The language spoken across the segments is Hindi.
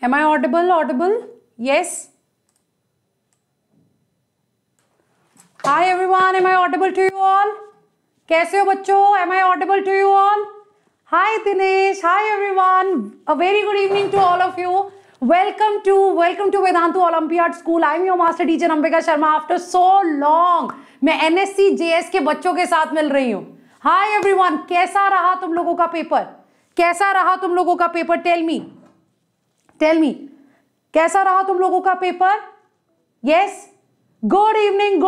Am I audible? Yes. Hi everyone. Am I audible to you all? कैसे हो बच्चों? Am I audible to you all? Hi Dinesh. Hi everyone. A very good evening to all of you. Welcome to Vedantu Olympiad School. I am your master teacher Ambika Sharma. After so long, मैं NSEJS के बच्चों के साथ मिल रही हूँ. Hi everyone. कैसा रहा तुम लोगों का पेपर? Tell me. कैसा रहा तुम लोगों का पेपर? Yes. Good evening.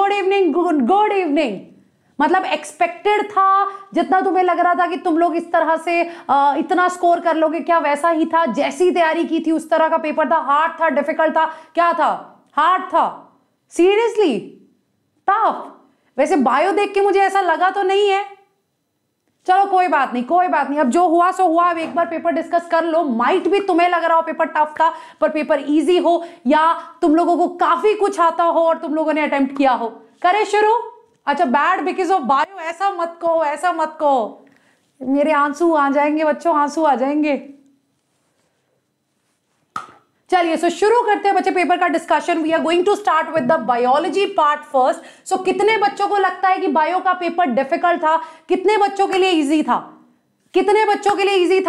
मतलब एक्सपेक्टेड था जितना तुम्हें लग रहा था कि तुम लोग इस तरह से इतना स्कोर कर लोगे, क्या वैसा ही था? जैसी तैयारी की थी उस तरह का पेपर था? हार्ड था, डिफिकल्ट था, क्या था? हार्ड था, सीरियसली टफ. वैसे बायो देख के मुझे ऐसा लगा तो नहीं है. चलो कोई बात नहीं. अब जो हुआ सो हुआ. अब एक बार पेपर डिस्कस कर लो. माइट भी तुम्हें लग रहा हो पेपर टफ था पर पेपर इजी हो, या तुम लोगों को काफी कुछ आता हो और तुम लोगों ने अटेम्प्ट किया हो. करें शुरू. अच्छा, बैड बिकॉज ऑफ बायो, ऐसा मत कहो. मेरे आंसू आ जाएंगे बच्चों, आंसू आ जाएंगे. चलिए सो शुरू करते हैं बच्चे पेपर का discussion. We are going to start with the biology part first. So कितने बच्चों को लगता है कि बायो का पेपर डिफिकल्ट था? कितने बच्चों के लिए इजी था? कितने बच्चों के लिए डिफिकल्ट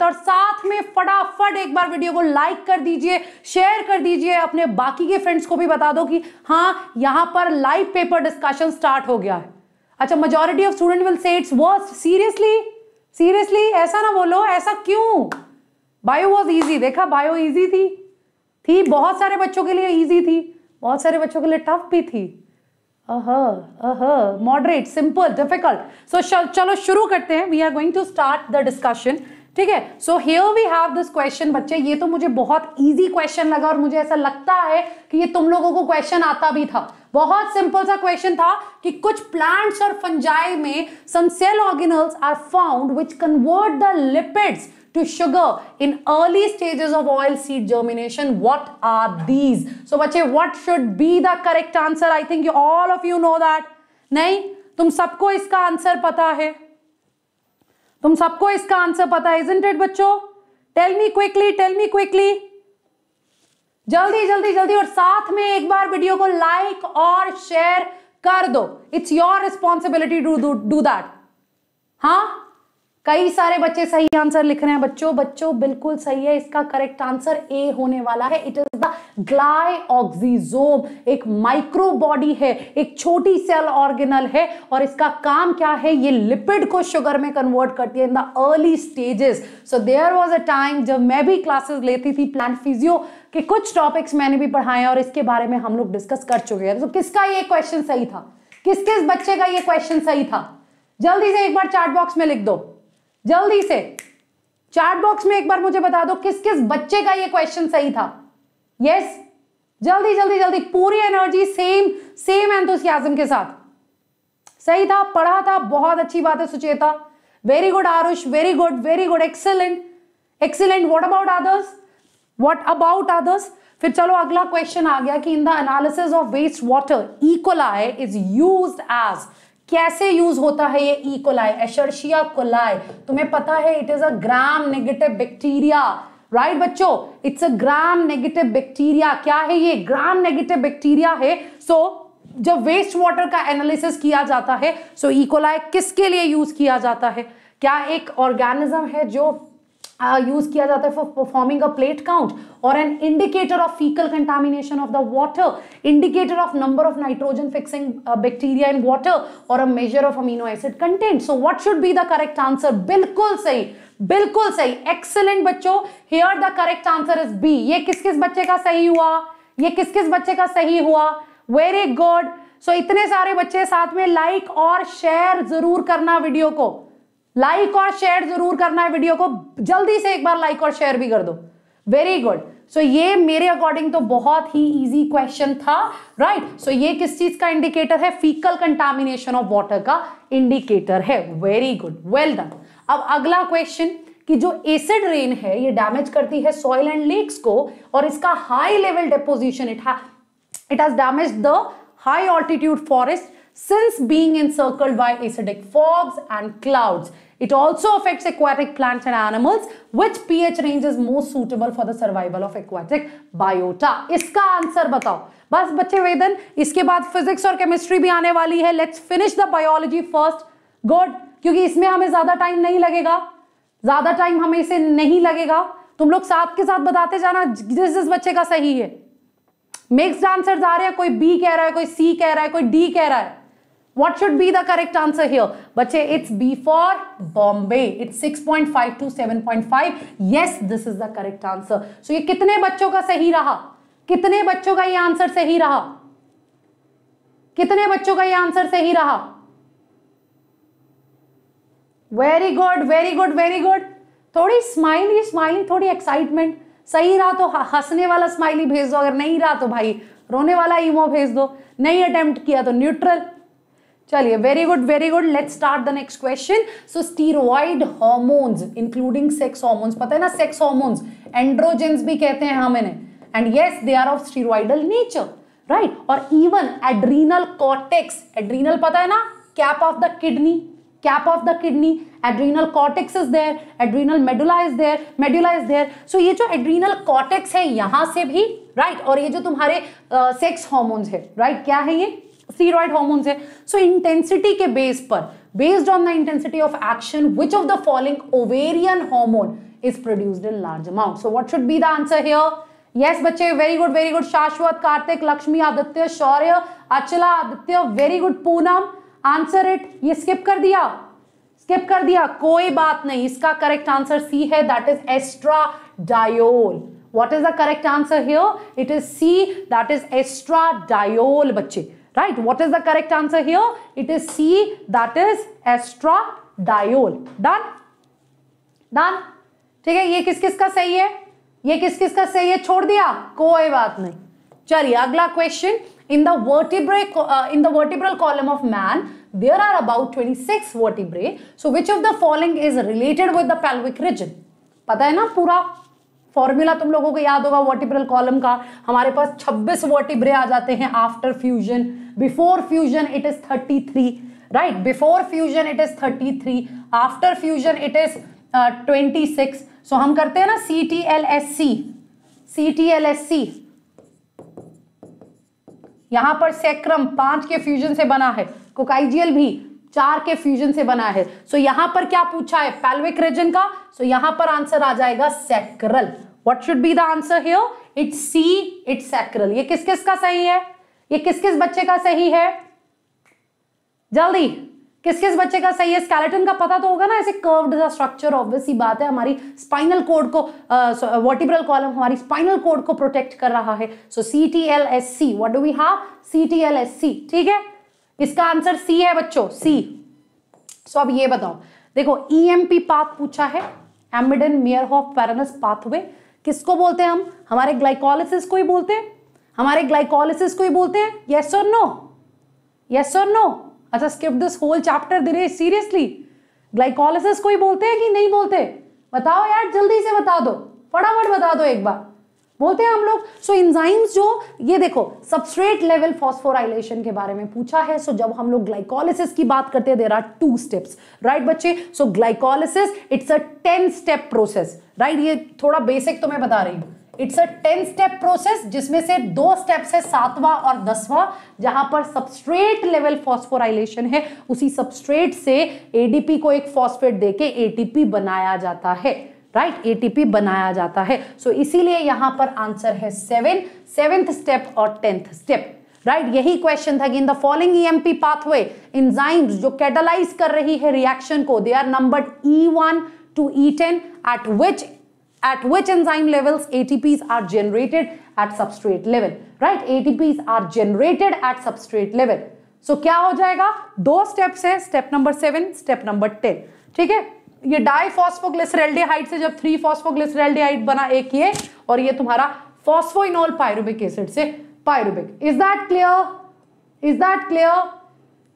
था? और साथ में फटाफट एक बार वीडियो को लाइक कर दीजिए, शेयर कर दीजिए, अपने बाकी के फ्रेंड्स को भी बता दो कि हाँ यहाँ पर लाइव पेपर डिस्कशन स्टार्ट हो गया है. अच्छा, majority of student will say it's worst. Seriously ऐसा ना बोलो. ऐसा क्यों? Bio was easy. देखा, बायो ईजी थी बहुत सारे बच्चों के लिए. ईजी थी बहुत सारे बच्चों के लिए, टफ भी थी. Moderate, simple, difficult. सो चलो शुरू करते हैं. We are going to start the discussion. ठीक है, so here we have this question बच्चे. ये तो मुझे बहुत ईजी क्वेश्चन लगा और मुझे ऐसा लगता है कि ये तुम लोगों को क्वेश्चन आता भी था. बहुत सिंपल सा क्वेश्चन था कि कुछ प्लांट्स और फंजाई में some cell organelles are found which convert the lipids to sugar in early stages of oil seed germination. What are these? So बच्चे, what should be the correct answer? I think all of you know that. नहीं, तुम सबको इसका आंसर पता है. Isn't it बच्चों? Tell me quickly. जल्दी. और साथ में एक बार वीडियो को लाइक और शेयर कर दो. It's your responsibility to do that. हाँ, कई सारे बच्चे सही आंसर लिख रहे हैं. बच्चों बिल्कुल सही है. इसका करेक्ट आंसर ए होने वाला है. It is the glyoxysome. एक माइक्रोबॉडी है, एक छोटी सेल ऑर्गेनल है और इसका काम क्या है? ये लिपिड को शुगर में कन्वर्ट करती है in the early stages. So there was a time जब मैं भी क्लासेस लेती थी, प्लांट फिजियो के कुछ टॉपिक्स मैंने भी पढ़ाए और इसके बारे में हम लोग डिस्कस कर चुके हैं. तो किसका ये क्वेश्चन सही था? किस बच्चे का ये क्वेश्चन सही था? जल्दी से एक बार चैट बॉक्स में लिख दो. एक बार मुझे बता दो किस बच्चे का ये क्वेश्चन सही था. यस, जल्दी. पूरी एनर्जी, सेम एंथुसियाज्म के साथ. सही था, पढ़ा था, बहुत अच्छी बात है Sucheta. Very good Aarush, very good. Excellent. What about others? फिर चलो अगला क्वेश्चन आ गया कि in the analysis of waste water E coli is used as. कैसे यूज होता है ये ई कोलाई, एशर्शिया कोलाई? तुम्हें पता है it is a gram negative bacteria. Right बच्चों, it's a gram negative bacteria. क्या है ये? ग्राम नेगेटिव बैक्टीरिया है. सो जब वेस्ट वाटर का एनालिसिस किया जाता है, सो ई कोलाई किसके लिए यूज किया जाता है? क्या एक ऑर्गेनिज्म है जो यूज किया जाता है for performing a plate count और an indicator of faecal contamination of the water, indicator of number of nitrogen fixing bacteria in water और a measure of amino acid content. So what should be the correct answer? बिल्कुल सही. एक्सीलेंट बच्चों, here the correct answer is B. ये किस किस बच्चे का सही हुआ? Very good. सो इतने सारे बच्चे, साथ में लाइक और शेयर जरूर करना वीडियो को. जल्दी से एक बार लाइक और शेयर भी कर दो. Very good. सो ये मेरे अकॉर्डिंग तो बहुत ही इजी क्वेश्चन था. राइट. सो ये किस चीज का इंडिकेटर है? फीकल कंटामिनेशन ऑफ वाटर का इंडिकेटर है. Very good, well done. अब अगला क्वेश्चन कि जो एसिड रेन है ये डैमेज करती है सॉइल एंड लेक्स को और इसका high level deposition it has damaged the high altitude forest since being encircled by acidic fogs and clouds. It also affects aquatic plants and animals. Which pH range is most suitable for the survival of aquatic biota? इसका आंसर बताओ बस बच्चे वेदन। इसके बाद फिजिक्स और केमिस्ट्री भी आने वाली है। Let's finish the biology first, good, क्योंकि इसमें हमें ज्यादा टाइम नहीं लगेगा, ज्यादा टाइम हमें इसे नहीं लगेगा। तुम लोग साथ के साथ बताते जाना जिस बच्चे का सही है। मिक्स्ड आंसर्स आ रहे हैं, कोई बी कह रहा है, कोई सी कह रहा है, कोई डी कह रहा है। What should be the correct answer here? बच्चे it's B for Bombay. It's 6.5 to 7.5. Yes, this is the correct answer. So ये कितने बच्चों का सही रहा? कितने बच्चों का ये आंसर सही रहा? कितने बच्चों का ये आंसर सही रहा? Very good, very good, very good. थोड़ी स्माइली स्माइली, थोड़ी एक्साइटमेंट। सही रहा तो हंसने वाला स्माइली भेज दो, अगर नहीं रहा तो भाई रोने वाला इमो भेज दो, नहीं अटेम्प्ट किया तो न्यूट्रल। चलिए very good very good, let's start the next question. So steroid hormones including sex hormones, पता है ना सेक्स हॉर्मोन्स एंड्रोजेंस भी कहते हैं हम इन्हें, and yes they are of steroidal nature, right. और इवन एड्रीनल कॉर्टेक्स, एड्रीनल पता है ना, cap of the kidney, cap of the kidney, adrenal cortex is there, adrenal medulla is there, medulla is there. So ये जो adrenal cortex है यहाँ से भी, right, और ये जो तुम्हारे sex hormones है, right, क्या है ये steroid hormones है। So intensity के base पर, based on the intensity of action, which of the following ovarian hormone is produced in large amount? So what should be the answer here? Yes बच्चे very good Shashwat, Kartik, Lakshmi, Aditya, Shaurya, Achala, Aditya, very good Poonam, answer it. ये स्किप कर दिया, स्किप कर दिया, कोई बात नहीं। इसका करेक्ट आंसर सी है, that is estradiol. What is the correct answer here? It is C, that is estradiol बच्चे, right. What is the correct answer here? It is C, that is estradiol. Done done, ठीक है। ये किस किस का सही है? ये किस किस का सही है? छोड़ दिया, कोई बात नहीं। चलिए अगला question. In the vertebral column of man, there are about 26 vertebrae. So which of the following is related with the pelvic region? पता है ना, पूरा फॉर्मूला तुम लोगों को याद होगा वर्टिब्रल कॉलम का। हमारे पास 26 वर्टिब्रे आ जाते हैं after fusion, before fusion it is 33, right. Before fusion it is 33, after fusion it is 26। So हम करते हैं ना CTLSC। यहाँ पर सैक्रम 5 के फ्यूजन से बना है, कोकाइजियल भी 4 के फ्यूजन से बना है। सो यहाँ पर क्या पूछा है? पैल्विक रीजन का। सो यहाँ पर आंसर आ जाएगा sacral. What should be the answer here? It's C, it's sacral. ये किस किस का सही है? ये किस किस बच्चे का सही है? जल्दी, किस किस बच्चे का सही है? स्केलेटन का पता तो होगा ना, ऐसे कर्व्ड सा स्ट्रक्चर, ऑब्वियस सी बात है। हमारी स्पाइनल कोड को, वर्टिब्रल कॉलम हमारी स्पाइनल कोड को प्रोटेक्ट कर रहा है। So CTLSC, what do we have? CTLSC, ठीक है। इसका आंसर सी है बच्चों, सी। सो अब ये बताओ, देखो EMP पाथ पूछा है, एमिडन मेयरहॉफ पैरनस पाथवे। किसको बोलते हैं हम? हमारे ग्लाइकोलिसिस को ही बोलते हैं, हमारे ग्लाइकोलिसिस को ही बोलते हैं। यस और नो, यस और नो। अच्छा, skip this whole chapter Dinesh, seriously. Glycolysis को ही बोलते हैं कि नहीं बोलते? बताओ यार, जल्दी से बता दो, फटाफट बता दो एक बार। बोलते हैं हम लोग। सो एंजाइम्स जो, ये देखो सबस्ट्रेट लेवल फॉस्फोराइलेशन के बारे में पूछा है। सो जब हम लोग ग्लाइकोलाइसिस की बात करते हैं, देयर आर 2 स्टेप्स, राइट बच्चे। So glycolysis it's a 10 step process, right. ये थोड़ा बेसिक तो मैं बता रही हूँ। इट्स अ 10 स्टेप प्रोसेस, जिसमें से 2 स्टेप्स है 7वां और 10वां, जहां पर सबस्ट्रेट लेवल फॉस्फोराइलेशन है। उसी सबस्ट्रेट से एडीपी को एक फॉस्फेट देके एटीपी बनाया जाता है, राइट, एटीपी बनाया जाता है। सो इसीलिए यहां पर आंसर है 7th स्टेप और 10th स्टेप, राइट। यही क्वेश्चन था कि in the following EMP pathway enzymes जो कैटालाइज कर रही है रिएक्शन को, they are numbered E1 to E10, at which enzyme levels ATPs are generated at substrate level, right? ATPs are generated at substrate level. So क्या हो जाएगा? 2 स्टेप्स है, स्टेप नंबर 7, स्टेप नंबर 10, ठीक है। ये डाइफॉस्फोग्लिसरल्डिहाइड से जब 3 फॉस्फोग्लिसरल्डिहाइड बना, एक ये, और ये तुम्हारा फॉस्फोइनोल पाइरूविक एसिड से pyruvic. Is that clear? Is that clear?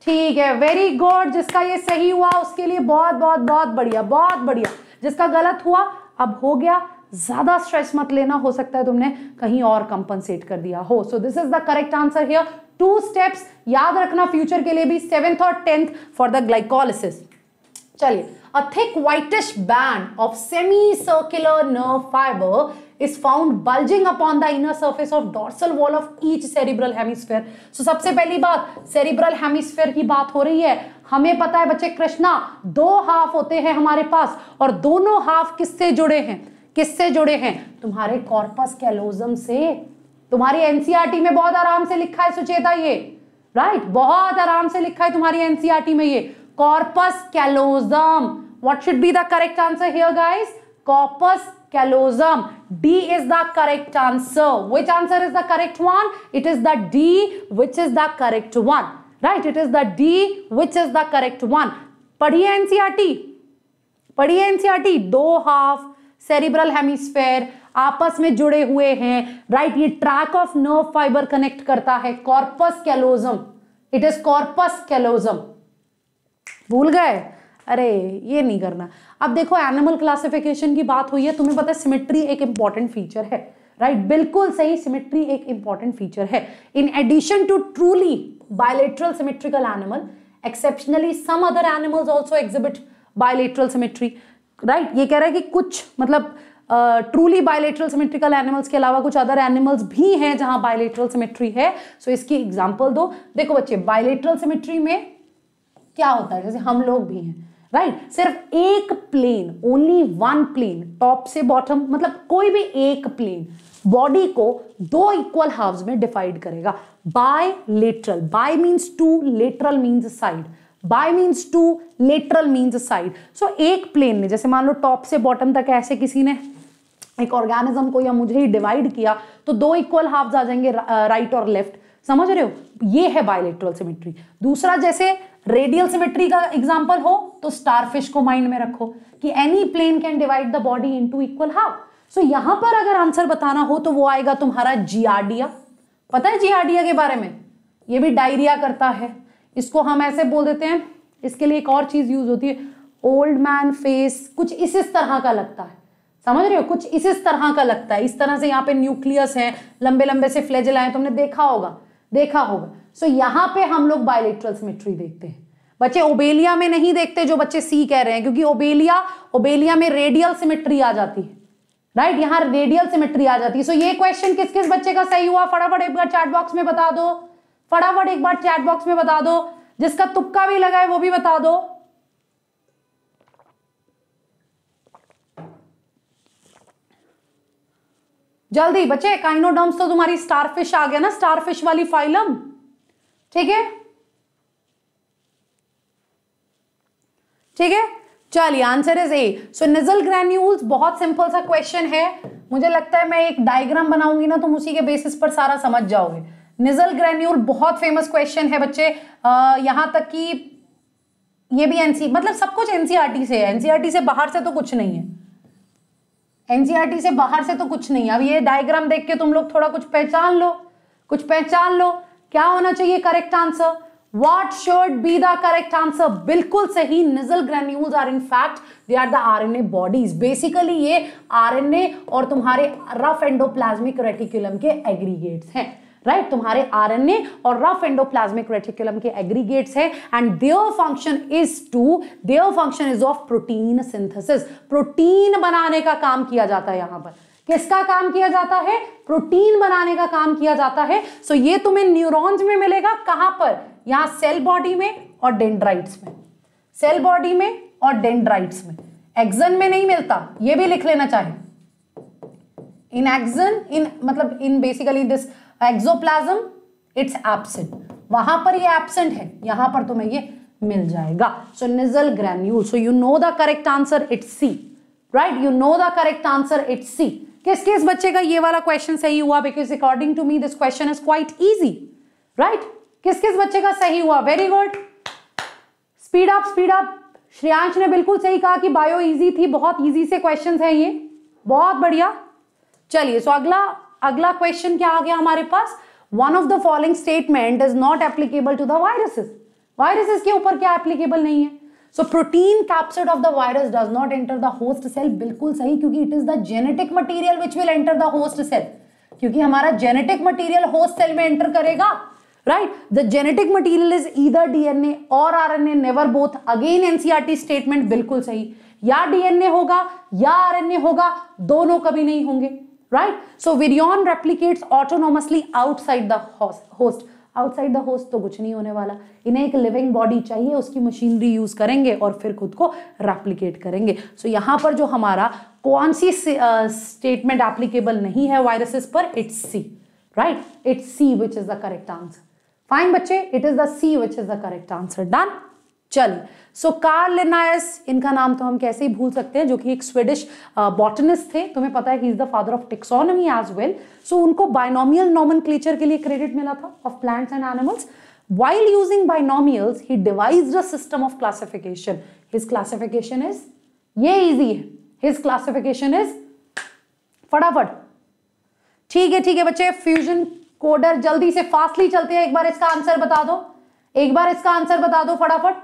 ठीक है, वेरी गुड। जिसका ये सही हुआ उसके लिए बहुत बहुत बहुत बढ़िया, बहुत बढ़िया। जिसका गलत हुआ, अब हो गया, ज्यादा स्ट्रेस मत लेना, हो सकता है तुमने कहीं और कंपनसेट कर दिया हो। So this is the correct answer here, 2 steps याद रखना फ्यूचर के लिए भी, 7th और 10th फॉर द ग्लाइकोलाइसिस। चलिए A thick whitish band of semicircular nerve fiber is found bulging upon the inner surface of dorsal wall of each cerebral hemisphere. So सबसे पहली बात cerebral hemisphere की बात हो रही है। हमें पता है बच्चे कृष्णा दो हाफ होते हैं हमारे पास और दोनों हाफ किससे जुड़े हैं, किससे जुड़े हैं? तुम्हारे कॉर्पस कैलोजम से। तुम्हारी एनसीईआरटी में बहुत आराम से लिखा है सुचेता ये, राइट? बहुत आराम से लिखा है तुम्हारी एनसीईआरटी में ये corpus callosum. What should be the correct answer here guys? Corpus callosum. D is the correct answer. Which answer is the correct one? It is the D which is the correct one, right? It is the D which is the correct one. पढ़िए NCERT, पढ़िए NCERT। दो हाफ सेरिब्रल हेमिस्फेयर आपस में जुड़े हुए हैं, राइट? ये track of nerve fibre connect करता है। Corpus callosum, it is corpus callosum. भूल गए? अरे ये नहीं करना। अब देखो एनिमल क्लासिफिकेशन की बात हुई है, तुम्हें पता है सिमेट्री एक इंपॉर्टेंट फीचर है, राइट? बिल्कुल सही, सिमेट्री एक इंपॉर्टेंट फीचर है। In addition to truly bilateral symmetrical animal exceptionally some other animals also exhibit bilateral symmetry, right? ये कह रहा है कि कुछ मतलब ट्रूली बायलैटरल सिमेट्रिकल एनिमल्स के अलावा कुछ अदर एनिमल्स भी हैं जहां बायलैटरल सिमेट्री है। सो इसकी एग्जाम्पल दो। देखो बच्चे बायलैटरल सिमेट्री में क्या होता है, जैसे हम लोग भी हैं, राइट? सिर्फ एक plane, only one plane, top से बॉटम मतलब कोई भी एक प्लेन बॉडी को दो इक्वल हाफ्स में डिवाइड करेगा। Bilateral, bi means two, lateral means side, bi means two, lateral means side. So एक प्लेन में जैसे मान लो टॉप से बॉटम तक ऐसे किसी ने एक ऑर्गेनिज्म को या मुझे ही डिवाइड किया तो दो इक्वल हाफ्स आ जाएंगे, राइट और लेफ्ट। समझ रहे हो? ये है बायलेटरल सिमेट्री। दूसरा जैसे रेडियल सिमेट्री का एग्जांपल हो तो स्टारफिश को माइंड में रखो कि any plane can divide the body into equal half. So यहां पर अगर आंसर बताना हो तो वो आएगा तुम्हारा जियार्डिया। पता है जियार्डिया के बारे में? ये भी डायरिया करता है। इसको हम ऐसे बोल देते हैं, इसके लिए एक और चीज यूज होती है, ओल्ड मैन फेस। कुछ इस तरह का लगता है, समझ रहे हो? कुछ इस तरह का लगता है। इस तरह से यहाँ पे न्यूक्लियस है, लंबे लंबे से फ्लैजेला है, तुमने देखा होगा, देखा होगा। सो यहाँ पे हम लोग बायलेटरल सिमेट्री देखते हैं बच्चे। ओबेलिया में नहीं देखते, जो बच्चे सी कह रहे हैं, क्योंकि ओबेलिया में रेडियल सिमेट्री आ जाती है, राइट? यहाँ रेडियल सिमेट्री आ जाती है। सो ये क्वेश्चन किस किस बच्चे का सही हुआ? फटाफट एक बार चैट बॉक्स में बता दो, फटाफट एक बार चैट बॉक्स में बता दो। जिसका तुक्का भी लगा है वो भी बता दो। जल्दी बच्चे। काइनोडर्म्स तो तुम्हारी स्टारफिश आ गया ना, स्टारफिश वाली फाइलम, ठीक है, ठीक है। चलिए answer is A. So nasal granules बहुत सिंपल सा क्वेश्चन है। मुझे लगता है मैं एक डायग्राम बनाऊंगी ना तुम उसी के बेसिस पर सारा समझ जाओगे। नेजल ग्रैन्यूल बहुत फेमस क्वेश्चन है बच्चे। यहां तक कि ये भी मतलब सब कुछ एनसीईआरटी से है। एनसीईआरटी से बाहर से तो कुछ नहीं है, एनसीईआरटी से बाहर से तो कुछ नहीं है। अब ये डायग्राम देख के तुम लोग थोड़ा कुछ पहचान लो, कुछ पहचान लो। क्या होना चाहिए correct answer? What should be the correct answer? बिल्कुल सही, nasal granules are in fact they are the RNA bodies. Basically ये RNA और तुम्हारे rough endoplasmic reticulum के aggregates हैं, right? तुम्हारे RNA और rough endoplasmic reticulum के aggregates हैं and their function is of protein synthesis. Protein बनाने का काम किया जाता है यहाँ पर। किसका काम किया जाता है? प्रोटीन बनाने का काम किया जाता है। सो ये तुम्हें न्यूरॉन्स में मिलेगा। कहां पर? यहां सेल बॉडी में और डेंड्राइट्स में, सेल बॉडी में और डेंड्राइट्स में। एक्सन में नहीं मिलता, ये भी लिख लेना चाहिए। इन एक्सन, इन मतलब in basically this axoplasm it's absent, वहां पर ये एब्सेंट है, यहां पर तुम्हें ये मिल जाएगा। So nasal granule. So you know the correct answer, it's C, right? You know the correct answer, it's C. किस किस बच्चे का ये वाला क्वेश्चन सही हुआ? Because according to me this question is quite easy, right? किस किस बच्चे का सही हुआ? Very good, speed up, speed up. Shreyansh ने बिल्कुल सही कहा कि बायो इजी थी, बहुत इजी से क्वेश्चंस हैं ये, बहुत बढ़िया। चलिए सो अगला क्वेश्चन क्या आ गया हमारे पास? One of the following statement is not applicable to the viruses. Viruses के ऊपर क्या एप्लीकेबल नहीं है? So protein capsid of the virus does not enter the host cell, बिल्कुल सही, क्योंकि it is the genetic material which will enter the host cell, क्योंकि हमारा जेनेटिक मटीरियल होस्ट सेल में एंटर करेगा, right? The genetic material is either DNA or RNA, never both. Again NCERT statement बिल्कुल सही, या DNA होगा या RNA होगा, दोनों कभी नहीं होंगे, right? So virion replicates autonomously outside the host. Outside the host तो कुछ नहीं होने वाला, इन्हें एक लिविंग बॉडी चाहिए, उसकी मशीनरी यूज करेंगे और फिर खुद को रेप्लिकेट करेंगे. सो यहाँ पर जो हमारा कौन सी स्टेटमेंट एप्लीकेबल नहीं है वायरसेस पर, it's C, right? It's C which is the correct answer. Fine बच्चे, it is the C which is the correct answer. Done. चलिए, सो कार्ल लिनायस, इनका नाम तो हम कैसे ही भूल सकते हैं, जो कि एक स्वीडिश बॉटनिस्ट थे. तुम्हें पता है he is the father of taxonomy as well. So उनको बाइनोमियल नॉमेनक्लेचर के लिए क्रेडिट मिला था of plants and animals. While using binomials he devised a system of classification. His classification is, ये इजी है, हिज क्लासिफिकेशन इज, फटाफट. ठीक है, ठीक है बच्चे, फ्यूजन कोडर जल्दी से फास्टली चलते हैं, एक बार इसका आंसर बता दो, एक बार इसका आंसर बता दो फटाफट.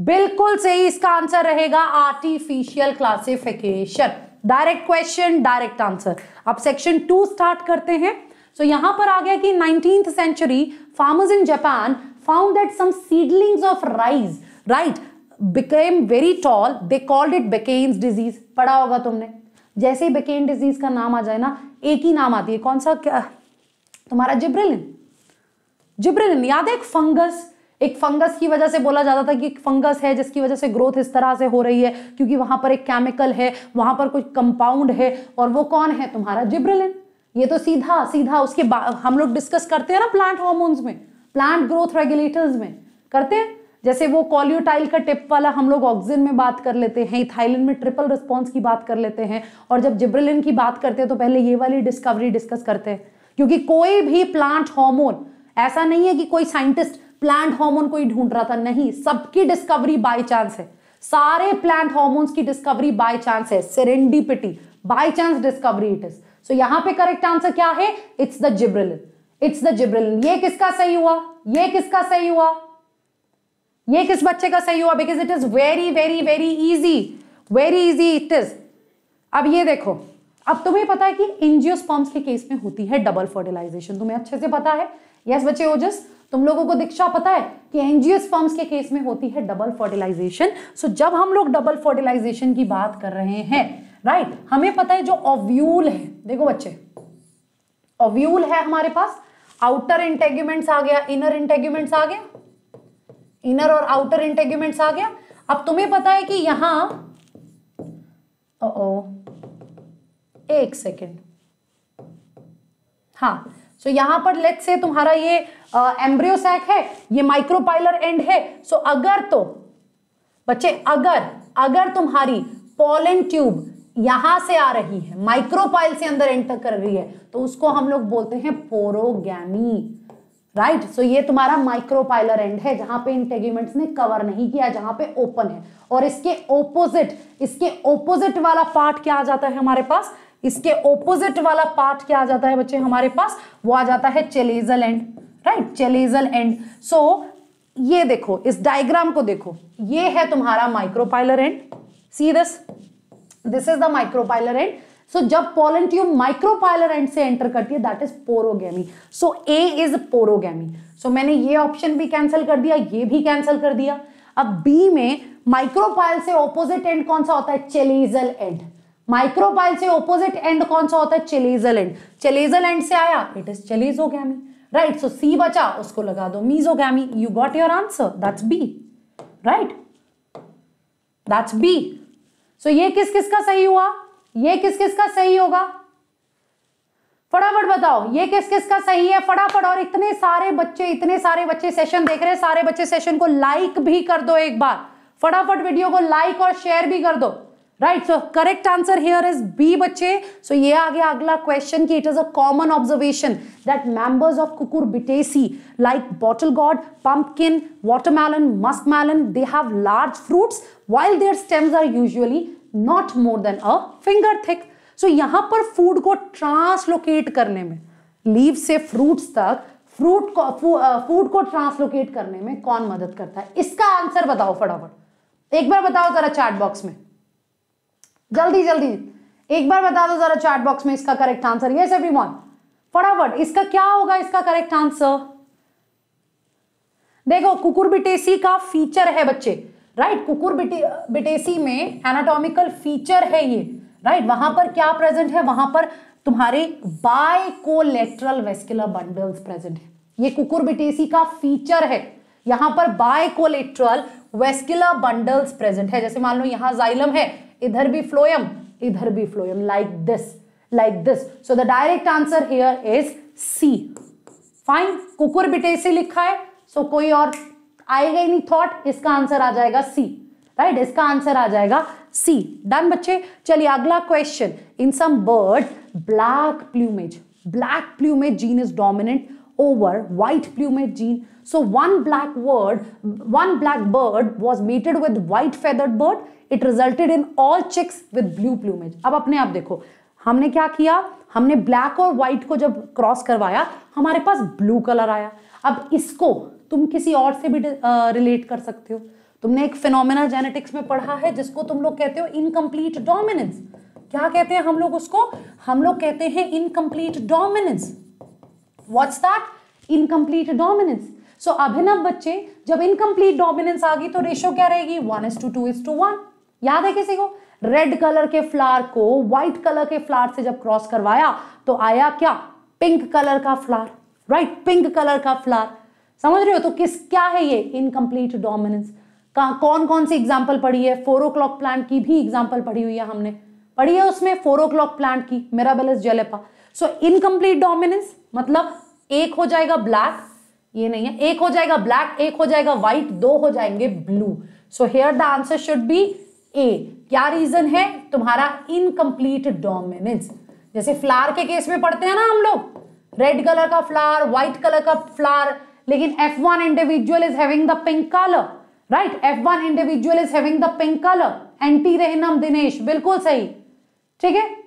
बिल्कुल सही, इसका आंसर रहेगा artificial classification. Direct question, direct answer. अब सेक्शन 2 स्टार्ट करते हैं. सो यहां पर आ गया कि 19th century farmers in Japan found that some seedlings of rice, right, became very tall, they called it bakanae disease. पढ़ा होगा तुमने, जैसे ही बेकेन डिजीज का नाम आ जाए ना, एक ही नाम आती है, कौन सा, क्या तुम्हारा जिब्रेलिन. जिब्रेलिन याद है, एक फंगस की वजह से बोला जाता था कि एक फंगस है जिसकी वजह से ग्रोथ इस तरह से हो रही है, क्योंकि वहां पर एक केमिकल है, वहां पर कुछ कंपाउंड है, और वो कौन है, तुम्हारा जिब्रेलिन. ये तो सीधा सीधा उसके हम लोग डिस्कस करते हैं ना प्लांट हार्मोन्स में, प्लांट ग्रोथ रेगुलेटर्स में करते हैं, जैसे वो कॉल्यूटाइल का टिप वाला हम लोग ऑक्सिन में बात कर लेते हैं, इथाइलिन में ट्रिपल रिस्पॉन्स की बात कर लेते हैं, और जब जिब्रेलिन की बात करते हैं तो पहले ये वाली डिस्कवरी डिस्कस करते हैं, क्योंकि कोई भी प्लांट हार्मोन ऐसा नहीं है कि कोई साइंटिस्ट प्लांट हार्मोन को ही ढूंढ रहा था, नहीं, सबकी डिस्कवरी बाय चांस है, सारे प्लांट हार्मोन्स की डिस्कवरी बाय चांस है, serendipity, by chance discovery it is. So यहां पे करेक्ट आंसर क्या है, it's the gibberellin, it's the gibberellin. ये किसका सही हुआ, ये किसका सही हुआ, ये किस बच्चे का सही हुआ, because it is very very very easy, very easy it is. अब ये देखो, अब तुम्हें पता है कि एंजियोस्पर्म्स के केस में होती है डबल फर्टिलाइजेशन, तुम्हें अच्छे से पता है. यस बच्चे ओजस, तुम लोगों को दीक्षा पता है कि एंजियोस्पर्म्स के केस में होती है डबल फर्टिलाइजेशन. सो जब हम लोग डबल फर्टिलाइजेशन की बात कर रहे हैं, राइट, हमें पता है जो ओव्यूल है, देखो बच्चे ओव्यूल है हमारे पास, आउटर इंटेग्यूमेंट्स आ गया, इनर इंटेग्यूमेंट्स आ गया, इनर और आउटर इंटेग्यूमेंट्स आ गया. अब तुम्हें पता है कि यहां, एक सेकेंड, हाँ, सो यहां पर लेट्स से तुम्हारा ये एम्ब्रियो सैक है, ये माइक्रोपाइलर एंड है. सो अगर तो बच्चे, अगर तुम्हारी पोलन ट्यूब यहां से आ रही है, माइक्रोपाइल से अंदर एंटर कर रही है, तो उसको हम लोग बोलते हैं पोरोगैमी, राइट. सो ये तुम्हारा माइक्रोपाइलर एंड है, जहां पे इंटेग्यूमेंट्स ने कवर नहीं किया, जहां पे ओपन है, और इसके ओपोजिट वाला पार्ट क्या आ जाता है हमारे पास, इसके ओपोजिट वाला पार्ट क्या आ जाता है बच्चे हमारे पास, वो आ जाता है chalazal end, right, chalazal end. So ये देखो, इस डायग्राम को देखो, ये है तुम्हारा micropylar end, see this, this is the micropylar end. So जब पोलन ट्यूब माइक्रोपाइलर एंड से एंटर करती है, that is porogamy. So A is porogamy. So मैंने ये ऑप्शन भी कैंसिल कर दिया, ये भी कैंसिल कर दिया. अब बी में माइक्रोपाइल से ऑपोजिट एंड कौन सा होता है, चेलेजल एंड. माइक्रोपाइल से ऑपोजिट एंड कौन सा होता है, चेलेजल एंड. चेलेजल एंड से आया, it is chalazogamy, right. So C बचा, उसको लगा दो mesogamy. You got your answer, that's B, right, that's B. So ये किस किस का सही हुआ, ये किस किस का सही होगा, फटाफट बताओ ये किस किस का सही है, फटाफट. और इतने सारे बच्चे सेशन देख रहे हैं, सारे बच्चे सेशन को लाइक भी कर दो एक बार, फटाफट वीडियो को लाइक और शेयर भी कर दो, right. So correct answer here is B बच्चे. सो ये आ गया अगला क्वेश्चन कि it is a common observation that members of Cucurbitaceae like bottle gourd, pumpkin, watermelon, muskmelon, they have large fruits while their stems are usually not more than a finger thick. So यहां पर फूड को ट्रांसलोकेट करने में, लीव से फ्रूट्स तक फूड को ट्रांसलोकेट करने में कौन मदद करता है, इसका आंसर बताओ फटाफट, एक बार बताओ जरा चैट बॉक्स में, जल्दी जल्दी एक बार बता दो जरा चैट बॉक्स में इसका करेक्ट आंसर. यस एवरीवन, फटाफट इसका क्या होगा, इसका करेक्ट आंसर देखो कुकुरबिटेसी का फीचर है बच्चे, राइट, कुकुरबिटेसी में एनाटॉमिकल फीचर है ये, राइट, वहां पर क्या प्रेजेंट है, वहां पर तुम्हारे बाइकोलेटरल वेस्कुलर बंडल्स प्रेजेंट है, ये कुकुरबिटेसी का फीचर है, यहाँ पर बाइकोलेटरल वेस्कुलर बंडल्स प्रेजेंट है। जैसे मान लो यहाँ जाइलम है, इधर भी फ्लोएम, इधर भी phloem, like this, so the direct answer here is C. Fine, Cucurbitaceae लिखा है, सो कोई और आएगा ही नहीं थॉट, इसका आंसर आ जाएगा सी, राइट, इसका आंसर आ जाएगा सी। डन बच्चे, चलिए अगला question. In some bird black plumage gene is dominant over white plumage gene, so one black bird was mated with white feathered bird, it resulted in all chicks with blue plumage। अब अपने आप देखो, हमने क्या किया, हमने ब्लैक और व्हाइट को जब क्रॉस करवाया हमारे पास ब्लू कलर आया। अब इसको तुम किसी और से भी रिलेट कर सकते हो, तुमने एक फिनोमेना जेनेटिक्स में पढ़ा है जिसको तुम लोग कहते हो इनकम्प्लीट डोमिनेंस। क्या कहते हैं हम लोग उसको, हम लोग कहते हैं incomplete dominance. What's that? Incomplete dominance. So Abhinav बच्चे जब incomplete dominance आ गई तो रेशो क्या रहेगी, 1:2:1। याद है किसी को? रेड कलर के फ्लावर को व्हाइट कलर के फ्लावर से जब क्रॉस करवाया तो आया क्या, पिंक कलर का फ्लावर, राइट, पिंक कलर का फ्लावर। समझ रहे हो? तो क्या है ये इनकम्प्लीट डोमिनेंस। कौन कौन सी एग्जाम्पल पढ़ी है, 4 o'clock प्लांट की भी एग्जाम्पल पढ़ी हुई है हमने, पढ़ी है उसमें 4 o'clock प्लांट की, मिराबेलिस जेलेपा। सो इनकम्प्लीट डोमिनेंस मतलब एक हो जाएगा ब्लैक, ये नहीं है, एक हो जाएगा ब्लैक, एक हो जाएगा व्हाइट, 2 हो जाएंगे blue. So here the answer should be A. क्या रीजन है तुम्हारा इनकम्प्लीट डोमिनेंस। जैसे फ्लावर के केस में पढ़ते हैं ना हम लोग, रेड कलर का फ्लावर, व्हाइट कलर का फ्लावर, लेकिन F1 individual is having the pink colour, right, F1 individual is having the pink colour. एंटी रहनम दिनेश, बिल्कुल सही, ठीक है।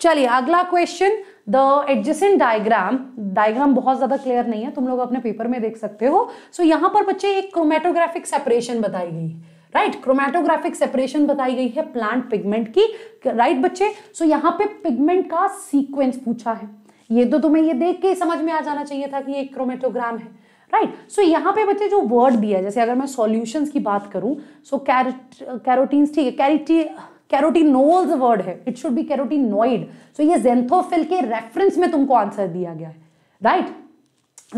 चलिए अगला क्वेश्चन। द एडजेसेंट डायग्राम बहुत ज्यादा क्लियर नहीं है, तुम लोग अपने पेपर में देख सकते हो। सो यहाँ पर बच्चे एक क्रोमेटोग्राफिक सेपरेशन बताई गई, राइट, क्रोमेटोग्राफिक सेपरेशन बताई गई है प्लांट पिगमेंट की, राइट बच्चे। सो यहाँ पे पिगमेंट का सीक्वेंस पूछा है, ये तो तुम्हें ये देख के समझ में आ जाना चाहिए था कि ये क्रोमेटोग्राम है, राइट। सो यहाँ पे बच्चे जो वर्ड दिया है, जैसे अगर मैं सॉल्यूशंस की बात करूं, सो कैरोटीन्स, ठीक है, कैरोटीनोल्स वर्ड है, it should be carotenoid. So ये जेंथोफिल के रेफरेंस में तुमको आंसर दिया गया है, राइट,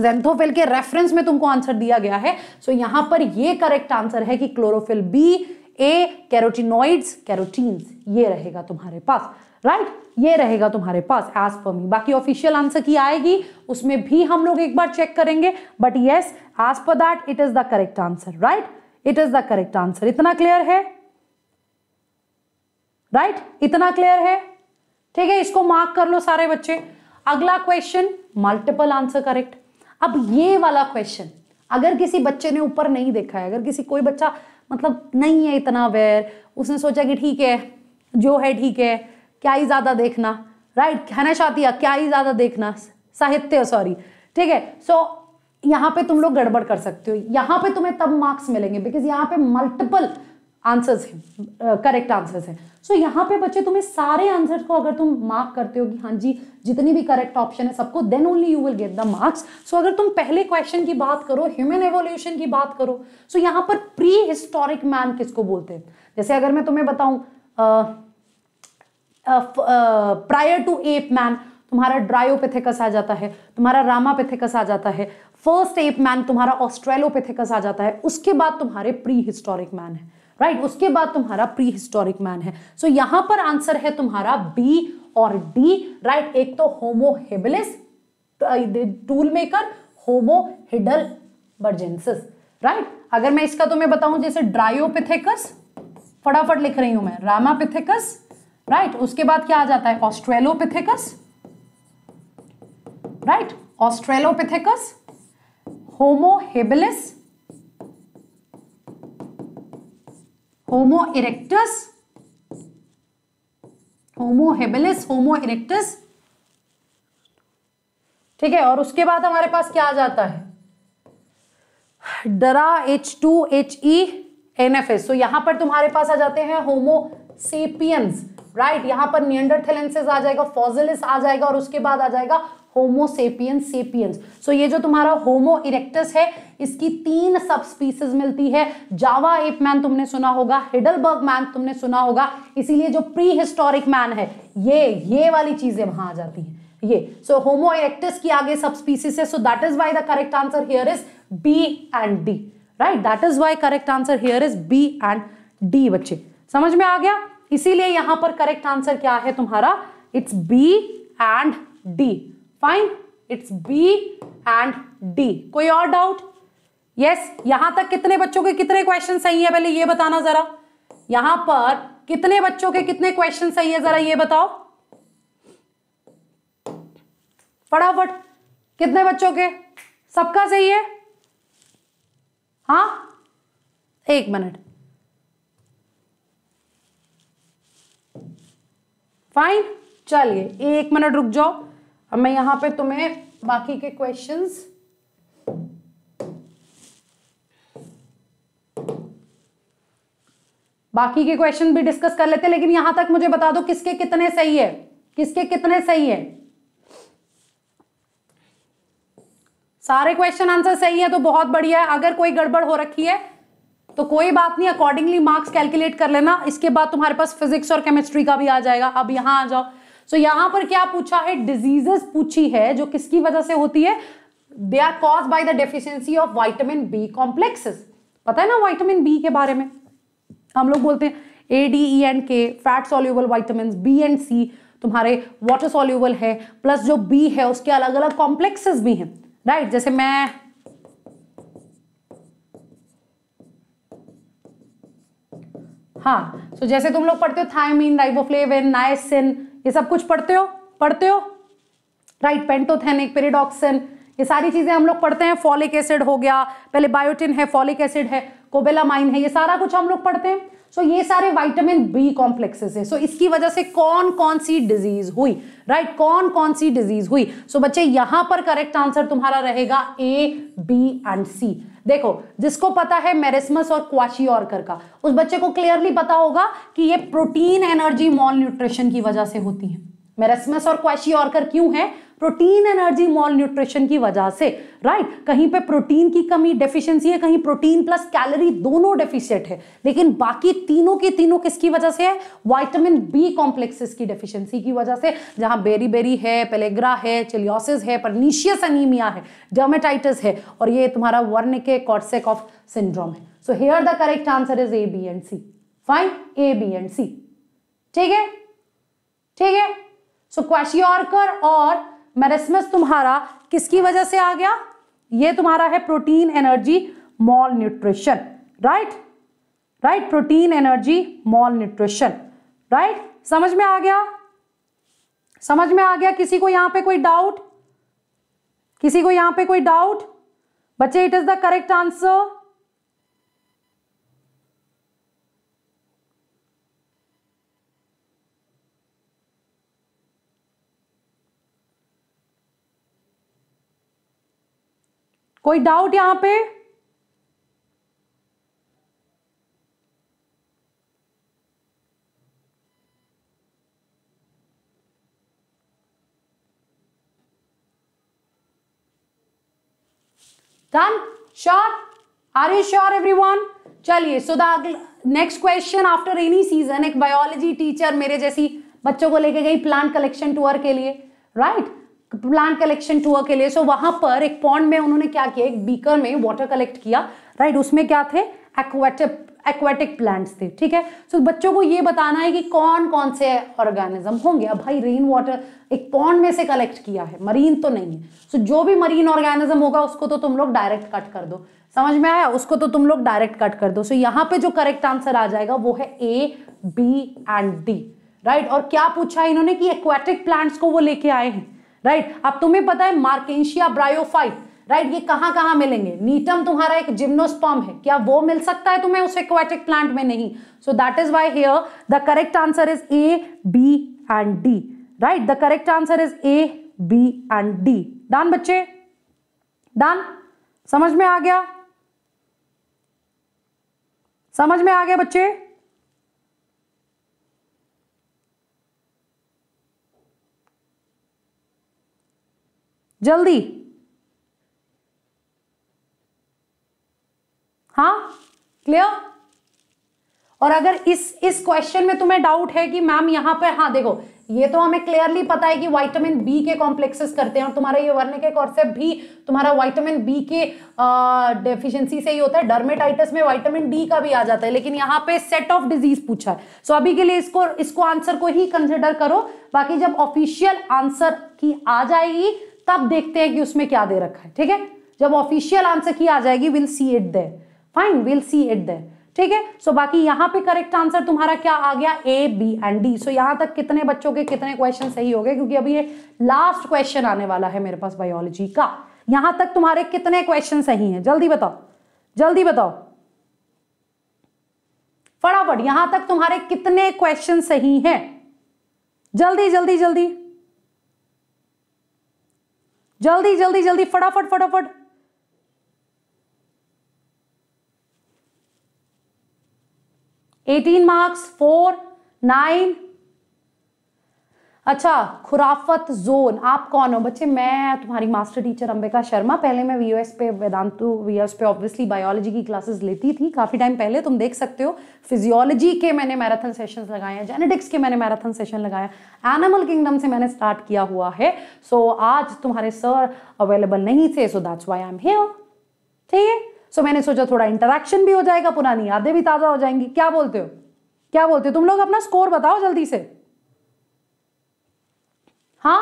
जेंथोफिल के रेफरेंस में तुमको आंसर दिया गया है। सो यहां पर ये करेक्ट आंसर है कि chlorophyll B, A, carotenoids, carotenes, ये रहेगा तुम्हारे पास, राइट, ये रहेगा तुम्हारे पास एज पर मी। बाकी ऑफिशियल आंसर की आएगी उसमें भी हम लोग एक बार चेक करेंगे, but yes as per that it is the correct answer, right, it is the correct answer. इतना क्लियर है, राइट, इतना क्लियर है, ठीक है, इसको मार्क कर लो सारे बच्चे। अगला क्वेश्चन, मल्टीपल आंसर करेक्ट। अब ये वाला क्वेश्चन अगर किसी बच्चे ने ऊपर नहीं देखा है, अगर किसी कोई बच्चा मतलब नहीं है इतना अवेयर, उसने सोचा कि ठीक है जो है ठीक है, क्या ही ज्यादा देखना, राइट, कहना चाहती है क्या ही ज्यादा देखना, साहित्य, सॉरी, ठीक है। सो यहाँ पे तुम लोग गड़बड़ कर सकते हो, यहाँ पे तुम्हें तब मार्क्स मिलेंगे बिकॉज यहाँ पे मल्टीपल आंसर्स है, करेक्ट आंसर्स है। सो यहाँ पे बच्चे तुम्हें सारे आंसर्स को अगर तुम मार्क करते हो कि हाँ जी जितनी भी करेक्ट ऑप्शन है सबको, then only you will get the marks. So अगर तुम पहले क्वेश्चन की बात करो, ह्यूमन एवोल्यूशन की बात करो, सो यहाँ पर प्री हिस्टोरिक मैन किसको बोलते हैं, जैसे अगर मैं तुम्हें बताऊं प्रायर टू एप मैन तुम्हारा ड्रायोपिथेकस आ जाता है, तुम्हारा रामापिथेकस आ जाता है, फर्स्ट एप मैन तुम्हारा ऑस्ट्रेलोपिथेकस आ जाता है, उसके बाद तुम्हारे प्री हिस्टोरिक मैन है, राइट, उसके बाद तुम्हारा प्री हिस्टोरिक मैन है। सो यहां पर आंसर है तुम्हारा बी और डी, राइट, एक तो Homo habilis tool maker, Homo heidelbergensis, right. अगर मैं इसका तुम्हें बताऊं जैसे ड्रायोपिथेकस, फटाफट लिख रही हूं मैं, रामापिथेकस, राइट, उसके बाद क्या आ जाता है, Australopithecus, right, Australopithecus, Homo habilis, Homo erectus, Homo habilis, Homo erectus, ठीक है, और उसके बाद हमारे पास क्या आ जाता है, डरा H2HE NFS। सो यहां पर तुम्हारे पास आ जाते हैं होमो सेपियंस, राइट, यहां पर नियंडरथेलेंसिस आ जाएगा, फॉसिलिस आ जाएगा, और उसके बाद आ जाएगा होमो सेपियंस सेपियंस। सो ये जो तुम्हारा होमो इरेक्टस है इसकी 3 सब स्पीसीज मिलती है। जावा एप मैन तुमने सुना होगा, हिडलबर्ग मैन तुमने सुना होगा, इसीलिए जो प्री हिस्टोरिक मैन है ये वाली चीजें वहां आ जाती हैं ये। सो होमो इरेक्टस की आगे सब स्पीसीज है, so that is why the correct answer here is B and D, right. That is why correct answer here is B and D. बच्चे समझ में आ गया, इसीलिए यहां पर करेक्ट आंसर क्या है तुम्हारा, it's B and D. Fine, it's B and D. कोई और डाउट? यस, यहां तक कितने बच्चों के कितने क्वेश्चन सही है पहले ये बताना जरा, यहां पर कितने बच्चों के कितने क्वेश्चन सही है जरा ये बताओ फटाफट, कितने बच्चों के? सबका सही है? हाँ, एक मिनट। फाइन, चलिए एक मिनट रुक जाओ, अब मैं यहां पे तुम्हें बाकी के क्वेश्चंस भी डिस्कस कर लेते हैं, लेकिन यहां तक मुझे बता दो किसके कितने सही है, किसके कितने सही है? सारे क्वेश्चन आंसर सही है तो बहुत बढ़िया है, अगर कोई गड़बड़ हो रखी है तो कोई बात नहीं, अकॉर्डिंगली मार्क्स कैलकुलेट कर लेना। इसके बाद तुम्हारे पास फिजिक्स और केमिस्ट्री का भी आ जाएगा। अब यहाँ आ जाओ। सो यहाँ पर क्या पूछा है, डिजीजेस पूछी है जो किसकी वजह से होती है, they are cause by the deficiency of vitamin B complexes. पता है ना विटामिन बी के बारे में हम लोग बोलते हैं A D E and K, fat soluble vitamin B and C तुम्हारे वाटर सॉल्यूबल है, प्लस जो बी है उसके अलग अलग कॉम्प्लेक्सेस भी हैं, राइट। जैसे मैं हाँ तो जैसे तुम लोग पढ़ते हो थायमिन, राइबोफ्लेविन, नाइसिन, ये सब कुछ पढ़ते हो राइट, पेंटोथेनिक, पेरिडॉक्सिन, ये सारी चीजें हम लोग पढ़ते हैं। फॉलिक एसिड हो गया, पहले बायोटिन है, फॉलिक एसिड है, कोबेलामाइन है, ये सारा कुछ हम लोग पढ़ते हैं। सो ये सारे विटामिन बी कॉम्प्लेक्सेस है। सो इसकी वजह से कौन कौन सी डिजीज हुई, राइट, कौन कौन सी डिजीज हुई। सो बच्चे यहां पर करेक्ट आंसर तुम्हारा रहेगा ए, बी एंड सी। देखो जिसको पता है मेरिस्मस और क्वाशियोरकर का, उस बच्चे को क्लियरली पता होगा कि ये प्रोटीन एनर्जी मॉल न्यूट्रिशन की वजह से होती है। मेरिस्मस और क्वाशियोरकर क्यों है, प्रोटीन एनर्जी मॉल न्यूट्रिशन की वजह से, राइट। कहीं पे प्रोटीन की कमी डेफिशिएंसी है, कहीं प्रोटीन प्लस कैलोरी दोनों डेफिशिएंट है, लेकिन बाकी तीनों के तीनों किसकी वजह से है, विटामिन बी कॉम्प्लेक्सेस की डेफिशिएंसी की वजह से, जहां बेरी बेरी है, पेलेग्रा है, चिलियोसिस है, पर्नीशियस एनीमिया है, डर्मेटाइटिस है, और ये तुम्हारा वर्निके कोर्सैकॉफ सिंड्रोम है। So here the correct answer is A, B and C. Fine, A, B and C, ठीक है, ठीक है। सो क्वाशियोरकर और मेरिस्मस तुम्हारा किसकी वजह से आ गया, ये तुम्हारा है protein energy malnutrition, right, right, protein energy malnutrition, right. समझ में आ गया, समझ में आ गया? किसी को यहां पे कोई डाउट, किसी को यहां पे कोई डाउट? बच्चे it is the correct answer. कोई डाउट यहां पे? Done, sure, are you sure everyone? चलिए, so the next question, after any season एक बायोलॉजी टीचर मेरे जैसी बच्चों को लेके गई प्लांट कलेक्शन टूर के लिए, राइट, प्लांट कलेक्शन टूर के लिए। सो वहां पर एक पॉन्ड में उन्होंने क्या किया, एक बीकर में वाटर कलेक्ट किया, राइट, उसमें क्या थे, एक्वाटिक प्लांट्स थे, ठीक है। सो बच्चों को ये बताना है कि कौन कौन से ऑर्गेनिज्म होंगे। अब भाई रेन वाटर एक पॉन्ड में से कलेक्ट किया है, मरीन तो नहीं है, सो जो भी मरीन ऑर्गेनिज्म होगा उसको तो तुम लोग डायरेक्ट कट कर दो, समझ में आया, उसको तो तुम लोग डायरेक्ट कट कर दो। सो यहाँ पे जो करेक्ट आंसर आ जाएगा वो है A, B and D, right. और क्या पूछा है इन्होंने कि एक्वाटिक प्लांट्स को वो लेके आए हैं, राइट। अब तुम्हें पता है मार्केशिया ब्रायोफाइट, राइट, ये कहाँ कहाँ मिलेंगे, नीटम तुम्हारा एक जिम्नोस्पर्म है, क्या वो मिल सकता है तुम्हें उस एक्वाटिक प्लांट में? नहीं। So that is why here the correct answer is A, B and D, right, the correct answer is A, B and D. Done बच्चे, डन, समझ में आ गया, समझ में आ गया बच्चे? जल्दी। हाँ क्लियर। और अगर इस क्वेश्चन में तुम्हें डाउट है कि मैम यहां पर, हाँ देखो ये तो हमें क्लियरली पता है कि विटामिन बी के कॉम्प्लेक्सेस करते हैं और तुम्हारा ये वर्निक के कॉन्सेप्ट भी तुम्हारा विटामिन बी के डेफिशिएंसी से ही होता है। डर्मेटाइटिस में विटामिन डी का भी आ जाता है, लेकिन यहाँ पे सेट ऑफ डिजीज पूछा है। सो अभी के लिए इसको आंसर को ही कंसिडर करो, बाकी जब ऑफिशियल आंसर की आ जाएगी तब देखते हैं कि उसमें क्या दे रखा है। ठीक है, जब ऑफिशियल आंसर की आ जाएगी will see it there, fine, will see it there. ठीक है, सो बाकी यहाँ पे करेक्ट आंसर तुम्हारा क्या आ गया, A B and D. So यहाँ तक कितने बच्चों के कितने क्वेश्चन सही हो गए, क्योंकि अभी ये लास्ट क्वेश्चन आने वाला है मेरे पास बायोलॉजी का। यहाँ तक तुम्हारे कितने क्वेश्चन सही हैं, जल्दी बताओ, जल्दी बताओ फटाफट। यहाँ तक तुम्हारे कितने क्वेश्चन सही हैं, जल्दी जल्दी जल्दी जल्दी जल्दी जल्दी फटाफट फटाफट। Eighteen marks, 4, 9। अच्छा, खुराफत जोन, आप कौन हो बच्चे? मैं तुम्हारी मास्टर टीचर अंबिका शर्मा। पहले मैं वीओएस पे, वेदांतु वीओएस पे ऑब्वियसली बायोलॉजी की क्लासेस लेती थी काफ़ी टाइम पहले, तुम देख सकते हो। फिजियोलॉजी के मैंने मैराथन सेशंस लगाए हैं, जेनेटिक्स के मैंने मैराथन सेशन लगाया, एनिमल किंगडम से मैंने स्टार्ट किया हुआ है। सो आज तुम्हारे सर अवेलेबल नहीं थे, so that's why I am here. ठीक है, सो मैंने सोचा थोड़ा इंटरेक्शन भी हो जाएगा, पुरानी यादें भी ताजा हो जाएंगी। क्या बोलते हो, क्या बोलते हो तुम लोग? अपना स्कोर बताओ जल्दी से। हाँ,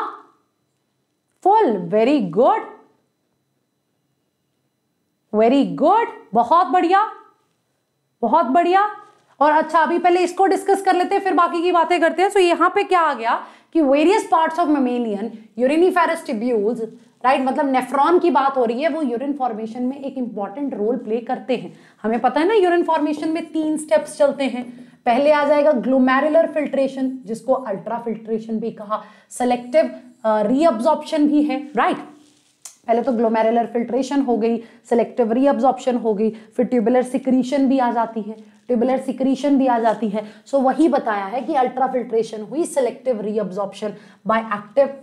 full, very good very good, बहुत बढ़िया बहुत बढ़िया। और अच्छा, अभी पहले इसको डिस्कस कर लेते हैं, फिर बाकी की बातें करते हैं। सो यहाँ पे क्या आ गया कि various parts of mammalian uriniferous tubules, right, मतलब नेफ्रॉन की बात हो रही है, वो यूरिन फॉर्मेशन में एक इंपॉर्टेंट रोल प्ले करते हैं। हमें पता है ना यूरिन फॉर्मेशन में 3 स्टेप्स चलते हैं। पहले आ जाएगा ग्लोमेरुलर फिल्ट्रेशन, जिसको अल्ट्रा फिल्ट्रेशन भी कहा, सेलेक्टिव रीअब्जॉर्प्शन भी है, राइट। पहले तो ग्लोमेरुलर फिल्ट्रेशन हो गई, सेलेक्टिव रीअब्जॉर्प्शन हो गई, फिर ट्यूबुलर सिक्रीशन भी आ जाती है, ट्यूबुलर सिक्रीशन भी आ जाती है। सो वही बताया है कि अल्ट्रा फिल्ट्रेशन हुई, selective reabsorption by active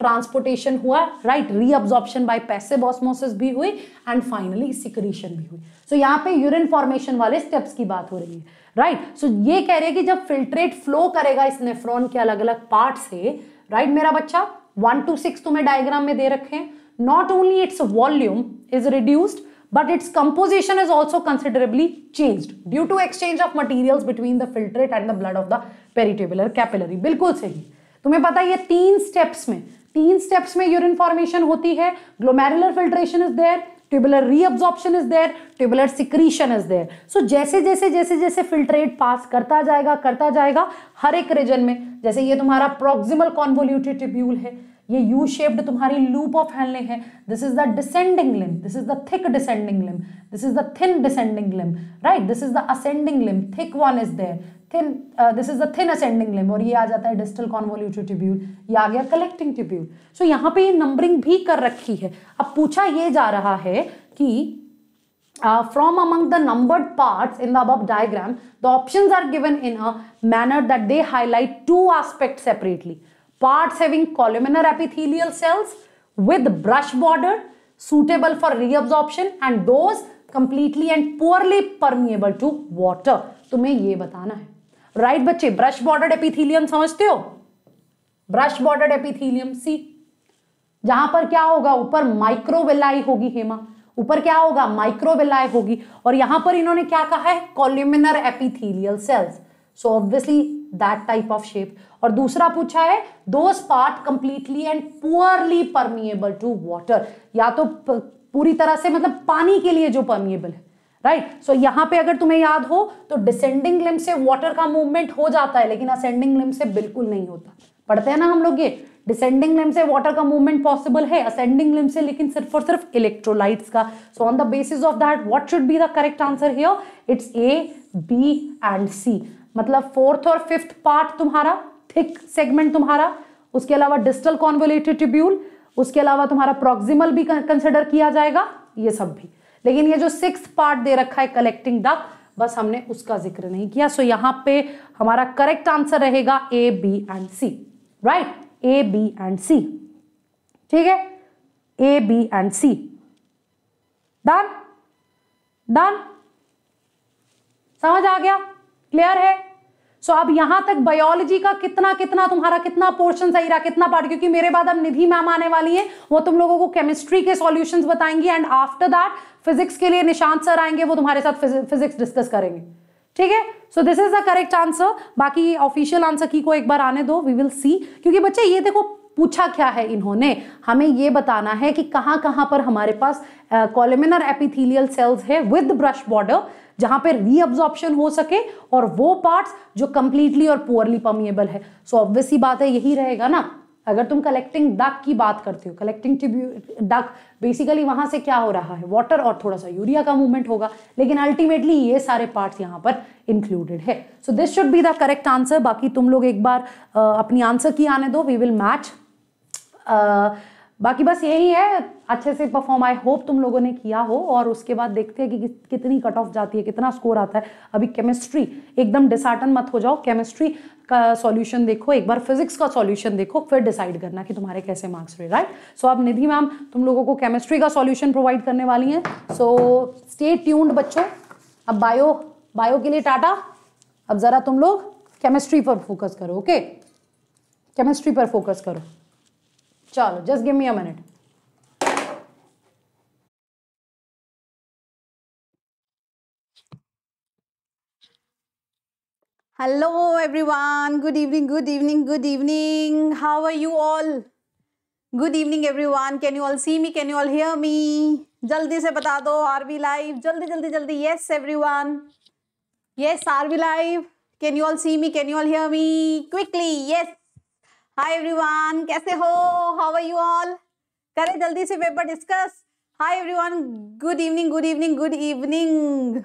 transportation हुआ, right, reabsorption by passive osmosis भी हुई, एंड फाइनली सिक्रीशन भी हुई। सो यहाँ पे यूरिन फॉर्मेशन वाले स्टेप्स की बात हो रही है, राइट। सो ये कह रहे हैं कि जब फिल्ट्रेट फ्लो करेगा इस नेफ्रॉन के अलग अलग पार्ट से, राइट, मेरा बच्चा 1 to 6 तुम्हें डायग्राम में दे रखे हैं। Not only it's volume is reduced but its composition is also considerably changed due to exchange of materials between the filtrate and the blood of the peritubular capillary। बिल्कुल सही, तुम्हें पता है ये 3 स्टेप्स में यूरिन फॉर्मेशन होती है। Glomerular filtration is there, tubular reabsorption is there, tubular secretion is there. So जैसे जैसे फिल्ट्रेट पास करता जाएगा हर एक रीजन में, जैसे ये तुम्हारा प्रॉक्सिमल कॉन्वोल्यूटेड ट्यूब्यूल है, ये यू शेप्ड तुम्हारी लूप ऑफ हेनले है, this is the descending limb, this is the thick descending limb, this is the thin descending limb, right, this is the ascending limb, thick one is there, thin, this is the thin ascending limb, और ये आ जाता है डिस्टल कॉन्वोल्यूटेड ट्यूब्यूल, ये आ गया कलेक्टिंग ट्यूब्यूल। सो यहाँ पे ये नंबरिंग भी कर रखी है। अब पूछा ये जा रहा है कि from among the numbered parts in the above diagram the options are given in a manner that they highlight 2 aspects separately, parts having columnar epithelial cells with brush border suitable for reabsorption and those completely and poorly permeable to water। तुम्हें ये बताना है, राइट बच्चे, ब्रश बॉर्डर्ड एपिथीलियम समझते हो? ब्रश बॉर्डर्ड एपिथीलियम सी, जहां पर क्या होगा, ऊपर माइक्रोविलाई होगी हेमा, ऊपर क्या होगा, माइक्रोविलाई होगी, और यहां पर इन्होंने क्या कहा है, columnar epithelial cells, so obviously that type of shape. और दूसरा पूछा है those part completely and poorly permeable to water, या तो पूरी तरह से मतलब पानी के लिए जो परमिएबल है, राइट। सो यहाँ पे अगर तुम्हें याद हो तो डिसेंडिंग लिम्ब से वाटर का मूवमेंट हो जाता है, लेकिन असेंडिंग लिम्ब से बिल्कुल नहीं होता। पढ़ते हैं ना हम लोग ये, डिसेंडिंग लिम्ब से वाटर का मूवमेंट पॉसिबल है, असेंडिंग लिम्ब से लेकिन सिर्फ और सिर्फ इलेक्ट्रोलाइट्स का। So on the basis of that what should be the correct answer here, it's A B and C, मतलब 4th और 5th पार्ट तुम्हारा थिक सेगमेंट तुम्हारा, उसके अलावा डिस्टल कॉन्वोल्यूटेड ट्यूब्यूल, उसके अलावा तुम्हारा प्रॉक्सिमल भी कंसिडर किया जाएगा, ये सब भी। लेकिन ये जो 6th पार्ट दे रखा है कलेक्टिंग डक्ट, बस हमने उसका जिक्र नहीं किया। सो यहाँ पे हमारा करेक्ट आंसर रहेगा A B and C, right, A B and C. ठीक है, A, B and C. Done? Done? समझ आ गया? क्लियर है? सो अब यहां तक बायोलॉजी का कितना पोर्शन सही रहा, कितना पार्ट, क्योंकि मेरे बाद अब निधि मैम आने वाली है, वो तुम लोगों को केमिस्ट्री के सॉल्यूशंस बताएंगी एंड आफ्टर दैट फिजिक्स के लिए निशांत सर आएंगे, वो तुम्हारे साथ फिजिक्स डिस्कस करेंगे, ठीक है? So this is the correct answer. बाकी ऑफिशियल आंसर की को एक बार आने दो, वी विल सी, क्योंकि बच्चे ये देखो पूछा क्या है इन्होंने, हमें ये बताना है कि कहाँ कहाँ पर हमारे पास कॉलमिनर एपिथेलियल सेल्स है विद ब्रश बॉर्डर, जहां पे रीअब्जॉर्प्शन हो सके, और वो पार्ट्स जो कंप्लीटली और पुअरली परमिएबल है. सो ऑब्वियसली बात है यही रहेगा ना. अगर तुम कलेक्टिंग डक की बात करते हो, कलेक्टिंग डक बेसिकली वहां से क्या हो रहा है, वाटर और थोड़ा सा यूरिया का मूवमेंट होगा, लेकिन अल्टीमेटली ये सारे पार्ट्स यहाँ पर इंक्लूडेड है. So this should be the correct answer. बाकी तुम लोग एक बार अपनी आंसर की आने दो, वी विल मैच. बाकी बस यही है, अच्छे से परफॉर्म आई होप तुम लोगों ने किया हो, और उसके बाद देखते हैं कि कितनी कट ऑफ जाती है, कितना स्कोर आता है. अभी केमिस्ट्री एकदम डिसआर्टन मत हो जाओ, केमिस्ट्री का सॉल्यूशन देखो एक बार, फिजिक्स का सॉल्यूशन देखो, फिर डिसाइड करना कि तुम्हारे कैसे मार्क्स रहे, राइट? सो अब निधि मैम तुम लोगों को केमिस्ट्री का सॉल्यूशन प्रोवाइड करने वाली हैं, सो स्टे ट्यून्ड बच्चों. अब बायो के लिए टाटा, अब ज़रा तुम लोग केमिस्ट्री पर फोकस करो, ओके? केमिस्ट्री पर फोकस करो. चलो, just give me a minute. Hello everyone, good evening good evening good evening, how are you all? Good evening everyone, can you all see me, can you all hear me? जल्दी से बता दो, आर बी लाइव, जल्दी जल्दी जल्दी. Yes everyone, yes are be live, can you all see me, can you all hear me? Quickly yes. Hi everyone, कैसे हो, हाउ आर यू ऑल? करें जल्दी से paper discuss. Hi everyone, good evening good evening good evening,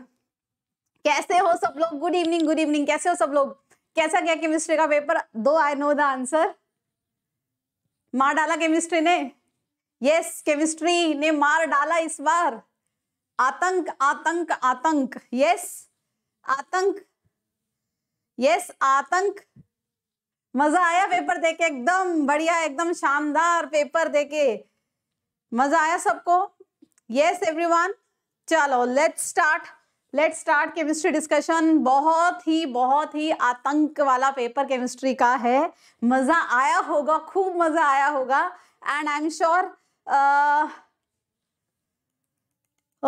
कैसे हो सब लोग? गुड इवनिंग गुड इवनिंग, कैसे हो सब लोग? कैसा गया केमिस्ट्री का पेपर? दो आई नो द आंसर. मार डाला केमिस्ट्री ने. यस, केमिस्ट्री ने मार डाला इस बार. आतंक आतंक आतंक. यस आतंक, यस आतंक. मजा आया पेपर देके? एकदम बढ़िया, एकदम शानदार पेपर देके मजा आया सबको? यस एवरीवन, चलो लेट्स स्टार्ट केमिस्ट्री डिस्कशन. बहुत ही आतंक वाला पेपर केमिस्ट्री का है. मजा आया होगा, खूब मजा आया होगा, and I am sure.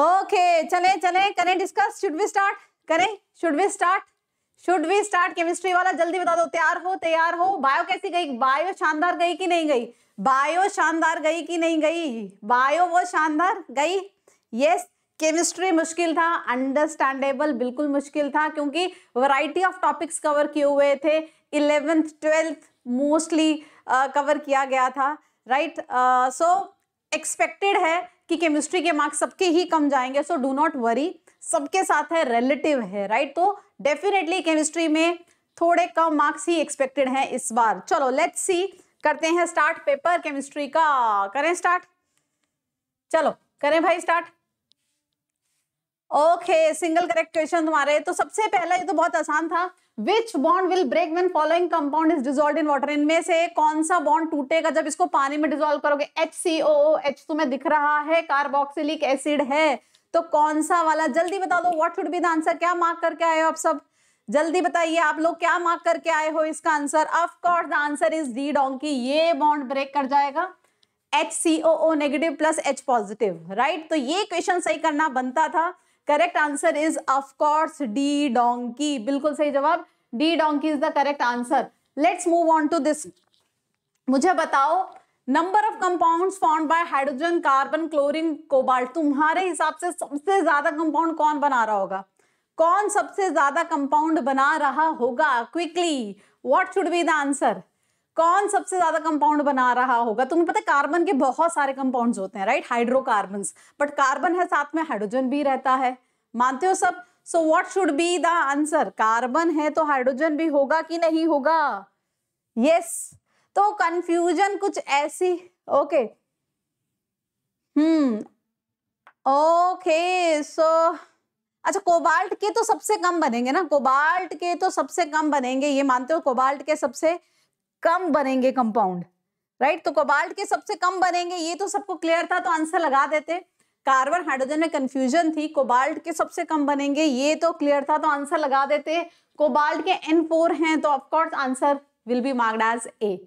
Okay, चले करें discuss. Should we start chemistry वाला? जल्दी बता दो, तैयार हो. बायो कैसी गई? बायो शानदार गई कि नहीं गई? बायो वो शानदार गई. यस, केमिस्ट्री मुश्किल था, अंडरस्टैंडेबल, बिल्कुल मुश्किल था, क्योंकि वैरायटी ऑफ टॉपिक्स कवर किए हुए थे. 11th 12th मोस्टली कवर किया गया था, राइट? सो एक्सपेक्टेड है कि केमिस्ट्री के मार्क्स सबके ही कम जाएंगे, सो डू नॉट वरी, सबके साथ है, रिलेटिव है, राइट? तो डेफिनेटली केमिस्ट्री में थोड़े कम मार्क्स ही एक्सपेक्टेड हैं इस बार. चलो लेट्स सी, करते हैं स्टार्ट पेपर केमिस्ट्री का. करें स्टार्ट? चलो करें भाई start. Okay, single correct question तुम्हारे. तो सबसे पहला, ये तो बहुत आसान था. Which bond will break when following compound is dissolved in water? इनमें से कौन सा बॉन्ड टूटेगा जब इसको पानी में डिसॉल्व करोगे? HCOOH तुम्हें दिख रहा है, कार्बोक्सिलिक एसिड है, तो कौन सा वाला? जल्दी बता दो, what should be the answer? क्या मार्क करके आए हो आप सब? जल्दी बताइए आप लोग, क्या मार्क करके आए हो इसका answer? Of course the answer is D donkey. ये बॉन्ड ब्रेक कर जाएगा HCOO- + H+, राइट? तो ये क्वेश्चन सही करना बनता था. Correct answer is of course D donkey. बिल्कुल सही जवाब, D donkey is the correct answer. Let's move on to this. मुझे बताओ, number of compounds found by hydrogen, carbon, chlorine, cobalt. तुम्हारे हिसाब से सबसे ज्यादा कंपाउंड कौन बना रहा होगा? कौन सबसे ज्यादा कंपाउंड बना रहा होगा? Quickly, what should be the answer? कौन सबसे ज्यादा कंपाउंड बना रहा होगा? तुम्हें पता है कार्बन के बहुत सारे कंपाउंड्स होते हैं, राइट? हाइड्रोकार्बन्स, बट कार्बन है साथ में, हाइड्रोजन भी रहता है, मानते हो सब? So what should be the answer? Carbon है तो हाइड्रोजन भी होगा कि नहीं होगा? यस, तो कंफ्यूजन कुछ ऐसी. ओके, ओके, सो अच्छा, कोबाल्ट के तो सबसे कम बनेंगे ना, कोबाल्ट के तो सबसे कम बनेंगे, ये मानते हो? कोबाल्ट के सबसे कम बनेंगे कंपाउंड, राइट, तो कोबाल्ट के सबसे कम बनेंगे, ये तो सबको क्लियर था, तो आंसर लगा देते। कार्बन हाइड्रोजन में कंफ्यूजन थी, कोबाल्ट के सबसे कम बनेंगे, ये तो क्लियर था, तो आंसर लगा देते। कोबाल्ट के N4 हैं, तो of course answer will be marked as A.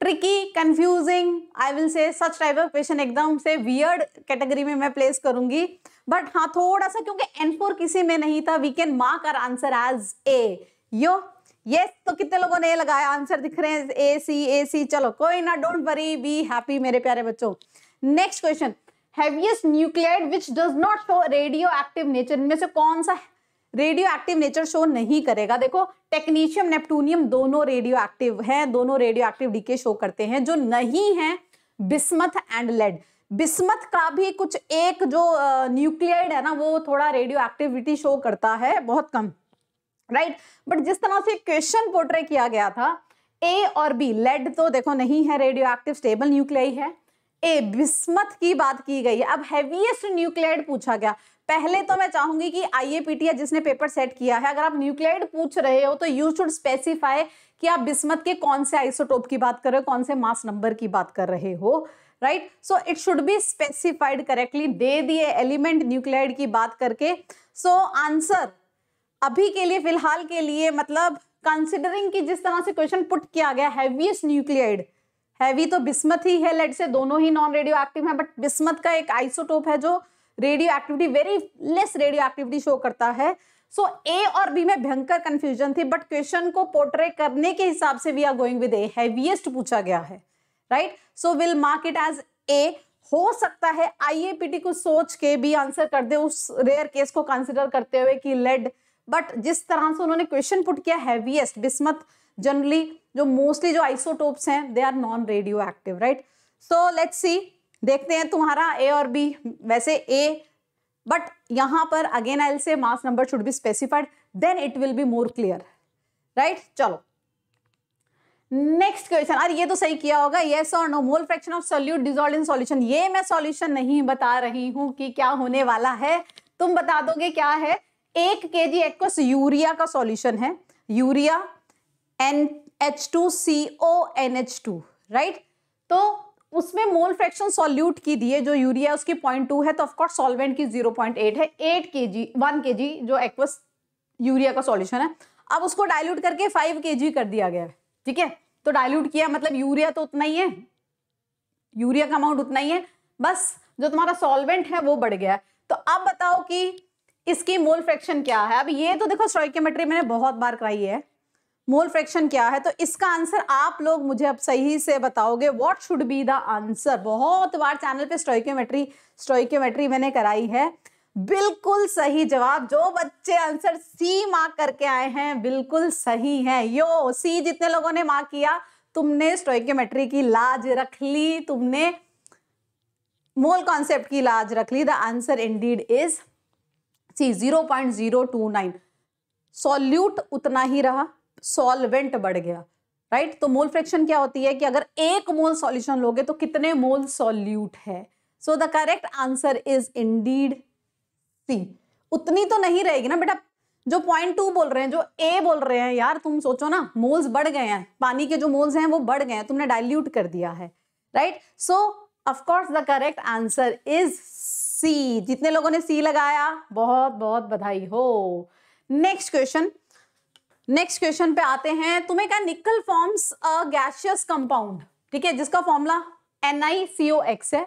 Tricky, confusing, I will say, such type of question एकदम से वियर्ड कैटेगरी में मैं प्लेस करूंगी, बट हाँ थोड़ा सा क्योंकि N4 किसी में नहीं था, we can mark our answer as A. Yo yes, तो कितने लोगों ने लगाया, आंसर दिख रहे हैं ए सी ए सी, चलो कोई ना, डोंट वरी, बी हैप्पी मेरे प्यारे बच्चों। Next question, heaviest nuclide which does not show radio active nature, इनमें से कौन सा रेडियो एक्टिव नेचर शो नहीं करेगा। देखो टेक्नीशियम, नेप्टूनियम दोनों रेडियो एक्टिव हैं, दोनों रेडियो एक्टिव डीके शो करते हैं। जो नहीं है बिस्मथ एंड लेड, बिस्मथ का भी कुछ एक जो न्यूक्लियाइड है ना वो थोड़ा रेडियो एक्टिविटी शो करता है, बहुत कम, राइट। बट जिस तरह से क्वेश्चन पोर्ट्रे किया गया था, ए और बी, लेड तो देखो नहीं है रेडियो एक्टिव, स्टेबल न्यूक्लियाई है, ए बिस्मथ की बात की गई है। अब हैवीएस्ट न्यूक्लियाइड पूछा गया, पहले तो मैं चाहूंगी कि आईएपीटी जिसने पेपर सेट किया है, अगर आप न्यूक्लियाइड पूछ रहे हो तो यू शुड स्पेसिफाई कि आप बिस्मथ के कौन से आइसोटोप की बात कर रहे हो, कौन से मास नंबर की बात कर रहे हो, right. So it should be specified correctly, दे दिए एलिमेंट न्यूक्लियाइड की बात करके। सो आंसर अभी के लिए, फिलहाल के लिए, मतलब कंसिडरिंग कि जिस तरह से क्वेश्चन पुट किया गया, हैवीएस्ट न्यूक्लियाइड, हैवी तो बिस्मथ ही है, लेड से दोनों ही नॉन रेडियो एक्टिव है, बट बिस्मथ का एक आइसोटोप है जो radio activity, very less radio activity show करता है। सो ए और बी में भयंकर कंफ्यूजन थी, बट क्वेश्चन को पोर्ट्रे करने के हिसाब से we are going with A, heaviest पूछा गया है, right. So will mark it as A. हो सकता है आईएपीटी को सोच के भी आंसर कर दे, उस रेयर केस को कंसिडर करते हुए कि लेड, बट जिस तरह से उन्होंने क्वेश्चन पुट किया हैवीएस्ट, बिस्मथ जनरली जो मोस्टली जो आइसोटोप्स हैं they are non radio active, right. So let's see, देखते हैं तुम्हारा ए और बी, वैसे ए, बट यहाँ पर again I will say mass number should be specified, then it will be more clear, right. चलो नेक्स्ट क्वेश्चन, अरे ये तो सही किया होगा, येस और no, mole fraction of solute dissolved in solution. ये मैं सॉल्यूशन नहीं बता रही हूँ कि क्या होने वाला है, तुम बता दोगे क्या है। 1 kg एक्वस यूरिया का सॉल्यूशन है, यूरिया NH2CONH2, राइट। तो उसमें मोल फ्रैक्शन सॉल्यूट की दी है, जो यूरिया उसकी 0.2 है, तो ऑफकोर्स सॉल्वेंट की 0.8 है। 1 kg जो एक्वस यूरिया का सॉल्यूशन है, अब उसको डाइल्यूट करके 5 kg कर दिया गया है, ठीक है। तो डाइल्यूट किया मतलब यूरिया तो उतना ही है, यूरिया का अमाउंट उतना ही है, बस जो तुम्हारा सॉल्वेंट है वो बढ़ गया है। तो अब बताओ कि इसकी मोल फ्रैक्शन क्या है। अब ये तो देखो स्टोइकियोमेट्री मैंने बहुत बार कराई है, मोल फ्रैक्शन क्या है, तो इसका आंसर आप लोग मुझे अब सही से बताओगे, what should be the answer. बहुत बार चैनल पे स्टोइकियोमेट्री मैंने कराई है। बिल्कुल सही जवाब, जो बच्चे आंसर सी मार्क करके आए हैं बिल्कुल सही है। यो सी जितने लोगों ने मार्क किया, तुमने स्टोइकियोमेट्री की लाज रख ली, तुमने मोल कॉन्सेप्ट की लाज रख ली। The answer indeed is C, 0.029। Solute उतना ही रहा, सॉल्वेंट बढ़ गया, राइट। तो मोल फ्रैक्शन क्या होती है कि अगर 1 मोल सॉल्यूशन लोगे तो कितने मोल सॉल्यूट है। So the correct answer is indeed C. उतनी तो नहीं रहेगी ना बेटा, जो 0.2 बोल रहे हैं, जो ए बोल रहे हैं, यार तुम सोचो ना, मोल्स बढ़ गए हैं, पानी के जो मोल्स हैं वो बढ़ गए हैं, तुमने डाइल्यूट कर दिया है, right. So of course the correct answer is C. जितने लोगों ने सी लगाया बहुत बहुत बधाई हो। नेक्स्ट क्वेश्चन पे आते हैं। तुम्हें क्या, निकल फॉर्म्स अ गैसियस कंपाउंड, ठीक है, जिसका फॉर्मूला NiCO(X) है।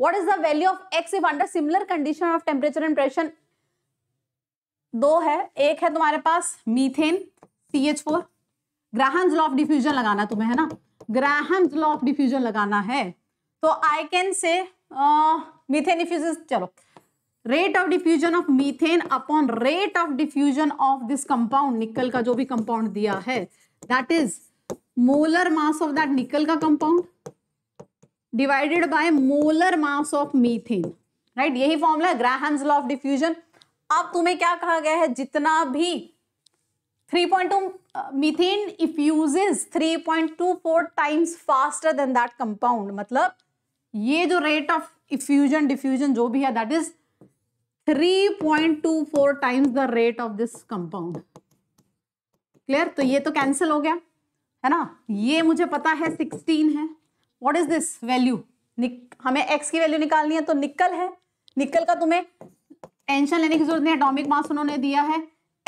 What is the value of X if under similar condition of temperature and pressure. 2 है, एक है तुम्हारे पास methane CH4, Graham's law of diffusion लगाना तुम्हें है ना, ग्राहम्स लॉ ऑफ डिफ्यूजन लगाना है। तो I can say methane diffuses, चलो rate of diffusion of methane upon rate of diffusion of this compound, nickel का जो भी कंपाउंड दिया है, that is molar mass of that nickel का compound divided by molar mass of methane, right. यही formula, Graham's law of diffusion. अब तुम्हें क्या कहा गया है, जितना भी 3.2 methane effuses 3.24 times faster than that compound, मतलब ये जो रेट ऑफ इफ्यूजन डिफ्यूजन जो भी है that is 3.24 times the rate of this compound. Clear, तो ये तो कैंसिल हो गया है ना, ये मुझे पता है 16 है, व्हाट इज दिस वैल्यू, हमें एक्स की वैल्यू निकालनी है तो निकल है, निकल का तुम्हें टेंशन लेने की जरूरत नहीं है, एटॉमिक मास उन्होंने दिया है,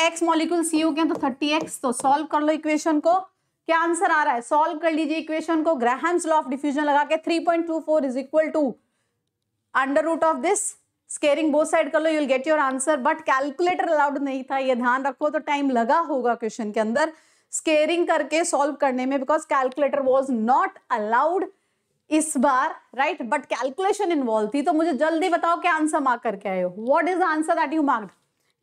एक्स मॉलिक्यूल सीयू के तो 30x, तो सॉल्व कर लो इक्वेशन को, क्या आंसर आ रहा है, सॉल्व कर लीजिए इक्वेशन को, ग्राहम्स लॉ ऑफ डिफ्यूजन लगा के 3.24 is equal to under root of this, squaring both side कर लो, you will get your answer, but calculator allowed नहीं था, ये ध्यान रखो, तो टाइम लगा होगा क्वेश्चन के अंदर स्केयरिंग करके सॉल्व करने में, because calculator was not allowed इस बार, राइट, बट कैलकुलेशन इन्वॉल्व थी, तो मुझे जल्दी बताओ क्या आंसर मार्क करके आए हो, what is the answer that you marked,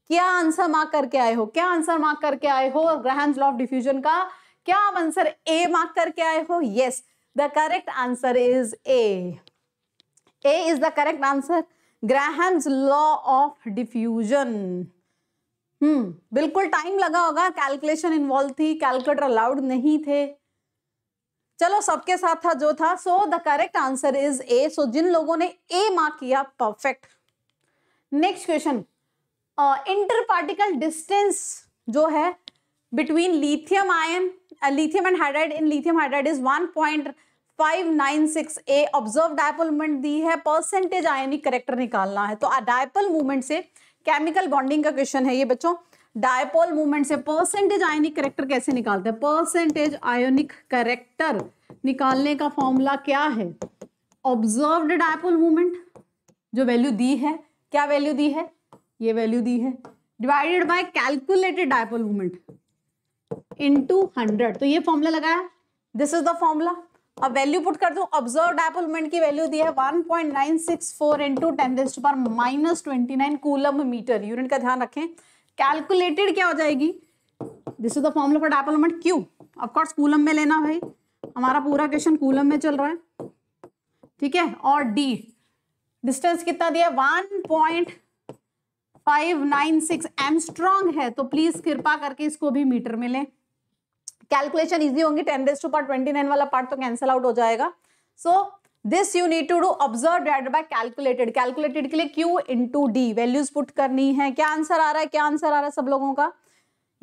क्या आंसर मार्क करके आए हो, क्या आंसर मार्क करके आए हो ग्राहम्स लॉ ऑफ डिफ्यूजन का, क्या आप आंसर ए मार्क करके आए हो, yes the correct answer is A, A is the correct answer, Graham's law of diffusion. बिल्कुल टाइम लगा होगा, कैलकुलेशन इन्वॉल्व थी, कैलकुलेटर अलाउड नहीं थे, चलो सबके साथ था जो था, so the correct answer is A, so जिन लोगों ने ए मार्क किया perfect. Next question, inter particle distance जो है between lithium ion, lithium and hydride in lithium hydride is 1.596 A, observe dipole movement दी है, परसेंटेज आयनिक करेक्टर निकालना है, तो डायपोल मूवमेंट से केमिकल बॉन्डिंग का क्वेश्चन है ये बच्चों, डायपोल मूवमेंट से परसेंटेज आयोनिक करेक्टर कैसे निकालते हैं, परसेंटेज आयोनिक करेक्टर निकालने का फॉर्मूला क्या है, ऑब्जर्व्ड डायपोल मूवमेंट जो वैल्यू दी है, क्या वैल्यू दी है, ये वैल्यू दी है, divided by calculated dipole movement into 100, तो ये फॉर्मूला लगाया, दिस इज द फॉर्मूला। अब वैल्यू पुट कर दो, ऑब्जर्व डायपोल मूवमेंट की वैल्यू दी है 1.964 * 10⁻¹⁹ कूलम मीटर, यूनिट का ध्यान रखें, कैलकुलेटेड क्या हो जाएगी, this is the formula for dipole moment Q, of course coulomb में लेना भाई, हमारा पूरा क्वेश्चन कूलम में चल रहा है, ठीक है, और डी डिस्टेंस कितना दिया 1.596 एमस्ट्रॉन्ग है, तो प्लीज कृपा करके इसको भी मीटर में लें, कैलकुलेशन इजी होंगी, 10⁻¹⁹ वाला पार्ट तो कैंसिल आउट हो जाएगा, so this you need to do, observe divided by calculated, calculated के लिए Q into D, values put करनी है, क्या आंसर आ रहा है, क्या आंसर आ रहा है सब लोगों का,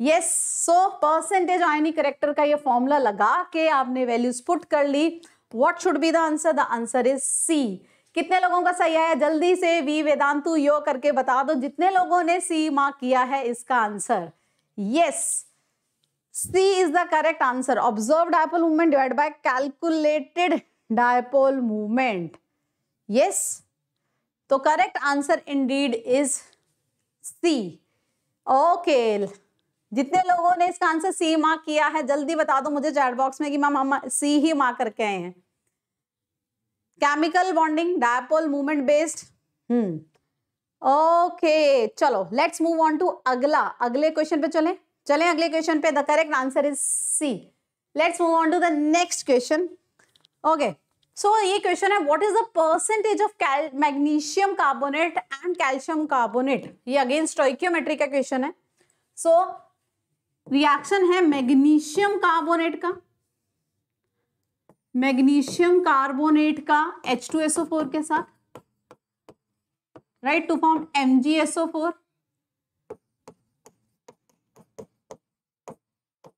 yes, so percentage ionic character का ये फॉर्मूला लगा के आपने वैल्यूज पुट कर ली, what should be the answer, the answer is C. कितने लोगों का सही आया, जल्दी से वी वेदांतु यो करके बता दो, जितने लोगों ने सी मार्क किया है इसका answer, yes C is the correct answer, observe dipole movement divide by calculated dipole movement, yes, तो correct answer indeed is C. Okay, जितने लोगों ने इसका आंसर सी मार्क किया है जल्दी बता दो मुझे चैट बॉक्स में कि मैम हम सी ही मार्क करके आए हैं। Chemical bonding dipole movement based, okay, चलो लेट्स मूव ऑन टू अगला, अगले क्वेश्चन पे चलें, चलें अगले क्वेश्चन पे, the correct answer is C. Let's move on to the next question, okay, so ये क्वेश्चन है, what is the percentage of magnesium carbonate and calcium carbonate, ये अगेन स्टोइकियोमेट्री का क्वेश्चन है, सो रिएक्शन है मैग्नीशियम कार्बोनेट का, मैग्नीशियम कार्बोनेट का H2SO4 के साथ, right, to form MgSO4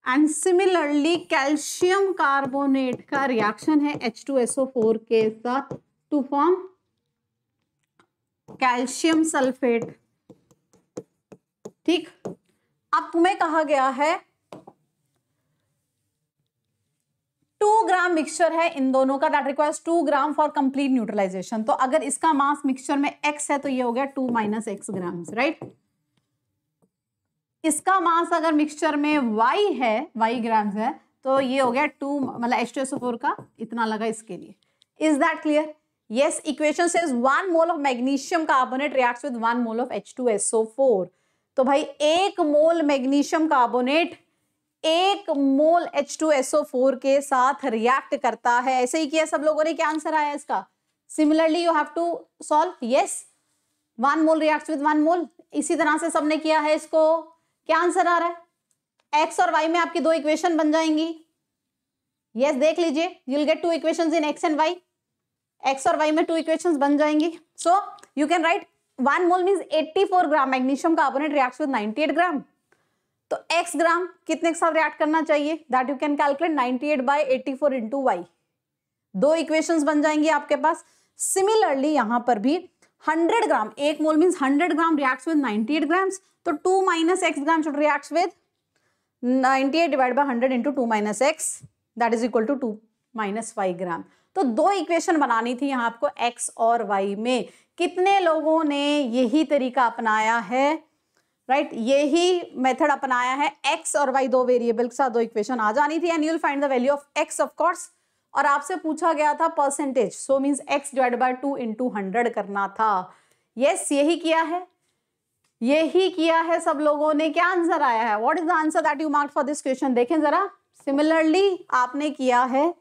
and similarly calcium carbonate का रिएक्शन है H2SO4 के साथ टू फॉर्म कैल्शियम सल्फेट। ठीक, अब तुम्हें कहा गया है 2 ग्राम मिक्सचर है इन दोनों का, that requires 2 gram for complete neutralization, तो अगर इसका मास मिक्सचर में x है तो ये हो गया 2 - x ग्राम, राइट, इसका मास अगर मिक्सचर में y है, y ग्राम्स है, तो ये हो गया 2, मतलब H2SO4 का इतना लगा इसके लिए। Is that clear? Yes, equation says 1 mole of magnesium carbonate reacts with 1 mole of H2SO4, तो भाई 1 मोल मैग्नीशियम कार्बोनेट 1 मोल H2SO4 के साथ रिएक्ट करता है। ऐसे ही किया सब लोगों ने, क्या आंसर आया इसका? Similarly you have to solve, yes, 1 mole reacts with 1 mole, इसी तरह से सबने किया है इसको। क्या आंसर आ रहा है? एक्स और वाई में आपकी 2 इक्वेशन बन जाएंगी। यस, देख लीजिए, you will get 2 equations in X and Y, X और वाई में 2 इक्वेशंस बन जाएंगी। So you can write 1 mole means 84 gram magnesium carbonate reacts with 98 gram, तो एक्स ग्राम कितने के साथ रिएक्ट करना चाहिए, that you can calculate 98/84 into y, दो इक्वेशंस बन जाएंगी आपके पास। सिमिलरली यहां पर भी 100 ग्राम, एक mole means 100 gram reacts with 98 grams, तो 2 minus X gram should reacts with 98 divide by 100 into 2 minus X that is equal to 2 minus Y gram. तो दो इक्वेशन बनानी थी यहाँ आपको एक्स और वाई में। कितने लोगों ने यही तरीका अपनाया है, राइट? यही मेथड अपनाया है। एक्स और वाई दो वेरिएबल के साथ दो इक्वेशन आ जानी थी and you will find the value of X of course. और आपसे पूछा गया था percentage, so means X divide by 2 into 100 करना था। यस यही किया है, यही किया है सब लोगों ने। क्या आंसर आया है? What is the answer that you mark for this question? देखें जरा, सिमिलरली आपने किया है।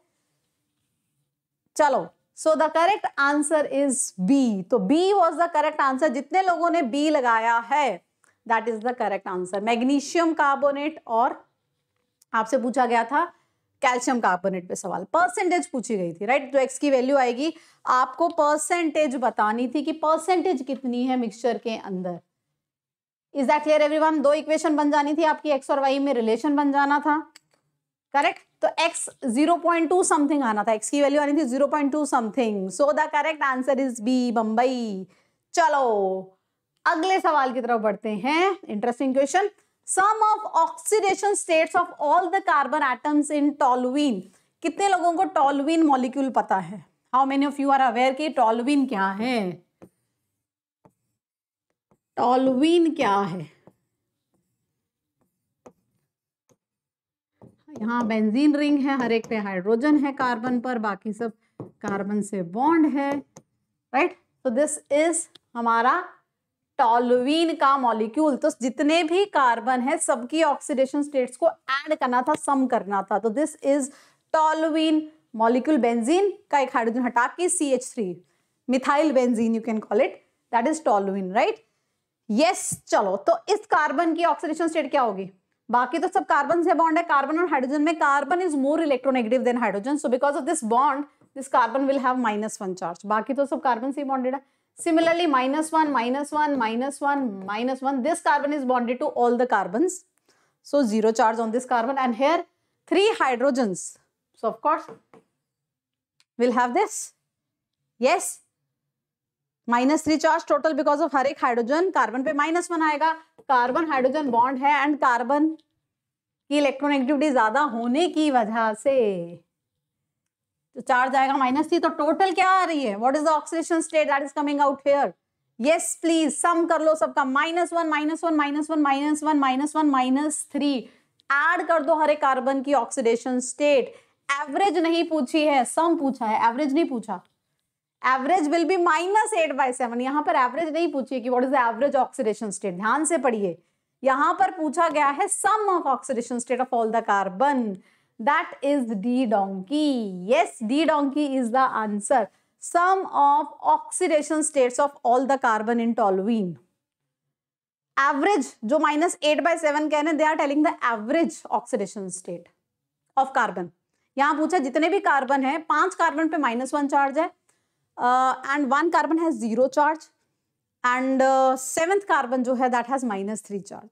चलो, so the correct answer is B. तो B was the correct answer. जितने लोगों ने बी लगाया है that is the correct answer. Magnesium carbonate, और आपसे पूछा गया था कैल्शियम कार्बोनेट पे सवाल, परसेंटेज पूछी गई थी, राइट? तो एक्स की वैल्यू आएगी, आपको परसेंटेज बतानी थी कि परसेंटेज कितनी है मिक्सचर के अंदर। Is that clear everyone? दो इक्वेशन बन जानी थी आपकी, एक्स और वाई में रिलेशन बन जाना था, करेक्ट? तो एक्स 0.2 समथिंग आना था, एक्स की वैल्यू आनी थी 0.2 something. So the correct answer is B, Bombay. चलो अगले सवाल की तरफ बढ़ते हैं। Interesting question, sum of oxidation states of all the carbon atoms in toluene. कितने लोगों को टॉलुइन मॉलिक्यूल पता है? How many of you are aware कि टॉलुइन क्या है? टॉलुइन क्या है? यहाँ बेंजीन रिंग है, हर एक पे हाइड्रोजन है कार्बन पर, बाकी सब कार्बन से बॉन्ड है, राइट? तो दिस इज हमारा टॉलुइन का मॉलिक्यूल। तो जितने भी कार्बन है सबकी ऑक्सीडेशन स्टेट्स को ऐड करना था, सम करना था। तो this is toluene molecule. Benzene का एक हाइड्रोजन हटा के CH3 methyl benzene you can call it, that is toluene, right? Yes. चलो, तो इस कार्बन की ऑक्सीडेशन स्टेट क्या होगी? बाकी तो सब कार्बन से बॉन्ड है, कार्बन और हाइड्रोजन में carbon is more electronegative than hydrogen, so because of this bond this carbon will have -1 charge. बाकी तो सब कार्बन से बॉन्डेड है। Similarly, -1, -1, -1, -1. This carbon is bonded to all the carbons, so 0 charge on this carbon. And here 3 hydrogens, so of course we'll have this. Yes, -3 charge total because of हर एक हाइड्रोजन कार्बन पे -1 आएगा। कार्बन हाइड्रोजन बॉन्ड है एंड कार्बन की इलेक्ट्रोनेगेटिविटी ज्यादा होने की वजह से तो चार्ज आएगा -3। तो टोटल क्या आ रही है? What is the oxidation state that is coming out here? Yes please, sum कर लो सबका। -1, -1, -1, -1, -1, -1, -1, -3 ऐड कर दो हर एक कार्बन की ऑक्सीडेशन स्टेट। एवरेज नहीं पूछी है, सम पूछा है, एवरेज नहीं पूछा। Average will be -8/7। यहाँ पर एवरेज नहीं पूछी कि what is the average oxidation state. ध्यान से पढ़िए, यहाँ पर पूछा गया है sum of oxidation state of all the carbon. That is D donkey. Yes, D donkey is the answer. Sum of oxidation states of all the carbon in toluene. Average, जो -8/7 कह रहे हैं, they are telling the average oxidation state of carbon. यहाँ पूछा जितने भी कार्बन है, 5 कार्बन पे -1 चार्ज है and 1 कार्बन है 0 चार्ज and 7th कार्बन जो है that has -3 charge.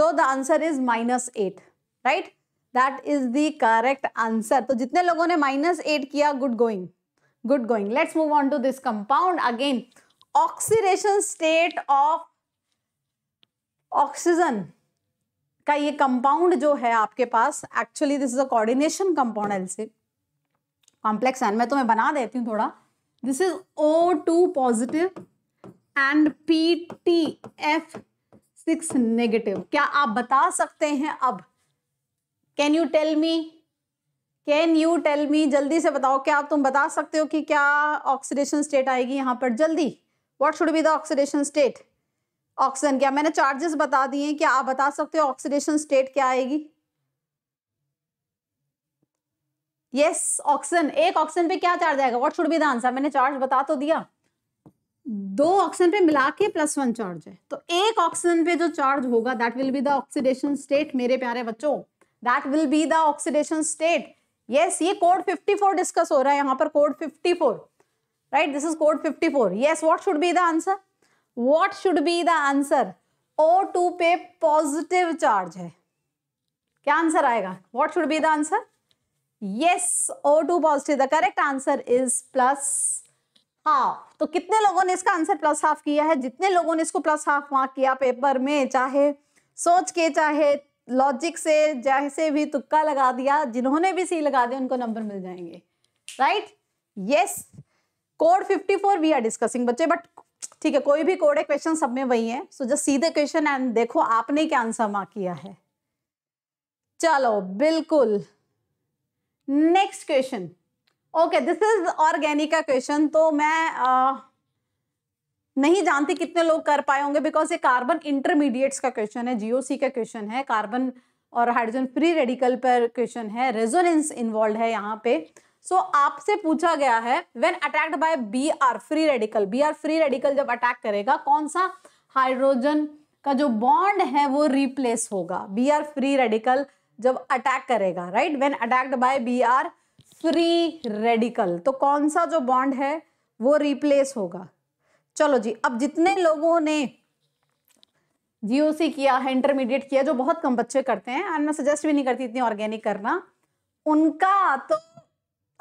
So the answer is -8, right? That is the correct answer. तो जितने लोगों ने -8 किया, good going, good going. Let's move on to this compound again. Oxidation state of oxygen का ये compound जो है आपके पास, actually this is a coordination compound, ऐसे complex है। मैं तुम्हें बना देती हूँ थोड़ा। This is O2 positive and PTF6 negative. क्या आप बता सकते हैं अब? कैन यू टेल मी, जल्दी से बताओ। क्या आप तुम बता सकते हो कि क्या ऑक्सीडेशन स्टेट आएगी यहाँ पर? जल्दी, what should be the oxidation state? Oxygen, क्या मैंने चार्जेस बता दिए हैं? क्या आप बता सकते हो ऑक्सीडेशन स्टेट क्या आएगी? Yes, oxygen. एक ऑक्सीजन पे क्या चार्ज आएगा? What should be the answer? मैंने चार्ज बता तो दिया, 2 ऑक्सीजन पे मिला के +1 चार्ज है, तो एक ऑक्सीजन पे जो चार्ज होगा that will be the oxidation state मेरे प्यारे बच्चों। That will be the oxidation state. Yes, ये code 54 discuss हो रहा है यहाँ पर, code 54, right? This is code 54. Yes, what should be the answer? What should be the answer? O2 पे positive charge है, क्या आंसर आएगा? What should be the answer? Yes, O2 positive. The correct answer is plus half. तो कितने लोगों ने इसका आंसर प्लस हाफ किया है? जितने लोगों ने इसको प्लस हाफ मार्क किया पेपर में, चाहे सोच के चाहे लॉजिक से जैसे भी तुक्का लगा दिया, जिन्होंने भी सी लगा दिया उनको नंबर मिल जाएंगे. Right? Yes. Code 54 we are discussing बच्चे, बट ठीक है कोई भी कोड है, क्वेश्चन सब में वही है. So just see the question and देखो आपने क्या आंसर मार्क किया है. चलो बिल्कुल next question. Okay this is organic का क्वेश्चन. तो मैं नहीं जानती कितने लोग कर पाए होंगे बिकॉज ये कार्बन इंटरमीडिएट्स का क्वेश्चन है, जीओसी का क्वेश्चन है, कार्बन और हाइड्रोजन फ्री रेडिकल पर क्वेश्चन है, रेजोनेंस इन्वॉल्व है यहाँ पे. सो आपसे पूछा गया है when attacked by B R free radical, B R free radical जब अटैक करेगा कौन सा हाइड्रोजन का जो बॉन्ड है वो रिप्लेस होगा बीआर फ्री रेडिकल जब अटैक करेगा. Right? When attacked by B R free radical, तो कौन सा जो बॉन्ड है वो रिप्लेस होगा. चलो जी, अब जितने लोगों ने जीओसी किया है, इंटरमीडिएट किया, जो बहुत कम बच्चे करते हैं और मैं सजेस्ट भी नहीं करती इतनी ऑर्गेनिक करना, उनका तो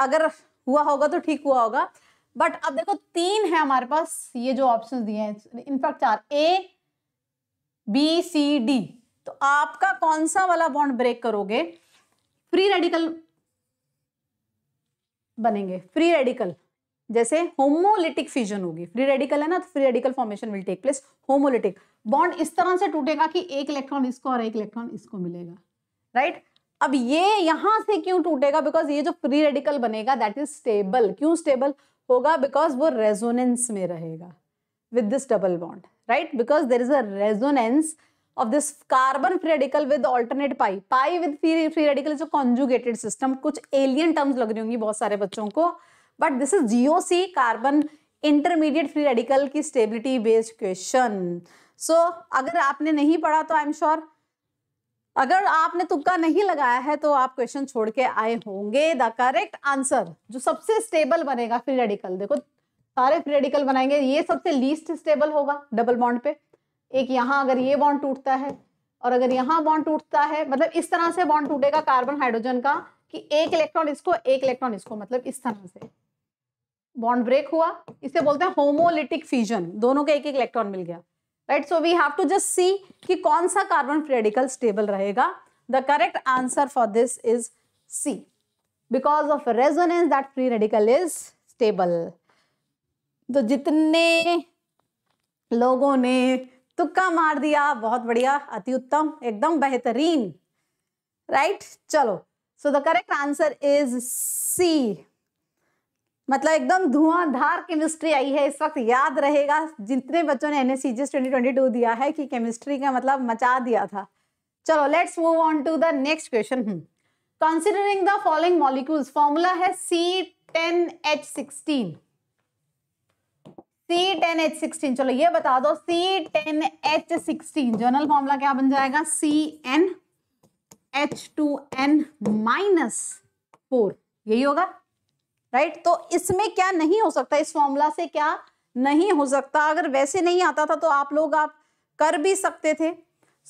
अगर हुआ होगा तो ठीक हुआ होगा. बट अब देखो तीन है हमारे पास, ये जो ऑप्शंस दिए हैं, इनफैक्ट चार, ए बी सी डी. तो आपका कौन सा वाला बॉन्ड ब्रेक करोगे? फ्री रेडिकल बनेंगे, फ्री रेडिकल. जैसे होमोलिटिक फ्यूजन होगी, फ्री रेडिकल है ना, तो free radical formation will take place. Homolytic bond इस तरह से टूटेगा कि एक इलेक्ट्रॉन इसको और एक इलेक्ट्रॉन इसको मिलेगा. राइट? अब ये यहां से क्यों टूटेगा? बिकॉज ये जो फ्री रेडिकल बनेगा दैट इज स्टेबल. क्यों स्टेबल होगा? बिकॉज वो रेजोनेंस में रहेगा with this double bond. Right? Because there is a resonance of this carbon free radical with alternate pi. Pi with free radical is a conjugated system. कुछ एलियन टर्म्स लग रही होंगी बहुत सारे बच्चों को, but this is GOC carbon intermediate free radical की स्टेबिलिटी बेस्ड क्वेश्चन. सो अगर आपने नहीं पढ़ा तो आई एम श्योर, अगर आपने तुक्का नहीं लगाया है तो आप क्वेश्चन छोड़ के आए होंगे. द करेक्ट आंसर जो सबसे स्टेबल बनेगा फ्री रेडिकल, देखो सारे फ्री रेडिकल बनाएंगे, ये सबसे लीस्ट स्टेबल होगा डबल बॉन्ड पे. एक यहाँ अगर ये बॉन्ड टूटता है और अगर यहाँ बॉन्ड टूटता है, मतलब इस तरह से बॉन्ड टूटेगा कार्बन हाइड्रोजन का कि एक इलेक्ट्रॉन इसको, एक इलेक्ट्रॉन इसको, मतलब इस तरह से बॉन्ड ब्रेक हुआ. इसे बोलते हैं होमोलिटिक फ्यूजन, दोनों का एक एक इलेक्ट्रॉन मिल गया. Right? So we have to just see कि कौन सा कार्बन फ्री रेडिकल स्टेबल रहेगा. The correct answer for this is C, because of resonance that free radical is stable. तो जितने लोगों ने तुक्का मार दिया, बहुत बढ़िया, अति उत्तम, एकदम बेहतरीन. राइट? चलो, so the correct answer is C. मतलब एकदम धुआंधार केमिस्ट्री आई है इस वक्त. याद रहेगा जितने बच्चों ने एनएसईजेएस 2022 दिया है कि केमिस्ट्री का मतलब मचा दिया था. चलो let's move on to the next question. Considering the following molecules, formula है C10H16. C10H16. चलो ये बता दो C10H16 जनरल फॉर्मूला क्या बन जाएगा? CnH2n-4, यही होगा. राइट? तो इसमें क्या नहीं हो सकता, इस फॉर्मूला से क्या नहीं हो सकता. अगर वैसे नहीं आता था तो आप लोग आप कर भी सकते थे,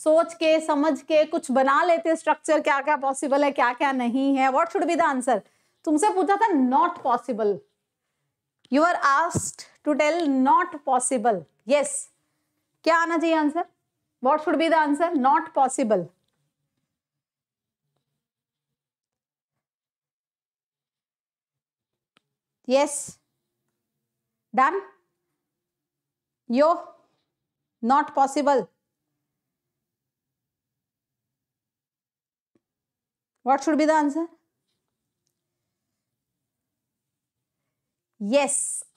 सोच के समझ के कुछ बना लेते स्ट्रक्चर, क्या क्या पॉसिबल है क्या क्या नहीं है. What should be the answer? तुमसे पूछा था not possible, you are asked to tell not possible. Yes, क्या आना चाहिए answer? What should be the answer? Not possible. Yes, done. Yo, not possible. What should be the answer? Yes,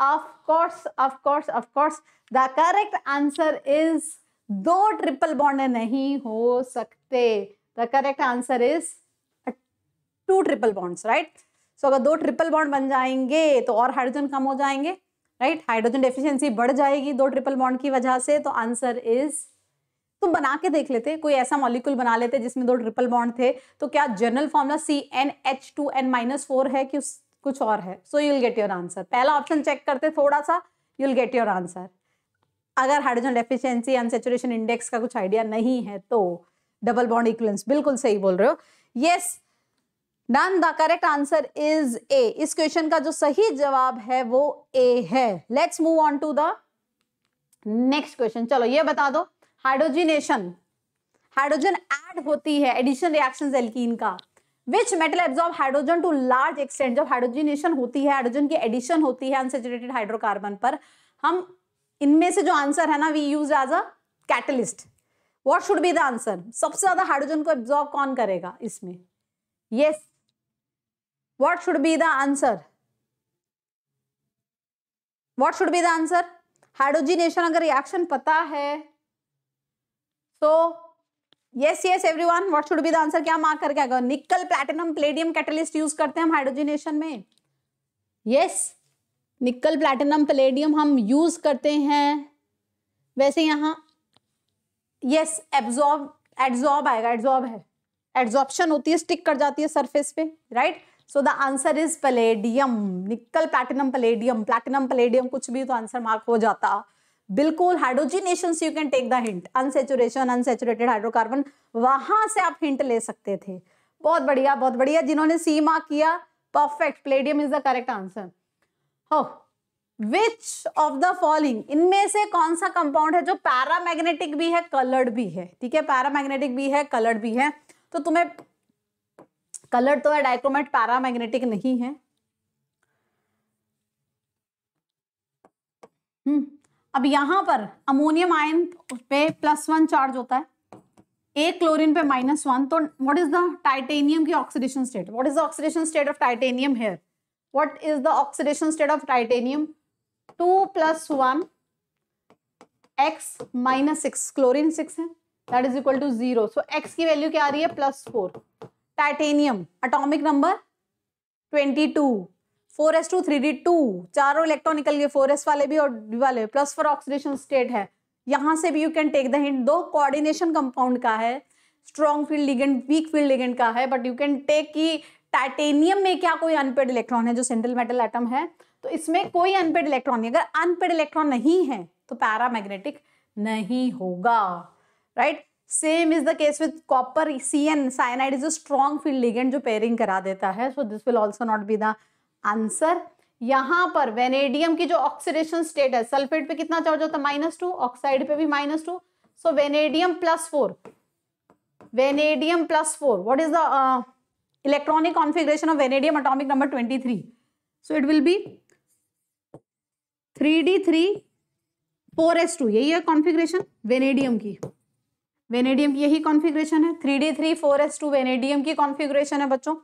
of course, of course, of course. The correct answer is दो ट्रिपल बॉन्ड नहीं हो सकते. The correct answer is 2 triple bonds. Right? सो अगर 2 ट्रिपल बॉन्ड बन जाएंगे तो और हाइड्रोजन कम हो जाएंगे. राइट? हाइड्रोजन डेफिशिएंसी बढ़ जाएगी 2 ट्रिपल बॉन्ड की वजह से. तो आंसर इज, तुम बना के देख लेते, कोई ऐसा मॉलिक्यूल बना लेते जिसमें 2 ट्रिपल बॉन्ड थे. तो क्या जनरल फॉर्मूला CnH2n-4 है कि कुछ और है? So you will get your answer. पहला ऑप्शन चेक करते थोड़ा सा, you will get your answer. अगर हाइड्रोजन डेफिशिएंसी अनसैचुरेशन इंडेक्स का कुछ आइडिया नहीं है तो डबल बॉन्ड इक्विवेलेंस, बिल्कुल सही बोल रहे हो. Yes done, the correct answer is A. इस क्वेश्चन का जो सही जवाब है वो ए है. Let's move on to the next question. चलो ये बता दो, हाइड्रोजनेशन, हाइड्रोजन ऐड होती है एडिशन रिएक्शन एल्कीन का, which metal absorb hydrogen to large extent. जब हाइड्रोजनेशन होती है, हाइड्रोजन की एडिशन होती है अनसैचुरेटेड हाइड्रोकार्बन पर, हम इनमें से जो आंसर है ना we use as a catalyst. What should be the answer? सबसे ज्यादा हाइड्रोजन को एब्जॉर्ब कौन करेगा इसमें? Yes, what should be the answer? What should be the answer? Hydrogenation अगर रिएक्शन पता है तो yes yes everyone, what should be the answer? क्या मार्क करके आएगा? निकल, प्लैटिनम, प्लेडियम कैटलिस्ट यूज करते हैं हम हाइड्रोजनेशन में. यस, निकल, प्लैटिनम, प्लेडियम हम यूज करते हैं. वैसे यहाँ यस एब्जॉर्ब, एड्सॉर्ब आएगा, एड्सॉर्ब है, एड्सॉर्प्शन होती है, स्टिक कर जाती है सरफेस पे, right. So the answer is palladium, nickel, platinum, palladium. Platinum palladium कुछ भी तो आंसर मार्क हो जाता. बिल्कुल, हाइड्रोजिनेशन से you can take the hint, unsaturation, unsaturated hydrocarbon, वहां से आप हिंट ले सकते थे. बहुत बढ़िया, बहुत बढ़िया. जिन्होंने सी मार्क किया perfect, palladium is the correct answer. हो Which of the following, इनमें से कौन सा कंपाउंड है जो पैरामैग्नेटिक भी है कलर्ड भी है? ठीक है, पैरामैग्नेटिक भी है कलर्ड भी है. तो तुम्हें कलर्ड तो है डाइक्रोमेट, पैरामैग्नेटिक नहीं है. अब यहां पर अमोनियम आयन पे +1 चार्ज होता है, एक क्लोरीन पे -1. तो व्हाट इज द टाइटेनियम की oxidation state? What is the oxidation state of titanium here? What is the oxidation state of titanium? 2 + 1 x minus 6, chlorine 6 है, that is equal to 0. So x की वैल्यू क्या आ रही है? +4. Titanium atomic number 22, 4s2 3d2, चारों इलेक्ट्रॉन निकल गए, 4s वाले भी और d वाले, +4 ऑक्सीडेशन स्टेट है. यहां से भी you can take the hint. दो कोऑर्डिनेशन कंपाउंड का है, strong field ligand, weak field ligand का है, बट यू कैन टेक की टाइटेनियम में क्या कोई अनपेड इलेक्ट्रॉन है जो सेंट्रल मेटल एटम है? तो इसमें कोई अनपेड इलेक्ट्रॉन नहीं. अगर अनपेड इलेक्ट्रॉन नहीं है तो पैरामैग्नेटिक नहीं होगा, right. Same is the case with copper, CN cyanide is a strong field ligand जो पेयरिंग करा देता है. So this will also not be the answer. यहाँ पर वेनेडियम की जो ऑक्सीडेशन स्टेट है, सल्फेट पे कितना चार्ज होता है? -2, ऑक्साइड पे भी -2. So vanadium +4, vanadium +4. What is the electronic configuration of vanadium, atomic number 23? So it will be 3d3 4s2. यही है configuration vanadium की, vanadium की यही configuration है, 3d3 4s2 vanadium की configuration है. बच्चों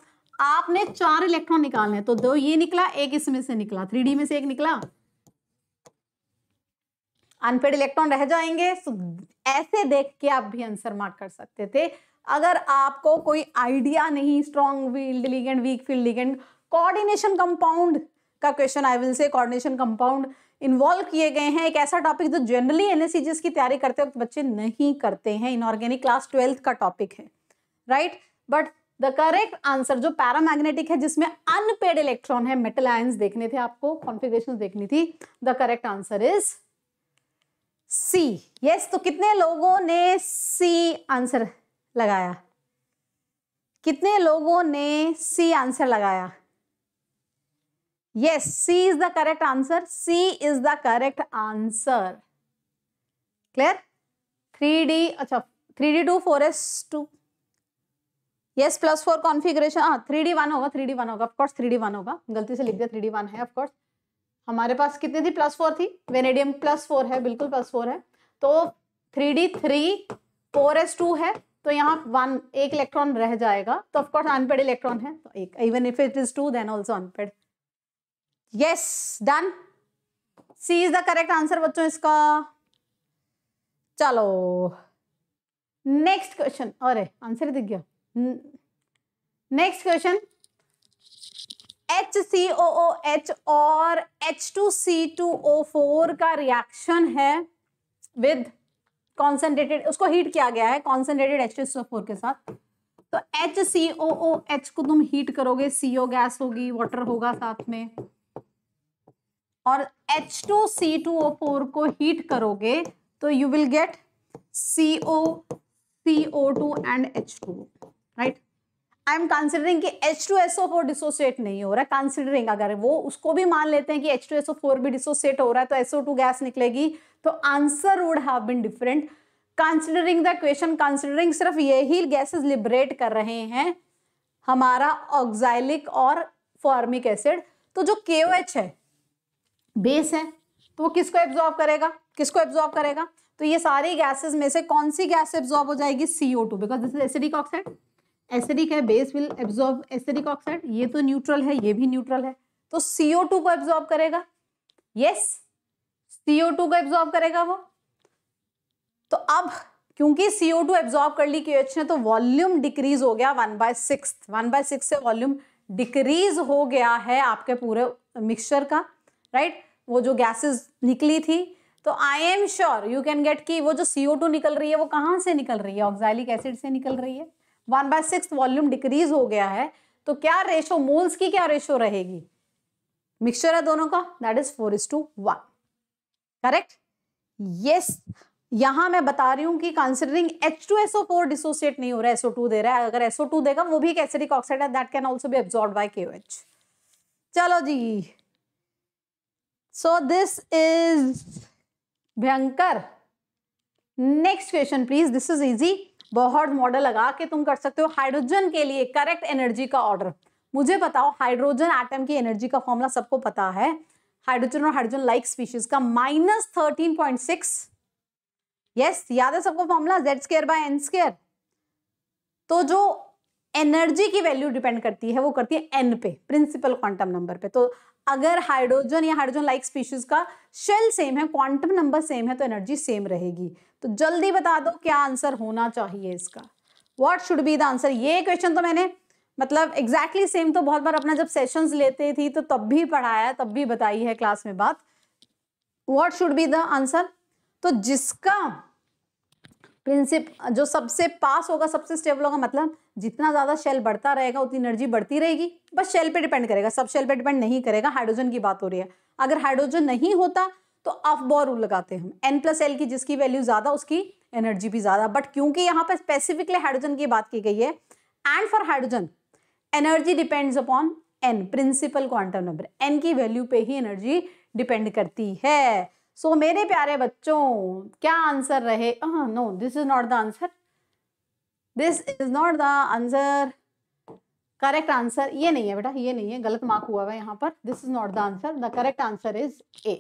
आपने 4 इलेक्ट्रॉन निकालने हैं, तो 2 ये निकला, 1 इसमें से निकला, 3d में से 1 निकला, अनपेड इलेक्ट्रॉन रह जाएंगे. तो ऐसे देख के आप भी आंसर मार्क कर सकते थे अगर आपको कोई आइडिया नहीं. Strong field ligand, weak field ligand, coordination compound का question, I will say coordination compound involve किए गए हैं. एक ऐसा टॉपिक जो जनरली एनएसईजेएस की तैयारी करते वक्त बच्चे नहीं करते हैं. इनऑर्गेनिक क्लास 12th का टॉपिक है, right. But the correct answer जो पैरामैग्नेटिक है, जिसमें अनपेड इलेक्ट्रॉन है, मेटल आयंस देखने थे आपको, कॉन्फिगरेशन देखनी थी, the correct answer is C. Yes, तो कितने लोगों ने सी आंसर लगाया? कितने लोगों ने सी आंसर लगाया? Yes, C is the correct answer, C is the correct answer. Clear? 3d, अच्छा 3d2 4s2, यस +4 कॉन्फिगरेशन. हाँ 3d1 होगा, 3d1 होगा, ऑफकोर्स 3d1 होगा, गलती से लिख दिया 3d1 है. ऑफकोर्स हमारे पास कितनी थी? +4 थी, वेनेडियम +4 है, बिल्कुल +4 है. तो 3d3 4s2 है, तो यहाँ 1, एक इलेक्ट्रॉन रह जाएगा. तो ऑफकोर्स अनपेड इलेक्ट्रॉन है, तो एक, even if it is 2 then also unpaired. Yes, done, C is the correct answer बच्चों इसका. चलो नेक्स्ट क्वेश्चन. अरे आंसर दिख गया. नेक्स्ट क्वेश्चन, HCOOH और H2C2O4 का रिएक्शन है विद कॉन्सेंट्रेटेड, उसको हीट किया गया है कॉन्सेंट्रेटेड H2SO4 के साथ. तो HCOOH को तुम हीट करोगे, CO गैस होगी, वाटर होगा साथ में, और H2C2O4 को हीट करोगे तो you will get CO, CO2 and H2, right. I am considering कि H2SO4 डिसोसिएट नहीं हो रहा है, कंसिडरिंग अगर वो उसको भी मान लेते हैं कि H2SO4 भी डिसोसिएट हो रहा है तो SO2 गैस निकलेगी, तो answer would have been different considering the question, considering सिर्फ यही गैसेस लिबरेट कर रहे हैं हमारा ऑक्साइलिक और फॉर्मिक एसिड। तो जो KOH है बेस है तो वो किसको एब्जॉर्ब करेगा, किसको एब्जॉर्ब करेगा, तो ये सारी गैसेस में से कौन सी गैस एब्जॉर्ब हो जाएगी, CO2, because this is acidic oxide, acidic है, base will absorb acidic oxide. ये तो न्यूट्रल है, ये भी न्यूट्रल है, तो CO2 को एब्जॉर्ब करेगा, यस CO2 को एब्जॉर्ब करेगा वो। तो अब क्योंकि CO2 एब्जॉर्ब कर ली KOH ने तो वॉल्यूम डिक्रीज हो गया 1/6, 1/6 से वॉल्यूम डिक्रीज हो गया है आपके पूरे मिक्सचर का, राइट? वो जो गैसेस निकली थी, तो I am sure you can get कि वो जो CO2 निकल रही है वो कहाँ से निकल रही है, ऑक्साइलिक एसिड से निकल रही है। 1/6 वॉल्यूम डिक्रीज हो गया है, तो क्या रेशो, मोल्स की क्या रेशो रहेगी, मिक्सचर है दोनों का, दैट इज 4:1, करेक्ट? यस, यहां मैं बता रही हूं कि कंसिडरिंग H2SO4 डिसोसिएट नहीं हो रहा है, SO2 दे रहा है, अगर SO2 देगा वो भी एक एसिडिक ऑक्साइड है, that can also be absorb by KOH। चलो जी, सो दिस इज भयंकर। Next question please, this is easy, बहुत मॉडल लगा के तुम कर सकते हो। हाइड्रोजन के लिए करेक्ट एनर्जी का ऑर्डर मुझे बताओ, हाइड्रोजन एटम की एनर्जी का फॉर्मूला सबको पता है, हाइड्रोजन और हाइड्रोजन लाइक स्पीशीज का -13.6, यस याद है सबको फॉर्मूला, Z2/N2। तो जो एनर्जी की वैल्यू डिपेंड करती है वो करती है N पे, प्रिंसिपल क्वांटम नंबर पे। तो अगर हाइड्रोजन या हाइड्रोजन लाइक स्पीशीज का शेल सेम है, क्वांटम नंबर सेम है, तो एनर्जी सेम रहेगी। तो जल्दी बता दो क्या आंसर होना चाहिए इसका, what should be the answer. ये क्वेश्चन तो मैंने मतलब एग्जैक्टली सेम तो बहुत बार अपना जब सेशंस लेते थी तो तब भी पढ़ाया, तब भी बताई है क्लास में बात, what should be the answer. तो जिसका प्रिंसिपल जो सबसे पास होगा, सबसे स्टेबल होगा, मतलब जितना ज़्यादा शेल बढ़ता रहेगा उतनी एनर्जी बढ़ती रहेगी, बस शेल पे डिपेंड करेगा, सब शेल पे डिपेंड नहीं करेगा। हाइड्रोजन की बात हो रही है, अगर हाइड्रोजन नहीं होता तो ऑफ बोर रूल लगाते हैं हम, N+L की, जिसकी वैल्यू ज़्यादा उसकी एनर्जी भी ज़्यादा। बट क्योंकि यहाँ पर स्पेसिफिकली हाइड्रोजन की बात की गई है, and for hydrogen energy depends upon N, principal quantum number, N की वैल्यू पे ही एनर्जी डिपेंड करती है। सो मेरे प्यारे बच्चों क्या आंसर रहे, no this is not the answer, this is not the answer, correct answer ये नहीं है बेटा, ये नहीं है, गलत मार्क हुआ है यहाँ पर, this is not the answer, the correct answer is A,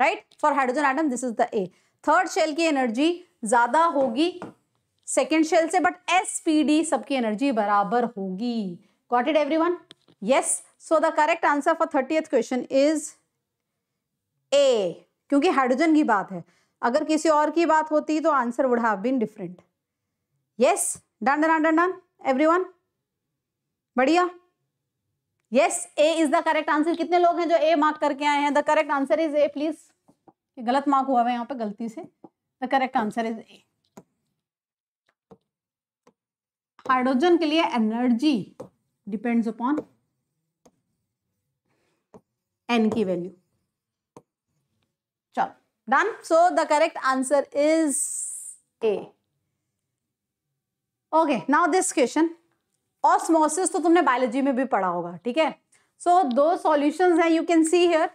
right? For hydrogen atom this is the A। Third shell की एनर्जी ज्यादा होगी सेकेंड शेल से, बट SPD सबकी एनर्जी बराबर होगी। Got it everyone? Yes, so the correct answer for 30th question is A, क्योंकि हाइड्रोजन की बात है। अगर किसी और की बात होती तो answer would have been different. Yes, done done done done everyone, बढ़िया। Yes, A is the correct answer. कितने लोग हैं जो A मार्क करके आए हैं? The correct answer is A, please. गलत मार्क हुआ है यहाँ पे गलती से, the correct answer is A। Hydrogen के लिए एनर्जी डिपेंड्स अपॉन N की वैल्यू। चलो done, so the correct answer is A। Okay, now this question, osmosis तो तुमने बायोलॉजी में भी पढ़ा होगा, ठीक है? सो दो सॉल्यूशंस हैं, यू कैन सी हियर,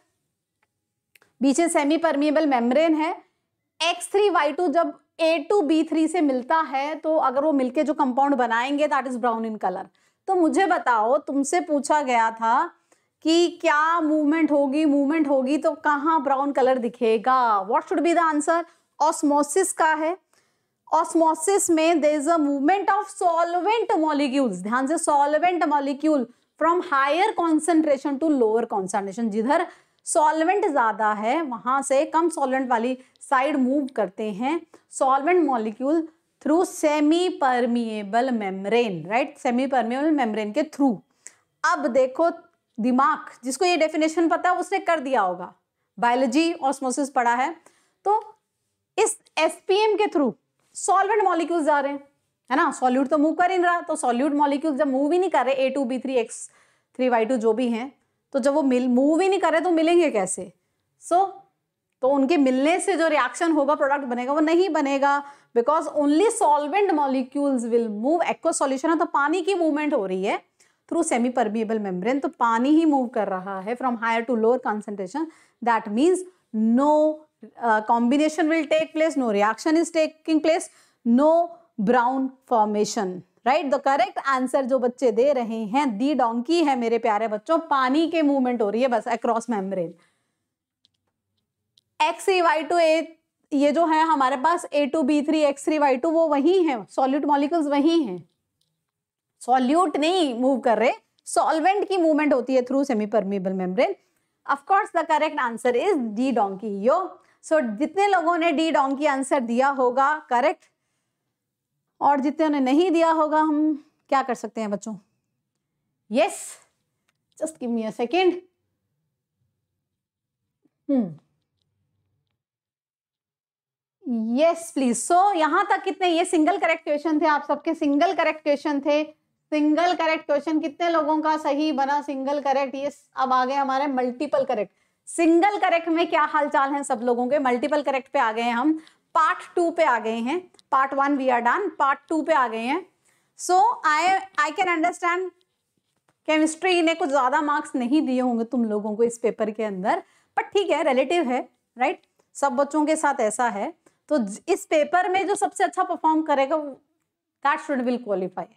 बीचे सेमी परमिएबल मेम्ब्रेन है, X3Y2 जब A2B3 से मिलता है तो अगर वो मिलके जो कंपाउंड बनाएंगे that is brown in colour. तो मुझे बताओ, तुमसे पूछा गया था कि क्या मूवमेंट होगी, मूवमेंट होगी तो कहाँ ब्राउन कलर दिखेगा, what should be the answer. Osmosis का है, ऑस्मोसिस में there is a movement of solvent molecules, ध्यान से, solvent molecule from higher concentration to lower concentration. जिधर सॉल्वेंट ज्यादा है वहां से कम सॉल्वेंट वाली साइड मूव करते हैं solvent molecule through semi permeable membrane, right? Semi permeable membrane के थ्रू। अब देखो, दिमाग, जिसको ये डेफिनेशन पता है उसने कर दिया होगा, बायोलॉजी ऑस्मोसिस पढ़ा है, तो इस SPM के थ्रू सॉल्वेंट मॉलिक्यूल्स जा रहे हैं, है ना? सॉल्यूट तो मूव कर ही नहीं रहा, तो सॉल्यूट मॉलिक्यूल्स जब मूव ही नहीं कर रहे, A2B3 X3Y2 जो भी हैं, तो जब वो मूव ही नहीं कर रहे तो मिलेंगे कैसे? सो तो उनके मिलने से जो रिएक्शन होगा प्रोडक्ट बनेगा वो नहीं बनेगा, because only solvent molecules will move. Aqueous solution है तो पानी की मूवमेंट हो रही है थ्रू सेमी परमिएबल मेम्ब्रेन, तो पानी ही मूव कर रहा है from higher to lower concentration. That means no combination will take place, no reaction is taking place, no brown formation, right? The correct answer जो बच्चे दे रहे हैं दी डोंकी है मेरे प्यारे बच्चों, पानी के मूवमेंट हो रही है बस across membrane। X3Y2A ये जो है हमारे पास A2B3 X3Y2 वो वही है, solute molecules वही हैं, solute नहीं move कर रहे, solvent की movement होती है through semi permeable membrane। Of course the correct answer is D donkey yo। So जितने लोगों ने D donkey आंसर दिया होगा करेक्ट, और जितने ने नहीं दिया होगा हम क्या कर सकते हैं बच्चों? Yes, just give me a second। Yes please। So यहां तक कितने, ये सिंगल करेक्ट क्वेश्चन थे, आप सबके सिंगल करेक्ट क्वेश्चन थे। सिंगल करेक्ट क्वेश्चन कितने लोगों का सही बना सिंगल करेक्ट? ये अब आ गए हमारे मल्टीपल करेक्ट। सिंगल करेक्ट में क्या हालचाल है सब लोगों के? मल्टीपल करेक्ट पे आ गए हैं हम, पार्ट 2 पे आ गए हैं। Part 1 we are done, part 2 पे आ गए हैं। So I can understand chemistry ने कुछ ज्यादा मार्क्स नहीं दिए होंगे तुम लोगों को इस पेपर के अंदर, बट ठीक है, रिलेटिव है राइट, सब बच्चों के साथ ऐसा है। तो इस पेपर में जो सबसे अच्छा परफॉर्म करेगा that student will qualify,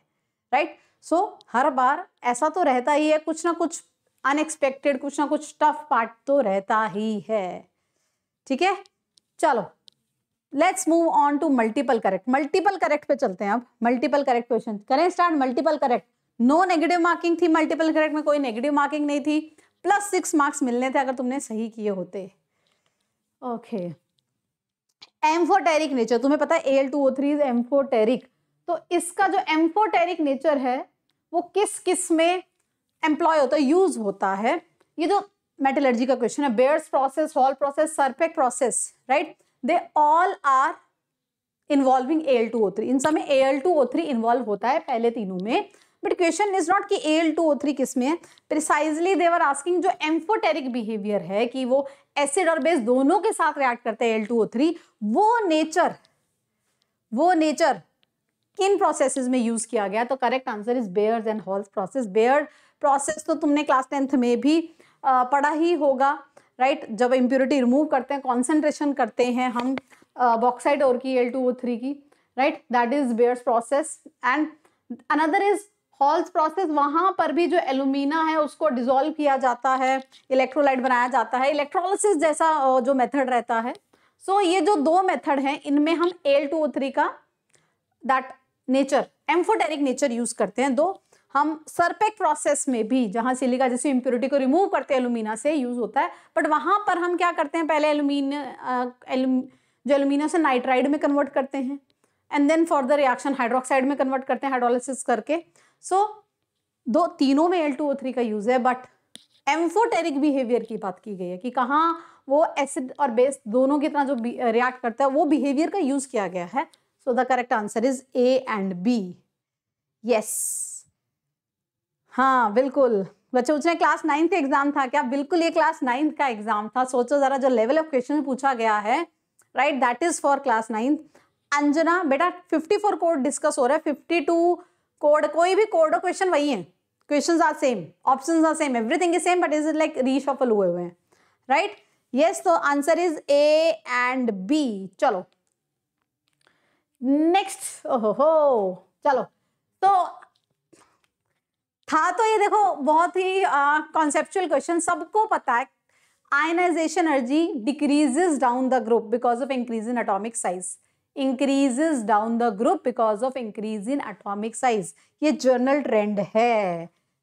right? So हर बार ऐसा तो रहता ही है, कुछ ना कुछ अनएक्सपेक्टेड, कुछ ना कुछ टफ पार्ट तो रहता ही है। ठीक है, चलो let's move on to multiple correct. Multiple correct पे चलते हैं अब। मल्टीपल करेक्ट क्वेश्चन करें start. Multiple correct no negative marking थी, मल्टीपल करेक्ट में कोई नेगेटिव मार्किंग नहीं थी। +6 मार्क्स मिलने थे अगर तुमने सही किए होते। ओके, एम्फोटेरिक नेचर, तुम्हें पता है Al2O3 इज एम्फोटेरिक, तो इसका जो एम्फोटेरिक नेचर है वो किस किस में एम्प्लॉय होता है, यूज होता है? ये जो मेटलर्जी का क्वेश्चन है, Bayer's process, Hall process, Serpeck process, right, they all are involving Al2O3। इन सब में Al2O3 इन्वॉल्व होता है पहले तीनों में, बट क्वेश्चन इज नॉट कि Al2O3 किस में है। प्रिसाइजली देवर आस्किंग जो एम्फोटेरिक बिहेवियर है कि वो एसिड और बेस दोनों के साथ रिएक्ट करते हैं Al2O3, वो नेचर किन प्रोसेसेस में यूज किया गया? तो correct answer is Bayer's and Hall's process. Bayer process तो तुमने क्लास 10th में भी पढ़ा ही होगा, राइट? जब इम्प्योरिटी रिमूव करते हैं, कॉन्सेंट्रेशन करते हैं हम बॉक्साइट और की Al2O3 की, right, that is Bayer's process. And another is Hall's process, वहाँ पर भी जो एलुमिना है उसको डिजोल्व किया जाता है, इलेक्ट्रोलाइट बनाया जाता है, इलेक्ट्रोलिसिस जैसा जो मेथड रहता है। सो ये जो दो मेथड हैं इनमें हम Al2O3 का that nature amphoteric nature use करते हैं। दो हम सर्पेक प्रोसेस में भी, जहाँ सिलिका जैसी इम्प्योरिटी को रिमूव करते हैं एलुमिना से, यूज होता है, बट वहाँ पर हम क्या करते हैं, पहले एलुमिना से नाइट्राइड में कन्वर्ट करते हैं and then for the reaction hydroxide में कन्वर्ट करते हैं हाइड्रोलिसिस करके। सो दो तीनों में Al2O3 का यूज है, बट एम्फोटेरिक बिहेवियर की बात की गई है कि कहाँ वो एसिड और बेस दोनों की तरह जो रिएक्ट करता है वो बिहेवियर का यूज किया गया है। So the correct answer is A and B। Yes, हाँ बिल्कुल बच्चे, उसने क्लास 9 का एग्जाम था क्या? बिल्कुल, ये क्लास 9 का एग्जाम था। सोचो जरा, जो लेवल ऑफ क्वेश्चन पूछा गया है, right, that is for class 9। Anjana बेटा 54 कोड डिस्कस हो रहा है, 52 कोड, कोई भी कोड हो, क्वेश्चन वही है, questions are same, options are same, everything is same, but is it like reshuffle हुए हुए हैं, राइट? यस, तो answer is A and B। चलो नेक्स्ट। ओहो, चलो तो था तो ये देखो बहुत ही कॉन्सेप्चुअल क्वेश्चन, सबको पता है ionization energy decreases down the group because of increase in atomic size, increases down the group because of increase in atomic size, ये जर्नल ट्रेंड है,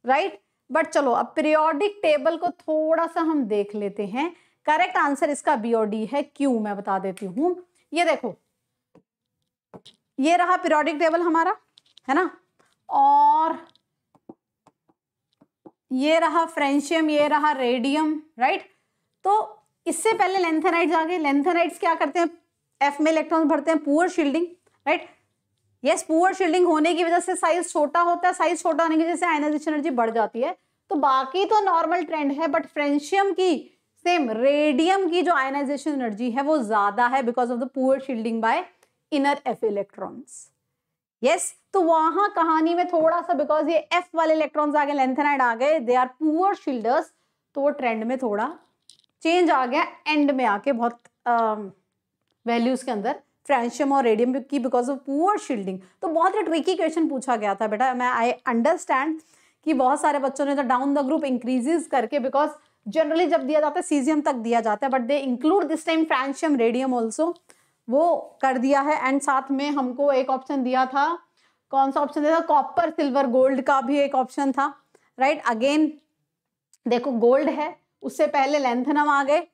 राइट? बट चलो अब पीरियोडिक टेबल को थोड़ा सा हम देख लेते हैं। करेक्ट आंसर इसका BOD है, क्यों मैं बता देती हूँ। ये देखो, ये रहा पीरियोडिक टेबल हमारा, है ना, और ये रहा फ्रेंशियम, ये रहा रेडियम, राइट? तो इससे पहले लेंथेनाइड्स आ गए। लेंथेनाइड्स क्या करते हैं, F में इलेक्ट्रॉन भरते हैं, poor shielding, right? Yes, poor shielding होने की वजह से साइज छोटा होता है, साइज छोटा होने की वजह से आयनाइजेशन एनर्जी बढ़ जाती है। तो बाकी तो नॉर्मल ट्रेंड है, बट फ्रेंशियम की सेम रेडियम की जो आयनाइजेशन एनर्जी है वो ज्यादा है because of the poor shielding by inner F electrons. Yes, तो वहां कहानी में थोड़ा सा बिकॉज ये एफ वाले इलेक्ट्रॉन्स आ गए, लेंथेनाइड आ गए, दे आर पुअर शील्डर्स, तो वो ट्रेंड में थोड़ा चेंज आ गया एंड में आके बहुत वैल्यूज के अंदर फ्रेंशियम और रेडियम की बिकॉज ऑफ पुअर शील्डिंग. तो बहुत ही ट्रिकी क्वेश्चन पूछा गया था बेटा. मैं आई अंडरस्टैंड कि बहुत सारे बच्चों ने तो डाउन द ग्रुप इंक्रीजेस करके, बिकॉज जनरली जब दिया जाता है सीजियम तक दिया जाता है, but they include this time francium radium also, वो कर दिया है. एंड साथ में हमको एक ऑप्शन दिया था, कौन सा ऑप्शन दिया था, कॉपर सिल्वर गोल्ड का भी एक ऑप्शन था, राइट. अगेन देखो गोल्ड है, उससे पहले लैंथनम आ गए,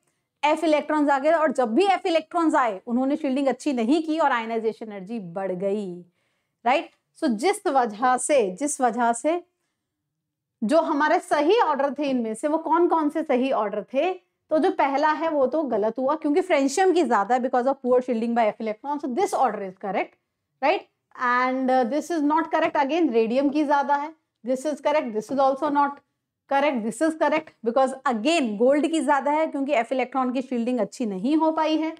एफ इलेक्ट्रॉन्स आ गए, और जब भी एफ इलेक्ट्रॉन्स आए उन्होंने शील्डिंग अच्छी नहीं की और आयनाइजेशन एनर्जी बढ़ गई, राइट. सो जिस वजह से जो हमारे सही ऑर्डर थे इनमें से, वो कौन कौन से सही ऑर्डर थे, तो जो पहला है वो तो गलत हुआ क्योंकि फ्रेंशियम की ज्यादा because of poor shielding by f electron, so this order is correct, right. And this is not correct, again radium की ज्यादा है, this is correct, this is also not correct, this is correct because again gold की ज्यादा है क्योंकि एफ इलेक्ट्रॉन की शील्डिंग अच्छी नहीं हो पाई है,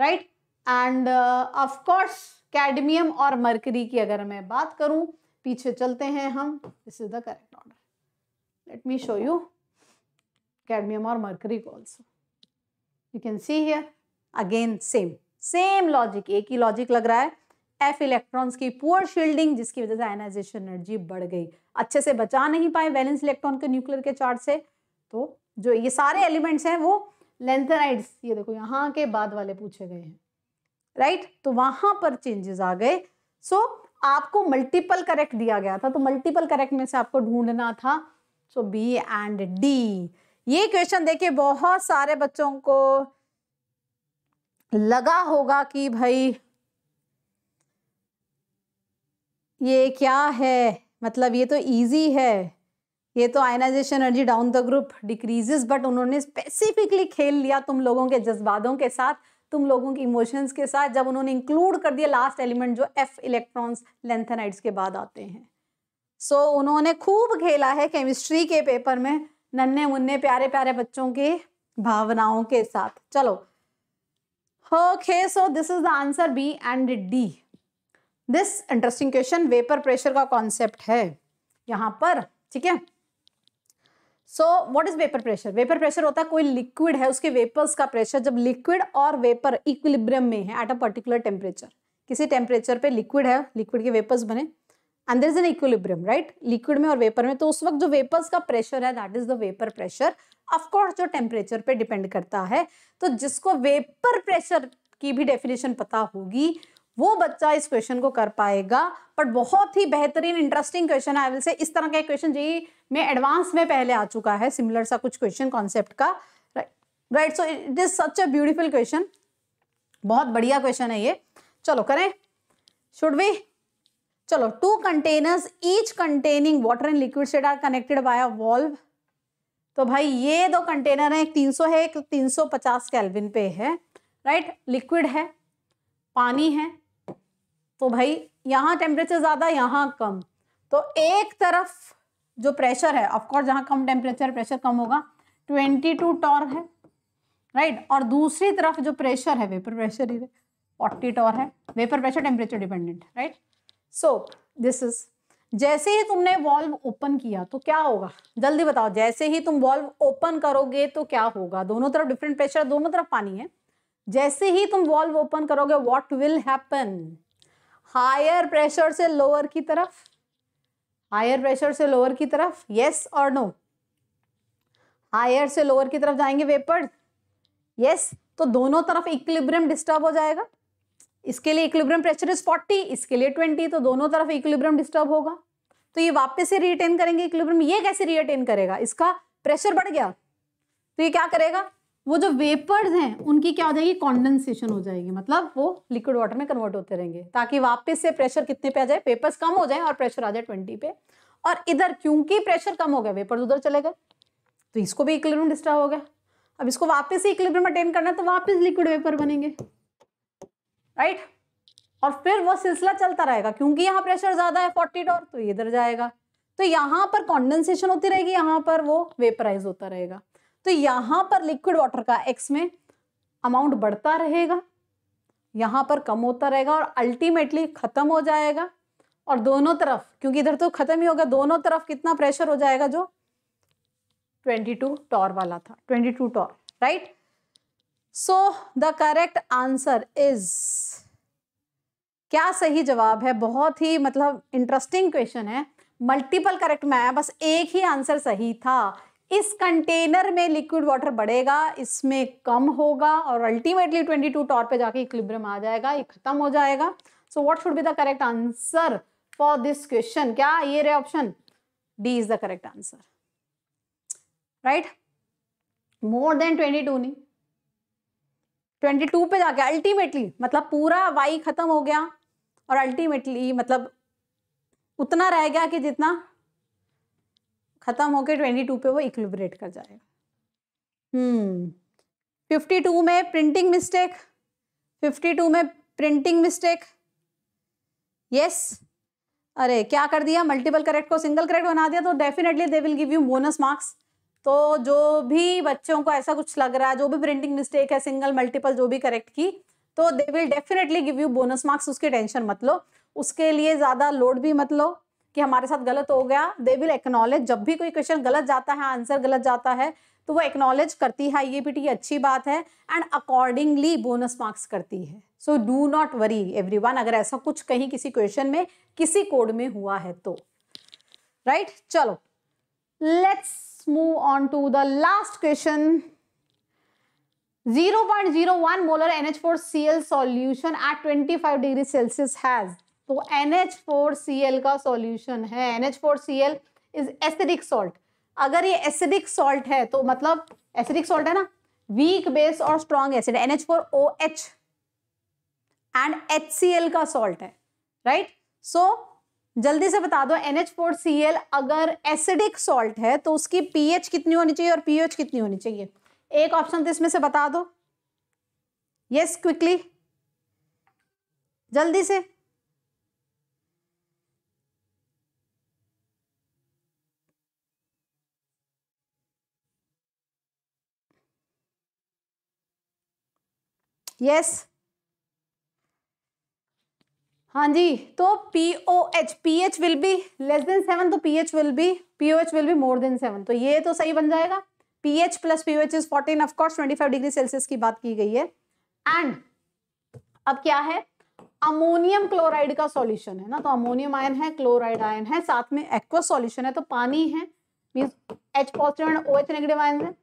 राइट. एंड ऑफकोर्स कैडमियम और मरकरी की अगर मैं बात करूं, पीछे चलते हैं हम, this is the correct order. Let me show you cadmium or mercury also. You can see here again same logic, एक ही logic लग रहा है. F electrons की poor shielding जिसकी वजह से ionization energy बढ़ गई, अच्छे से बचा नहीं पाए valence electron के nuclear के charge से. तो जो ये सारे elements हैं वो lanthanides, ये देखो यहाँ के बाद वाले पूछे गए हैं, right. तो वहाँ पर changes आ गए. So आपको multiple correct दिया गया था, तो multiple correct में से आपको ढूंढना था. So B and D. ये क्वेश्चन देखिए बहुत सारे बच्चों को लगा होगा कि भाई ये क्या है, मतलब ये तो इजी है, ये तो ionization energy down the group decreases, but उन्होंने स्पेसिफिकली खेल लिया तुम लोगों के जज्बातों के साथ, तुम लोगों के इमोशंस के साथ, जब उन्होंने इंक्लूड कर दिया लास्ट एलिमेंट जो एफ इलेक्ट्रॉन्स लेंथेनाइड्स के बाद आते हैं. सो उन्होंने खूब खेला है केमिस्ट्री के पेपर में नन्हे मुन्ने प्यारे प्यारे बच्चों के भावनाओं के साथ. चलो, okay, so this is the answer B and D. This interesting question, vapour pressure का कॉन्सेप्ट है यहाँ पर, ठीक है. So what is vapour pressure? Vapour pressure होता है कोई लिक्विड है उसके वेपर्स का प्रेशर, जब लिक्विड और वेपर इक्विलिब्रियम में है एट अ पर्टिकुलर टेम्परेचर. किसी टेम्परेचर पे लिक्विड है, लिक्विड के वेपर्स बने, and there is an equilibrium, right? Liquid में और वेपर में, तो उस वक्त जो वेपर्स का प्रेशर है that is the vapor pressure, of course जो टेम्परेचर पे डिपेंड करता है. तो जिसको वेपर प्रेशर की भी डेफिनेशन पता होगी वो बच्चा इस क्वेश्चन को कर पाएगा. बट बहुत ही बेहतरीन इंटरेस्टिंग क्वेश्चन है, आई विल से. इस तरह का क्वेश्चन जी में एडवांस में पहले आ चुका है सिमिलर सा कुछ क्वेश्चन कॉन्सेप्ट का, right. So it is such a beautiful question, बहुत बढ़िया क्वेश्चन है ये. चलो करें, शुड वी? चलो, two containers each containing water and liquid state are connected by a valve. तो भाई ये दो कंटेनर हैं, एक 300 है, एक 350 केल्विन पे है, राइट. लिक्विड है, पानी है, तो भाई यहाँ टेम्परेचर ज़्यादा, यहाँ कम. तो एक तरफ जो प्रेशर है, ऑफकोर्स जहाँ कम टेम्परेचर प्रेशर कम होगा, 22 टॉर है, राइट. और दूसरी तरफ जो प्रेशर है, वेपर प्रेशर, 40 टॉर है. Vapour pressure temperature dependent, right. So, this is, जैसे ही तुमने वॉल्व ओपन किया तो क्या होगा, जल्दी बताओ. जैसे ही तुम वॉल्व ओपन करोगे तो क्या होगा? दोनों तरफ डिफरेंट प्रेशर, दोनों तरफ पानी है. जैसे ही तुम वॉल्व ओपन करोगे, what will happen? Higher pressure से लोअर की तरफ, हायर प्रेशर से लोअर की तरफ, yes और no? हायर से लोअर की तरफ जाएंगे वेपर, yes. तो दोनों तरफ इक्विलिब्रियम डिस्टर्ब हो जाएगा. इसके लिए इक्विलिब्रियम प्रेशर इज 40, इसके लिए 20, तो दोनों तरफ इक्विलिब्रियम डिस्टर्ब होगा. तो ये वापस से रीटेन करेंगे इक्विलिब्रियम. ये कैसे रीटेन करेगा? इसका प्रेशर बढ़ गया तो ये क्या करेगा, वो जो वेपर्स हैं उनकी क्या हो जाएगी, कॉन्डेंसेशन हो जाएगी, मतलब वो लिक्विड वाटर में कन्वर्ट होते रहेंगे, ताकि वापस से प्रेशर कितने पे आ जाए, वेपर्स कम हो जाए और प्रेशर आ जाए 20 पे. और इधर क्योंकि प्रेशर कम हो गया, वेपर्स उधर चले गए, तो इसको भी इक्विलिब्रियम डिस्टर्ब हो गया. अब इसको वापस से इक्विलिब्रियम अटेन करना है, तो वापस लिक्विड वेपर बनेंगे, राइट और फिर वो सिलसिला चलता रहेगा. क्योंकि यहाँ प्रेशर ज्यादा है 40 टॉर, तो इधर जाएगा, तो यहाँ पर कॉन्डेंसेशन होती रहेगी, यहाँ पर वो वेपराइज होता रहेगा. तो यहाँ पर लिक्विड वाटर का एक्स में अमाउंट बढ़ता रहेगा, यहाँ पर कम होता रहेगा और अल्टीमेटली खत्म हो जाएगा। और दोनों तरफ, क्योंकि इधर तो खत्म ही होगा, दोनों तरफ कितना प्रेशर हो जाएगा जो 22 टॉर वाला था, 22 torr, right. So the correct answer is, क्या सही जवाब है, बहुत ही मतलब इंटरेस्टिंग क्वेश्चन है, मल्टीपल करेक्ट में आया, बस एक ही आंसर सही था। इस कंटेनर में लिक्विड वाटर बढ़ेगा, इसमें कम होगा और अल्टीमेटली 22 टॉर पे जाके इक्विलिब्रियम आ जाएगा, ये खत्म हो जाएगा। So what should be the correct answer for this question, क्या ये रहे option D is the correct answer, right. More than 22 नहीं, 22 पे जाके अल्टीमेटली मतलब पूरा वाई खत्म हो गया और अल्टीमेटली मतलब उतना रह गया कि जितना खत्म होके 22 पे वो इक्विलिब्रेट कर जाएगा। 52 में प्रिंटिंग मिस्टेक, 52 में प्रिंटिंग मिस्टेक, यस। अरे क्या कर दिया, मल्टीपल करेक्ट को सिंगल करेक्ट बना दिया, तो definitely they will give you bonus marks. तो जो भी बच्चों को ऐसा कुछ लग रहा है, जो भी प्रिंटिंग मिस्टेक है, सिंगल मल्टीपल जो भी करेक्ट की, तो they will definitely give you bonus marks, उसकी टेंशन मत लो, उसके लिए ज्यादा लोड भी मत लो कि हमारे साथ गलत हो गया। दे विल एक्नॉलेज, जब भी कोई क्वेश्चन गलत जाता है, आंसर गलत जाता है, तो वो एक्नॉलेज करती है, ये भी अच्छी बात है, एंड अकॉर्डिंगली बोनस मार्क्स करती है। So do not worry everyone, अगर ऐसा कुछ कहीं किसी क्वेश्चन में किसी कोड में हुआ है तो, राइट चलो let's move on to the last question. 0.01 molar NH4Cl solution at 25 degree Celsius has, तो NH4Cl का सॉल्यूशन है, NH4Cl इज एसिडिक सॉल्ट। अगर ये एसिडिक सॉल्ट है तो मतलब एसिडिक सॉल्ट है ना, वीक बेस और strong acid, NH4OH and HCl का सॉल्ट है, राइट। सो जल्दी से बता दो, NH4Cl अगर एसिडिक सॉल्ट है तो उसकी pH कितनी होनी चाहिए और pH कितनी होनी चाहिए, एक ऑप्शन तो इसमें से बता दो, यस क्विकली जल्दी से। यस हाँ जी, तो POH, pH will be less than 7, तो pH will be more than 7, तो ये तो सही बन जाएगा। pH plus pH is 14, of course 25 degree Celsius की बात की गई है। एंड अब क्या है, अमोनियम क्लोराइड का सॉल्यूशन है ना, तो अमोनियम आयन है, क्लोराइड आयन है, साथ में एक्वस सॉल्यूशन है, तो पानी है, means H positive and OH negative ion है,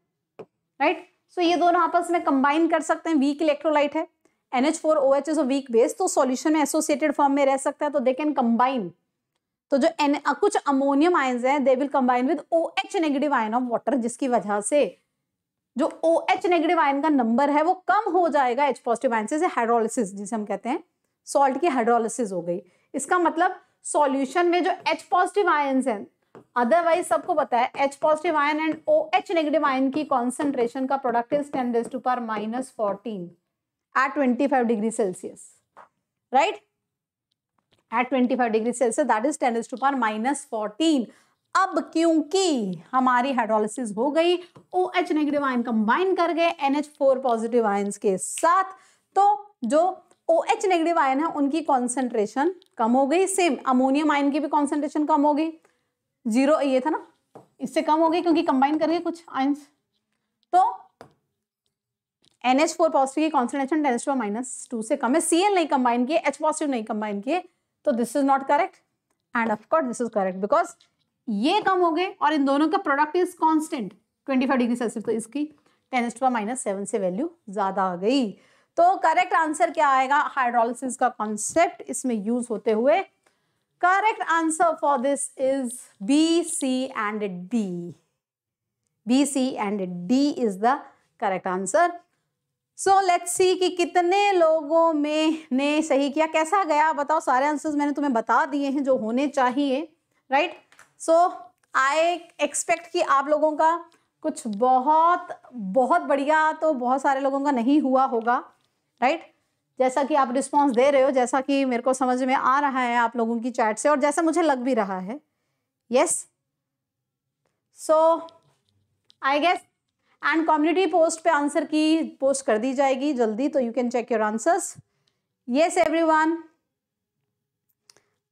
राइट। सो ये दोनों आपस में कंबाइन कर सकते हैं, वीक इलेक्ट्रोलाइट है, NH4OH is a weak base, तो सॉल्यूशन में एसोसिएटेड फॉर्म में रह सकता है, तो दे कैन कंबाइन। तो जो कुछ अमोनियम आयंस हैं, they will combine with OH negative ion of water, जिसकी वजह से जो OH नेगेटिव आयन का नंबर है वो कम हो जाएगा H पॉजिटिव आयन से, हाइड्रोलिसिस जिसे हम कहते हैं, सॉल्ट की हाइड्रोलिसिस हो गई। इसका मतलब सॉल्यूशन में जो H पॉजिटिव आयंस हैं, अदरवाइज सबको पता है H positive ion and OH negative ion की कॉन्सेंट्रेशन का product is 10⁻⁻⁴ at 25 degree Celsius, right, at 25 degree Celsius that is 10⁻⁻⁴। अब क्योंकि हमारी हाइड्रोलिसिस हो गई, OH नेगेटिव आयन कंबाइन कर गए NH4 पॉजिटिव आयंस के साथ, तो जो OH नेगेटिव आयन है उनकी कॉन्सेंट्रेशन कम हो गई, सेम अमोनियम आयन की भी कॉन्सेंट्रेशन कम हो गई, जीरो ये था ना, इससे कम हो गई क्योंकि कंबाइन कर गए कुछ आयंस। तो NH4 पॉजिटिव की कॉन्सेंट्रेशन 10⁻⁻² से कम है, Cl नहीं कंबाइन किए, H पॉजिटिव नहीं कंबाइन किए, तो this is not correct and of course this is correct, because ये कम हो गए और इन दोनों का product is constant 25 degree Celsius, तो इसकी 10⁻⁷ से वैल्यू ज्यादा आ गई। तो करेक्ट आंसर क्या आएगा, हाइड्रोलिसिस का कॉन्सेप्ट इसमें यूज होते हुए correct answer for this is B, C and D, B, C and D is the correct answer. So let's see कि कितने लोगों में ने सही किया, कैसा गया बताओ, सारे आंसर्स मैंने तुम्हें बता दिए हैं जो होने चाहिए, राइट। सो आई एक्सपेक्ट कि आप लोगों का कुछ बहुत बढ़िया तो बहुत सारे लोगों का नहीं हुआ होगा, राइट, जैसा कि आप रिस्पॉन्स दे रहे हो, जैसा कि मेरे को समझ में आ रहा है आप लोगों की चैट से और जैसा मुझे लग भी रहा है, yes. So I guess and community post पे आंसर की पोस्ट कर दी जाएगी जल्दी, तो you can check your answers. Yes everyone,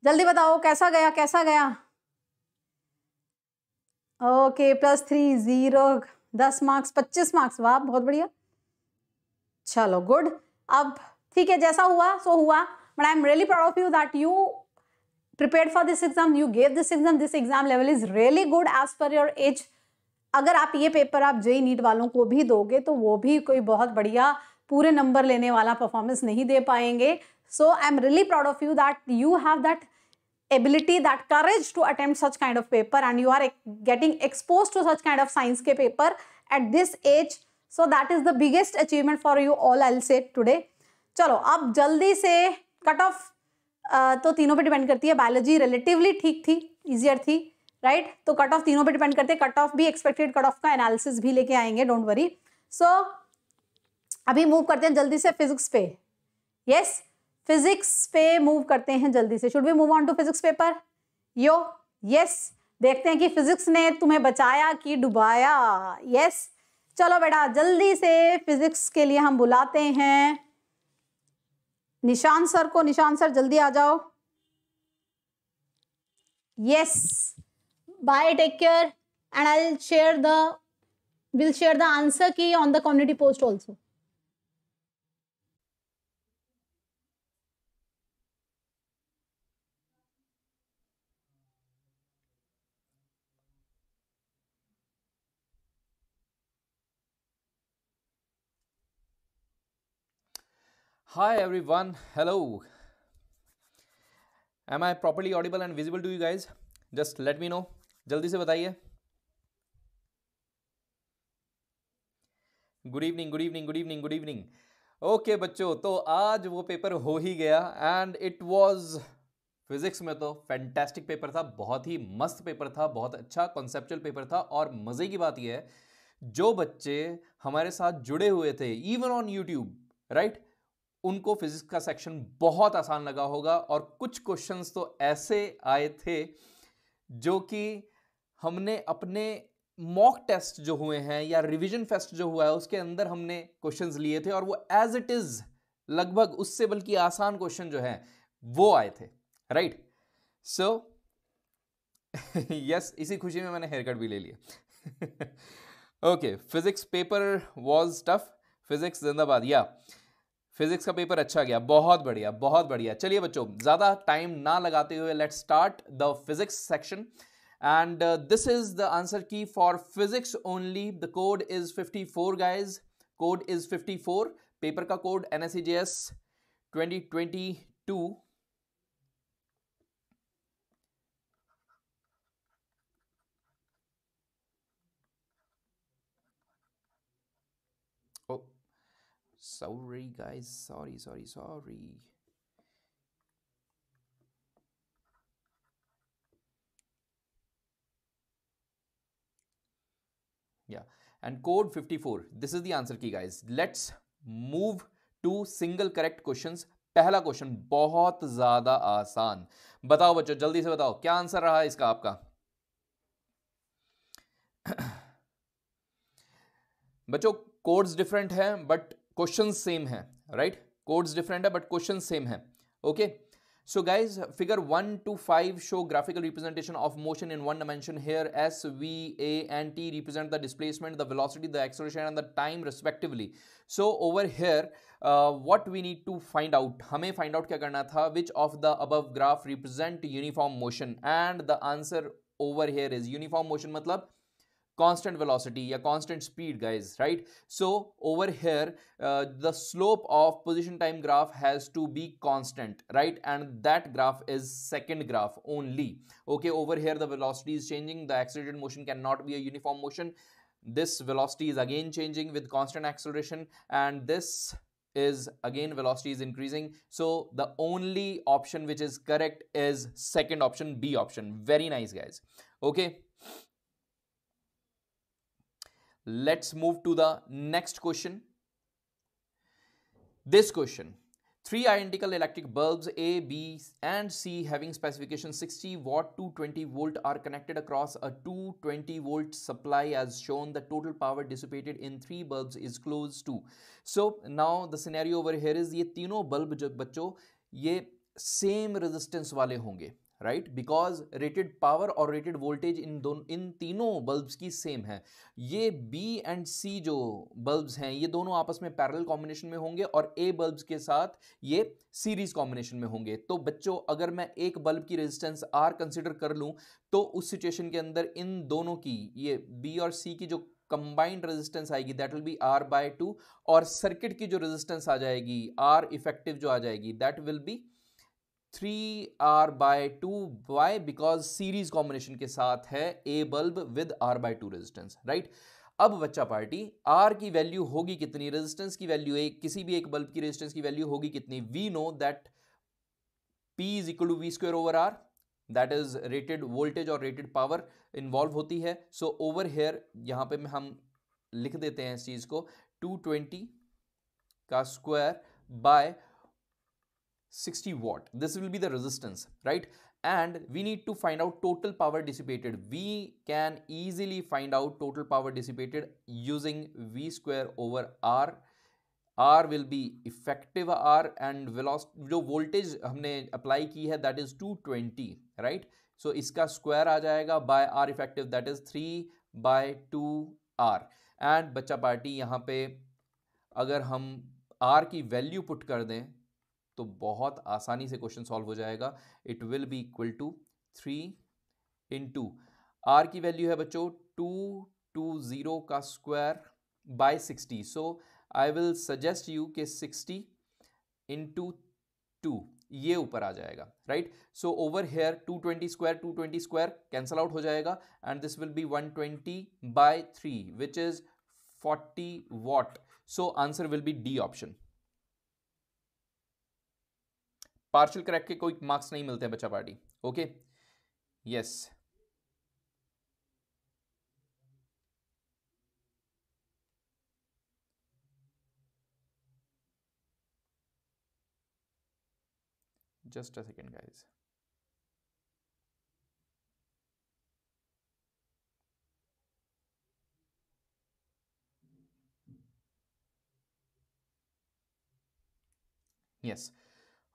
जल्दी बताओ कैसा गया, कैसा गया? ओके, +3 0 10 मार्क्स 25 मार्क्स, वाह बहुत बढ़िया, चलो गुड। अब ठीक है, जैसा हुआ सो हुआ, but I am really proud of you that you prepared for this exam, you gave this exam, this exam level is really good as per your age. अगर आप ये पेपर आप जेईई नीट वालों को भी दोगे तो वो भी कोई बहुत बढ़िया पूरे नंबर लेने वाला परफॉर्मेंस नहीं दे पाएंगे। So I am really proud of you that you have that ability, that courage to attempt such kind of paper, and you are getting exposed to such kind of science ke paper at this age, so that is the biggest achievement for you all, I'll say today. Chalo ab jaldi se cut off to तीनों पे depend करती है, biology relatively ठीक थी, easier थी, right? तो कट ऑफ तीनों पे depend करते हैं, कट ऑफ भी expected, कट ऑफ का analysis भी लेके आएंगे, don't worry. So अभी move करते हैं जल्दी से physics पे, yes? फिजिक्स पे मूव करते हैं जल्दी से। Should we move on to physics paper? Yo yes, देखते हैं कि फिजिक्स ने तुम्हें बचाया कि डुबाया। यस, चलो बेटा जल्दी से फिजिक्स के लिए हम बुलाते हैं निशान सर को। निशान सर जल्दी आ जाओ। Yes, bye, take care, and I will share the answer key on the community post also. Hi everyone, hello. Am I properly audible and visible to you guys? Just let me know. जल्दी से बताइए। Good evening, good evening, good evening, good evening. Okay बच्चों, तो आज वो पेपर हो ही गया and it was फिजिक्स में तो फैंटेस्टिक पेपर था, बहुत ही मस्त पेपर था, बहुत अच्छा कॉन्सेप्चुअल पेपर था। और मज़े की बात यह है जो बच्चे हमारे साथ जुड़े हुए थे इवन ऑन यूट्यूब, राइट, उनको फिजिक्स का सेक्शन बहुत आसान लगा होगा। और कुछ क्वेश्चंस तो ऐसे आए थे जो कि हमने अपने मॉक टेस्ट जो हुए हैं या रिवीजन फेस्ट जो हुआ है उसके अंदर हमने क्वेश्चंस लिए थे, और वो एज इट इज लगभग उससे बल्कि आसान क्वेश्चन जो है वो आए थे, राइट? सो यस, इसी खुशी में मैंने हेयर कट भी ले लिया। Okay, physics paper was tough, physics जिंदाबाद। या फिजिक्स का पेपर अच्छा गया, बहुत बढ़िया, बहुत बढ़िया। चलिए बच्चों, ज़्यादा टाइम ना लगाते हुए let's start the physics section, and this is the answer key for physics only. The code is 54 guys, code is 54। Paper का code NSEJS 2022 Sorry guys, sorry. Yeah, and code 54. This is the answer key guys. Let's move to single correct questions. पहला क्वेश्चन बहुत ज्यादा आसान। बताओ बच्चों, जल्दी से बताओ क्या आंसर रहा है इसका आपका। बच्चों कोड्स डिफरेंट है बट क्वेश्चन सेम है, राइट? कोड्स डिफरेंट है बट क्वेश्चन सेम है। Okay, so guys, figure 1 to 5 show graphical representation of motion in one dimension. Here S, V, A and T represent the displacement, the velocity, the acceleration and the time respectively. So over here what we need to find out, हमें फाइंड आउट क्या करना था? Which of the above graph represent uniform motion, and the answer over here is uniform motion मतलब constant velocity या constant speed guys, right? So over here the slope of position time graph has to be constant, right? And that graph is second graph only. Okay, over here the velocity is changing, the accelerated motion cannot be a uniform motion. This velocity is again changing with constant acceleration, and this is again velocity is increasing. So the only option which is correct is second option, B option. Very nice guys. Okay, let's move to the next question. This question, 3 identical electric bulbs A, B and C having specification 60 watt 220 volt are connected across a 220 volt supply as shown. The total power dissipated in 3 bulbs is close to. So now the scenario over here is ये तीनों bulb जो बच्चों ये same resistance वाले होंगे, right? Because rated power और rated voltage इन तीनों bulbs की same है. ये B and C जो bulbs हैं ये दोनों आपस में parallel combination में होंगे और A bulbs के साथ ये series combination में होंगे. तो बच्चों अगर मैं एक bulb की resistance R consider कर लूँ तो उस situation के अंदर इन दोनों की ये B और C की जो कंबाइंड रेजिस्टेंस आएगी that will be R by 2 और सर्किट की जो रेजिस्टेंस आ जाएगी R इफेक्टिव जो आ जाएगी that will be 3R by 2 by because series combination के साथ है A bulb with R by 2 resistance, right. अब बच्चा पार्टी R की वैल्यू होगी कितनी, रेजिस्टेंस की वैल्यू एक किसी भी एक बल्ब की रेजिस्टेंस की वैल्यू होगी कितनी. We know that P is equal to V square over R that is rated voltage और रेटेड पावर इन्वॉल्व होती है. सो ओवर हेयर यहाँ पे हम लिख देते हैं इस चीज़ को 220 का square by 60 watt this will be the resistance, right. And we need to find out total power dissipated. We can easily find out total power dissipated using V square over R. R will be effective R and velocity जो voltage हमने apply की है that is 220, right. So इसका square आ जाएगा by R effective that is 3 by 2 R. And बच्चा पार्टी यहाँ पे अगर हम R की वैल्यू पुट कर दें तो बहुत आसानी से क्वेश्चन सॉल्व हो जाएगा. It will be equal to 3 into R की वैल्यू है बच्चों 220 का square by 60. So I will suggest you के 60 इंटू 2 ये ऊपर आ जाएगा, right. So over here 220 square cancel out हो जाएगा and this will be 120 by 3 which is 40 watt. So answer will be D option. Partial correct के कोई मार्क्स नहीं मिलते हैं बच्चा party. Okay, yes. Just a second, guys. Yes.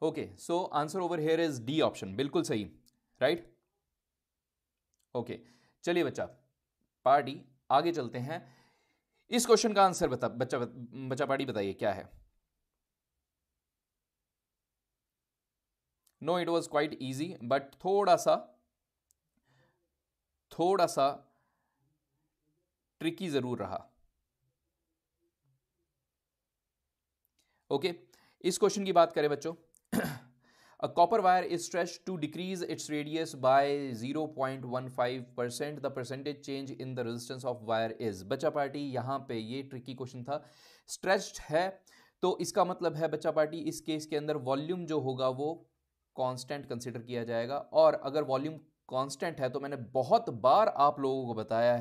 Okay. So answer over here is D option. बिल्कुल सही, right? Okay. चलिए बच्चा पार्टी आगे चलते हैं. इस क्वेश्चन का आंसर बच्चा पार्टी बताइए क्या है. No it was quite easy but थोड़ा सा ट्रिकी जरूर रहा. ओके इस क्वेश्चन की बात करें बच्चों. A copper wire is stretched to decrease its radius by 0.15%. The percentage change in the resistance of wire is. बच्चा पार्टी यहाँ पे ये ट्रिकी क्वेश्चन था. स्ट्रेच्ड है तो इसका मतलब है बच्चा पार्टी इस केस के अंदर वॉल्यूम जो होगा वो कांस्टेंट कंसिडर किया जाएगा. और अगर वॉल्यूम कांस्टेंट है तो मैंने बहुत बार आप लोगों को बताया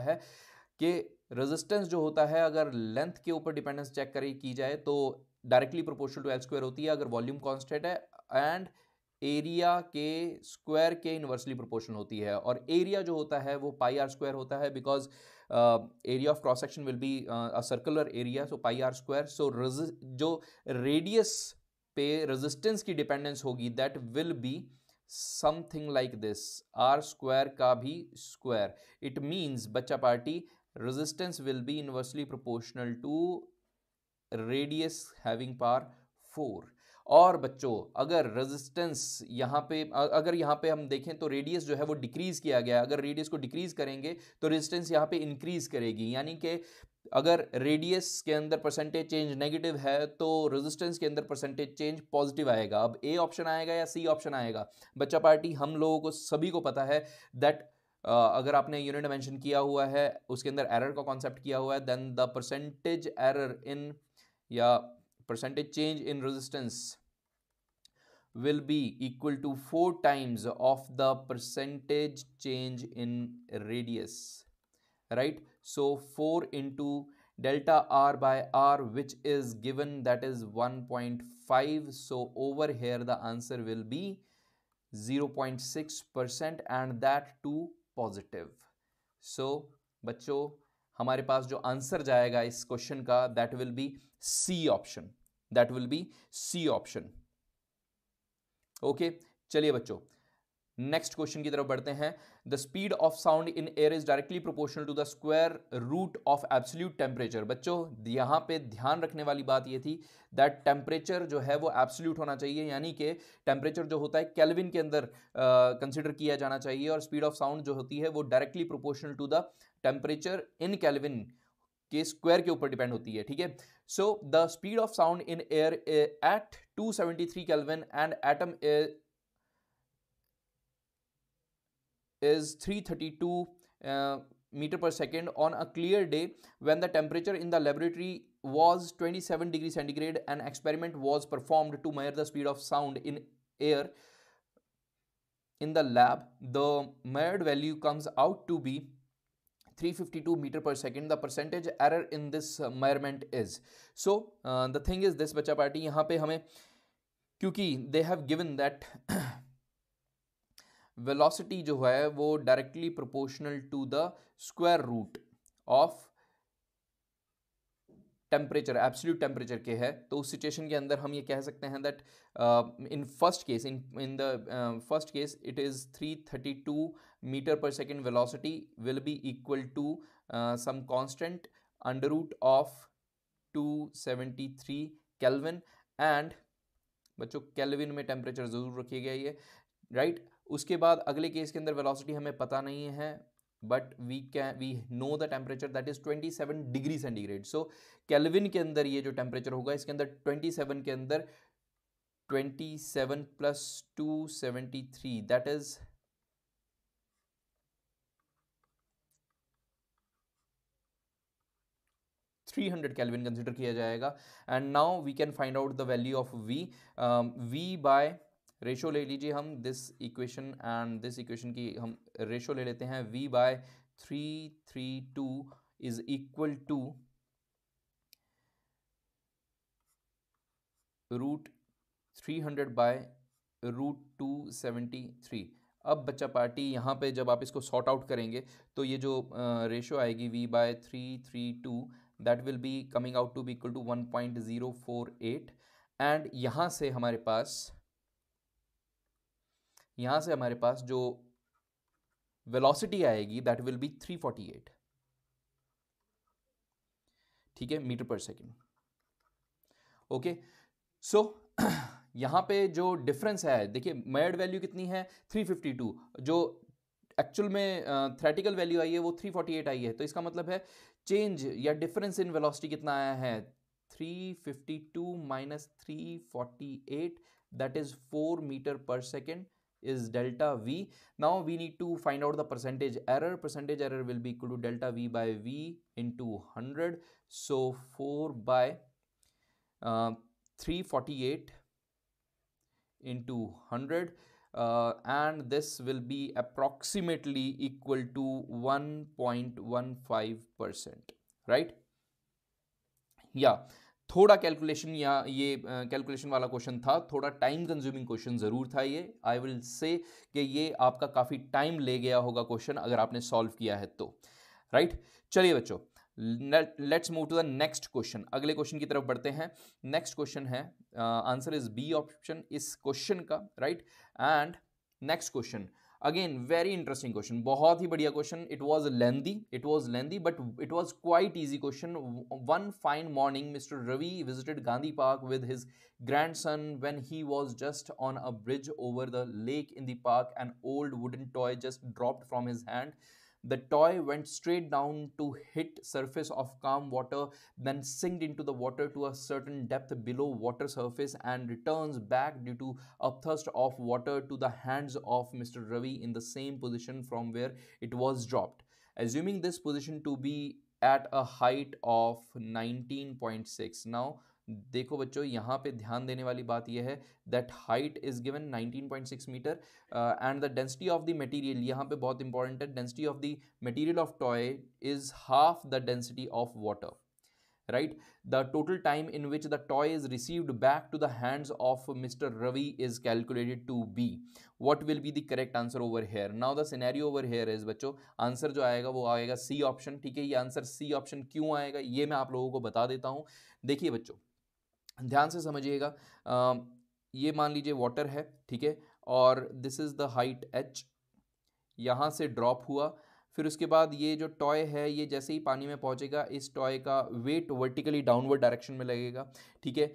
है कि रेजिस्टेंस जो होता है अगर लेंथ के ऊपर डिपेंडेंस चेक की जाए तो directly proportional to L square होती है अगर वॉल्यूम कांस्टेंट है एंड एरिया के स्क्वायर के इन्वर्सली प्रोपोर्शनल होती है. और एरिया जो होता है वो पाई आर स्क्वायर होता है because area of cross section will be a circular area. So pi R square. So जो रेडियस पे रेजिस्टेंस की डिपेंडेंस होगी that will be something like this R square का भी स्क्वायर. इट मींस बच्चा party resistance will be inversely proportional to radius having power 4. और बच्चों अगर रेजिस्टेंस यहाँ पे हम देखें तो रेडियस जो है वो डिक्रीज किया गया. अगर रेडियस को डिक्रीज करेंगे तो रेजिस्टेंस यहाँ पे इंक्रीज करेगी. यानी कि अगर रेडियस के अंदर परसेंटेज चेंज नेगेटिव है तो रेजिस्टेंस के अंदर परसेंटेज चेंज पॉजिटिव आएगा. अब ए ऑप्शन आएगा या सी ऑप्शन आएगा बच्चा पार्टी हम लोगों को सभी को पता है दैट अगर आपने यूनिट मेंशन किया हुआ है उसके अंदर एरर का कॉन्सेप्ट किया हुआ है then the percentage error in या percentage change in resistance will be equal to 4 times of the percentage change in radius, right. So 4 into delta r by r, which is given, that is 1.5. So over here the answer will be 0.6% and that too positive. So बच्चों हमारे पास जो आंसर जाएगा इस क्वेश्चन का that will be C option. That will be C option. Okay, चलिए बच्चों नेक्स्ट क्वेश्चन की तरफ बढ़ते हैं. The speed of sound in air is directly proportional to the square root of absolute temperature. बच्चों यहाँ पे ध्यान रखने वाली बात ये थी दैट टेम्परेचर जो है वो एब्सोल्यूट होना चाहिए, यानी कि टेम्परेचर जो होता है केल्विन के अंदर कंसिडर किया जाना चाहिए और स्पीड ऑफ साउंड जो होती है वो directly proportional to the temperature in kelvin के स्क्वायर के ऊपर डिपेंड होती है. ठीक है. So the speed of sound in air at 273 kelvin and atom is 332 meter per second on a clear day when the temperature in the laboratory was 27 degree centigrade. An experiment was performed to measure the speed of sound in air in the lab. The measured value comes out to be 352 meter per second. The percentage error in this measurement is. So the thing is this बच्चा पार्टी यहाँ पे हमें क्योंकि they have given that velocity जो है वो directly proportional to the square root of temperature absolute temperature के है, तो उस सिचुएशन के अंदर हम ये कह सकते हैं that in first case in the first case it is 332 meter per second velocity will be equal to some constant under root of 273 kelvin. And बच्चों केल्विन में टेम्परेचर ज़रूर रखिए गया ये राइट. उसके बाद अगले केस के अंदर वेलोसिटी हमें पता नहीं है but we know the temperature that is 27 degree centigrade. So kelvin के अंदर ये जो टेम्परेचर होगा इसके अंदर 27 के अंदर 27 plus 273 that is 300 kelvin consider किया जाएगा. And now we can find out the value of V by ratio ले लीजिए हम this equation and this equation की हम रेशो ले लेते हैं. v by 332 is equal to √300 by √273. अब बच्चा पार्टी यहाँ पे जब आप इसको सॉर्ट आउट करेंगे तो ये जो रेशो आएगी v by 332 that will be coming out to be equal to 1.048. And यहाँ से हमारे पास जो वेलोसिटी आएगी दैट विल बी 348. ठीक है, metre per second. Okay, so यहाँ पे जो डिफरेंस है देखिए मेजर्ड वैल्यू कितनी है 352, जो एक्चुअल में थ्योरेटिकल वैल्यू आई है वो 348 आई है, तो इसका मतलब है चेंज या डिफरेंस इन वेलोसिटी कितना आया है 352 minus 348 that is 4 meter per second is delta v. Now we need to find out the percentage error. Percentage error will be equal to delta v by v into 100. So 4 by 348 into 100 and this will be approximately equal to 1.15%, right? Yeah. थोड़ा कैलकुलेशन या ये कैलकुलेशन वाला क्वेश्चन था, थोड़ा टाइम कंज्यूमिंग क्वेश्चन ज़रूर था ये. आई विल से कि ये आपका काफ़ी टाइम ले गया होगा क्वेश्चन अगर आपने सॉल्व किया है तो, राइट चलिए बच्चों let's move to the next question. अगले क्वेश्चन की तरफ बढ़ते हैं. नेक्स्ट क्वेश्चन है आंसर इज बी ऑप्शन इस क्वेश्चन का, right. And next question again very interesting question, बहुत ही बढ़िया question. It was lengthy but it was quite easy question. One fine morning mister Ravi visited Gandhi park with his grandson when he was just on a bridge over the lake in the park. An old wooden toy just dropped from his hand. The toy went straight down to hit surface of calm water, then sinked into the water to a certain depth below water surface and returns back due to upthrust of water to the hands of Mr. Ravi in the same position from where it was dropped. Assuming this position to be at a height of 19.6. Now, देखो बच्चों यहाँ पे ध्यान देने वाली बात यह है that height is given 19.6 meter and the density of the material यहाँ पे बहुत इंपॉर्टेंट है. Density of the material of toy is half the density of water. right? The total time in which the toy is received back to the hands of Mr. Ravi is calculated to be. What will be the correct answer over here? Now the scenario over here is बच्चों, आंसर जो आएगा वो आएगा सी ऑप्शन, ठीक है? ये आंसर सी ऑप्शन क्यों आएगा ये मैं आप लोगों को बता देता हूँ। देखिए बच्चों ध्यान से समझिएगा, ये मान लीजिए वाटर है, ठीक है, और this is the height h, यहाँ से ड्रॉप हुआ, फिर उसके बाद ये जो टॉय है ये जैसे ही पानी में पहुँचेगा इस टॉय का वेट वर्टिकली डाउनवर्ड डायरेक्शन में लगेगा, ठीक है,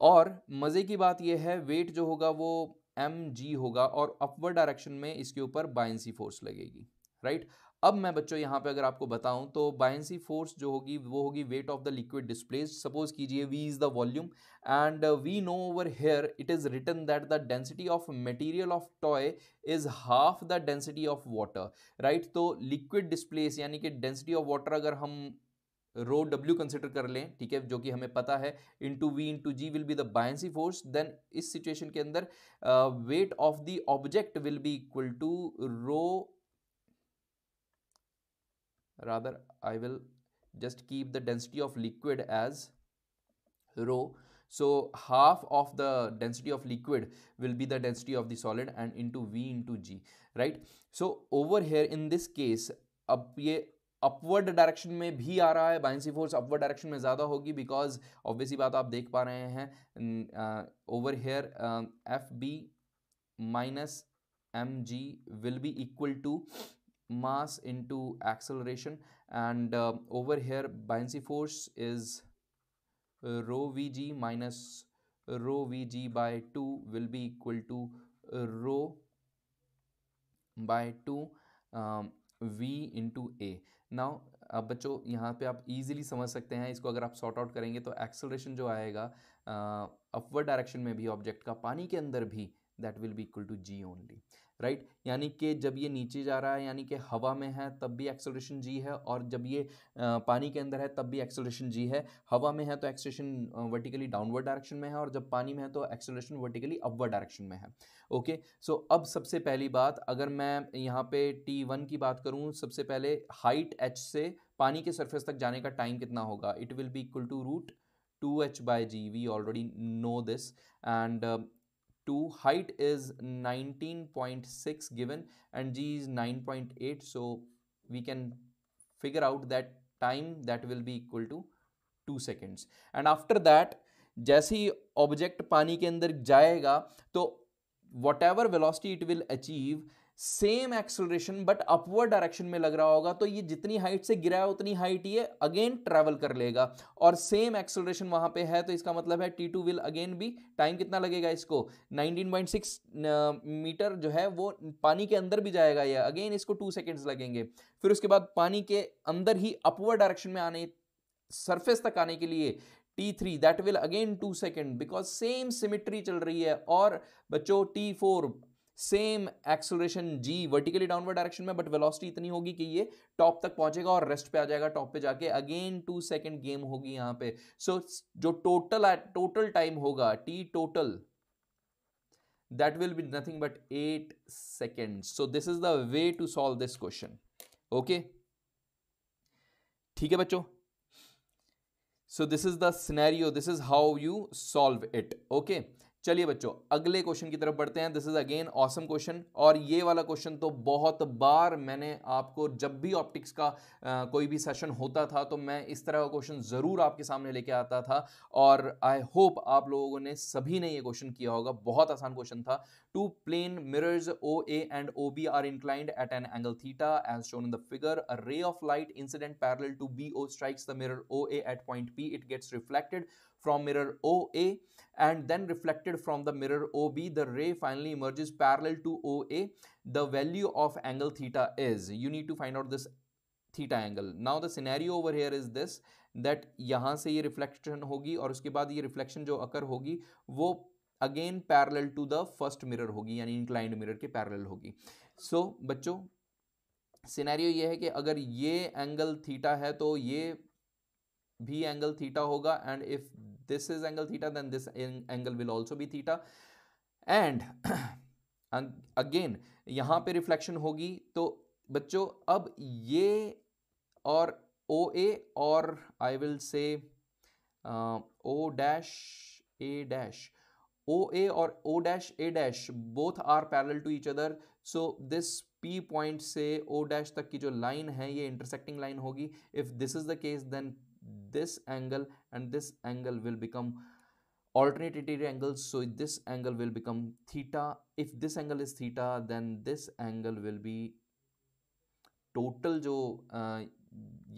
और मज़े की बात ये है वेट जो होगा वो mg होगा और अपवर्ड डायरेक्शन में इसके ऊपर बायेंसी फोर्स लगेगी, राइट। अब मैं बच्चों यहाँ पे अगर आपको बताऊँ तो बायेंसी फोर्स जो होगी वो होगी weight of the liquid displaced. Suppose कीजिए v is the volume and we know over here it is written that the density of material of toy is half the density of water, right. तो लिक्विड डिस्प्लेस यानी कि डेंसिटी ऑफ वाटर अगर हम रो w कंसिडर कर लें, ठीक है, जो कि हमें पता है, into V into G will be the buoyancy force, then इस सिचुएशन के अंदर weight of the object will be equal to rho, rather I will just keep the density of liquid as rho, so half of the density of liquid will be the density of the solid and into v into g, right? So over here in this case अब ये अपवर्ड डायरेक्शन में भी आ रहा है, बायेंसी फोर्स अपवर्ड डायरेक्शन में ज़्यादा होगी बिकॉज ऑब्वियसली बात आप देख पा रहे हैं over here F B minus M G will be equal to mass into acceleration and over here buoyancy force is rho vg minus rho vg by 2 will be equal to rho by 2 v into a. now बच्चों यहाँ पे आप easily समझ सकते हैं इसको, अगर आप sort out करेंगे तो acceleration जो आएगा upward direction में भी object का पानी के अंदर भी that will be equal to g only, right यानी कि जब ये नीचे जा रहा है यानी कि हवा में है तब भी एक्सेलरेशन g है, और जब ये पानी के अंदर है तब भी एक्सेलरेशन g है। हवा में है तो एक्सेलरेशन वर्टिकली डाउनवर्ड डायरेक्शन में है, और जब पानी में है तो एक्सेलरेशन वर्टिकली अपवर्ड डायरेक्शन में है। ओके, सो अब सबसे पहली बात अगर मैं यहाँ पे t1 की बात करूँ, सबसे पहले हाइट h से पानी के सरफेस तक जाने का टाइम कितना होगा? It will be equal to root 2h by g, we already know this, and 2 height is 19.6 given and g is 9.8, so we can figure out that time that will be equal to 2 seconds, and after that जैसे ही ऑब्जेक्ट पानी के अंदर जाएगा तो whatever velocity it will achieve same acceleration but upward direction में लग रहा होगा, तो ये जितनी हाइट से गिरा है उतनी हाइट ये अगेन ट्रैवल कर लेगा और सेम एक्सेलरेशन वहाँ पे है, तो इसका मतलब है T2 विल अगेन भी, टाइम कितना लगेगा इसको 19.6 मीटर जो है वो पानी के अंदर भी जाएगा, ये अगेन इसको 2 सेकेंड्स लगेंगे। फिर उसके बाद पानी के अंदर ही अपवर्ड डायरेक्शन में आने, सरफेस तक आने के लिए T3 that will again 2 second, because same symmetry चल रही है। और बच्चों T4 same acceleration g vertically downward direction में, बट वेलोसिटी इतनी होगी कि ये टॉप तक पहुंचेगा और रेस्ट पे आ जाएगा, टॉप पे जाके अगेन 2 सेकेंड गेम होगी यहाँ पे। सो जो टोटल टाइम होगा t total that will be nothing but 8 second. So this is the way to solve this question. Okay, ठीक है बच्चों, so this is the scenario, this is how you solve it. Okay, चलिए बच्चों अगले क्वेश्चन की तरफ बढ़ते हैं। This is again awesome question, और ये वाला क्वेश्चन तो बहुत बार मैंने आपको, जब भी ऑप्टिक्स का कोई भी सेशन होता था तो मैं इस तरह का क्वेश्चन ज़रूर आपके सामने लेके आता था, और आई होप आप लोगों ने सभी ने ये क्वेश्चन किया होगा। बहुत आसान क्वेश्चन था। Two plane mirrors O A and O B are inclined at an angle theta as shown in the figure, a ray of light incident parallel to B O strikes the mirror O A at point P, it gets reflected from mirror OA and then reflected from the mirror OB, the ray finally emerges parallel to OA. The value of angle theta is, you need to find out this theta angle. Now the scenario over here is this, that यहाँ से ये reflection होगी और उसके बाद ये reflection जो occur होगी वो again parallel to the first mirror होगी, यानी inclined mirror के parallel होगी। So बच्चों scenario ये है कि अगर ये angle theta है तो ये भी एंगल थीटा होगा, and if this is angle theta then this angle will also be theta, and again यहाँ पे रिफ्लेक्शन होगी। तो बच्चों अब ये और ओ ए और I will say O dash A dash, OA और O dash A dash both are parallel to each other, so this P point से O dash तक की जो line है ये intersecting line होगी. If this is the case then this angle and this angle will become alternate interior angles, so this angle will become theta. If this angle is theta then this angle will be total जो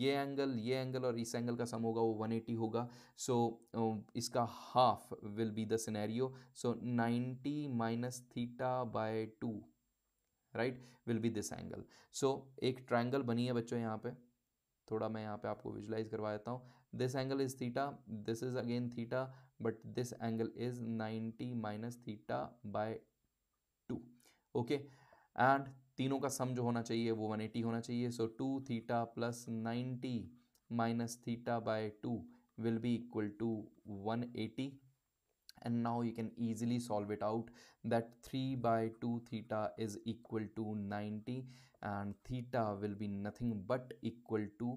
ये एंगल और इस एंगल का सम होगा वो 180 होगा. सो इसका half will be the scenario. So 90 minus theta by 2 right will be this angle. So एक ट्रायंगल बनी है बच्चों यहाँ पे, थोड़ा मैं यहाँ पे आपको विजुलाइज करवा देता हूँ. This angle is theta, this is again theta, but this angle is 90 minus theta by 2. Okay, and तीनों का सम जो होना चाहिए वो 180 होना चाहिए. So 2 theta plus 90 minus theta by 2 will be equal to 180. And now you can easily solve it out that 3 by 2 theta is equal to 90 and theta will be nothing but equal to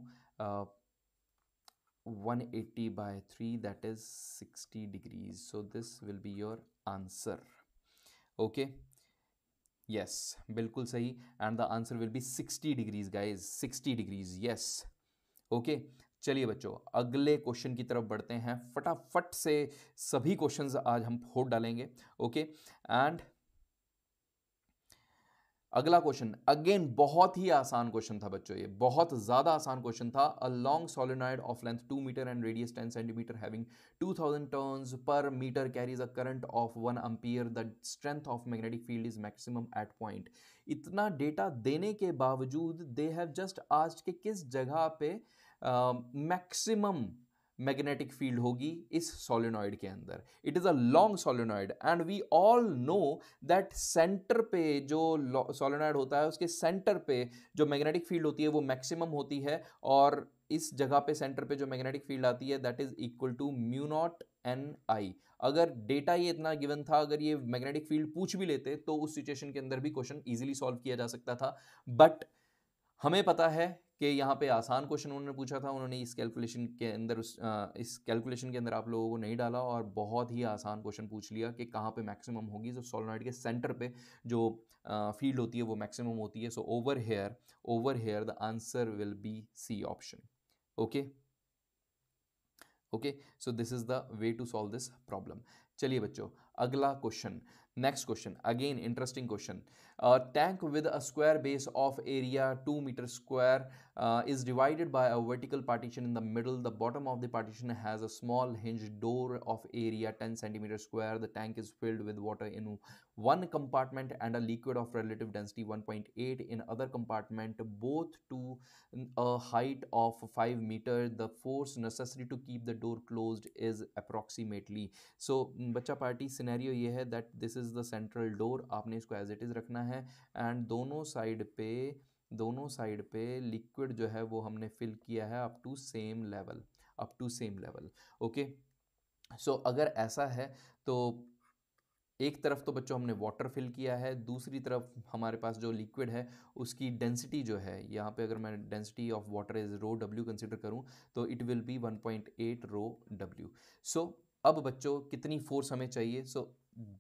180 by 3 that is 60 degrees. So this will be your answer. Okay, yes बिल्कुल सही. And the answer will be 60 degrees guys, 60 degrees. Yes okay, चलिए बच्चों अगले क्वेश्चन की तरफ बढ़ते हैं. फटाफट से सभी क्वेश्चंस आज हम फोड़ डालेंगे. ओके, एंड अगला क्वेश्चन अगेन बहुत ही आसान क्वेश्चन था बच्चों, ये बहुत ज़्यादा आसान क्वेश्चन था. A long solenoid of length 2 meter and radius 10 centimeter having 2000 turns per metre carries a current of 1 ampere. The strength of magnetic field is maximum at point. इतना डेटा देने के बावजूद दे हैव जस्ट आज के किस जगह पे मैक्सिमम मैग्नेटिक फील्ड होगी इस सोलेनॉइड के अंदर. It is a long solenoid and we all know that centre पे जो सोलेनॉइड होता है उसके सेंटर पे जो मैग्नेटिक फील्ड होती है वो मैक्सिमम होती है, और इस जगह पे सेंटर पे जो मैग्नेटिक फील्ड आती है that is equal to mu naught N I. अगर डेटा ये इतना गिवन था, अगर ये मैग्नेटिक फील्ड पूछ भी लेते तो उस सिचुएशन के अंदर भी क्वेश्चन ईजिली सॉल्व किया जा सकता था, बट हमें पता है कि यहाँ पे आसान क्वेश्चन उन्होंने पूछा था, उन्होंने इस कैलकुलेशन के अंदर इस कैलकुलेशन के अंदर आप लोगों को नहीं डाला और बहुत ही आसान क्वेश्चन पूछ लिया कि कहाँ पे मैक्सिमम होगी. जो सोलेनॉइड के सेंटर पे जो फील्ड होती है वो मैक्सिमम होती है. So over here the answer will be C option. Okay okay, so this is the way to solve this problem. चलिए बच्चों अगला question, next question, again interesting question. Tank with a square base of area 2 meter square is divided by a vertical partition in the middle. The bottom of the partition has a small hinge door of area 10 centimeter square. The tank is filled with water in one compartment and a liquid of relative density 1.8 in other compartment, both to a height of 5 meters. The force necessary to keep the door closed is approximately. So बच्चा पार्टी सिनेरियो ये है that this is the central door, आपने इसको as it is रखना है, and दोनों साइड पे लिक्विड जो है वो हमने फिल किया है up to same level. okay, so अगर ऐसा है तो एक तरफ तो बच्चों हमने वाटर फिल किया है, दूसरी तरफ हमारे पास जो लिक्विड है उसकी डेंसिटी जो है, यहाँ पे अगर मैं density of water is rho W consider करूँ तो it will be 1.8 rho W. सो अब बच्चों कितनी फोर्स हमें चाहिए? सो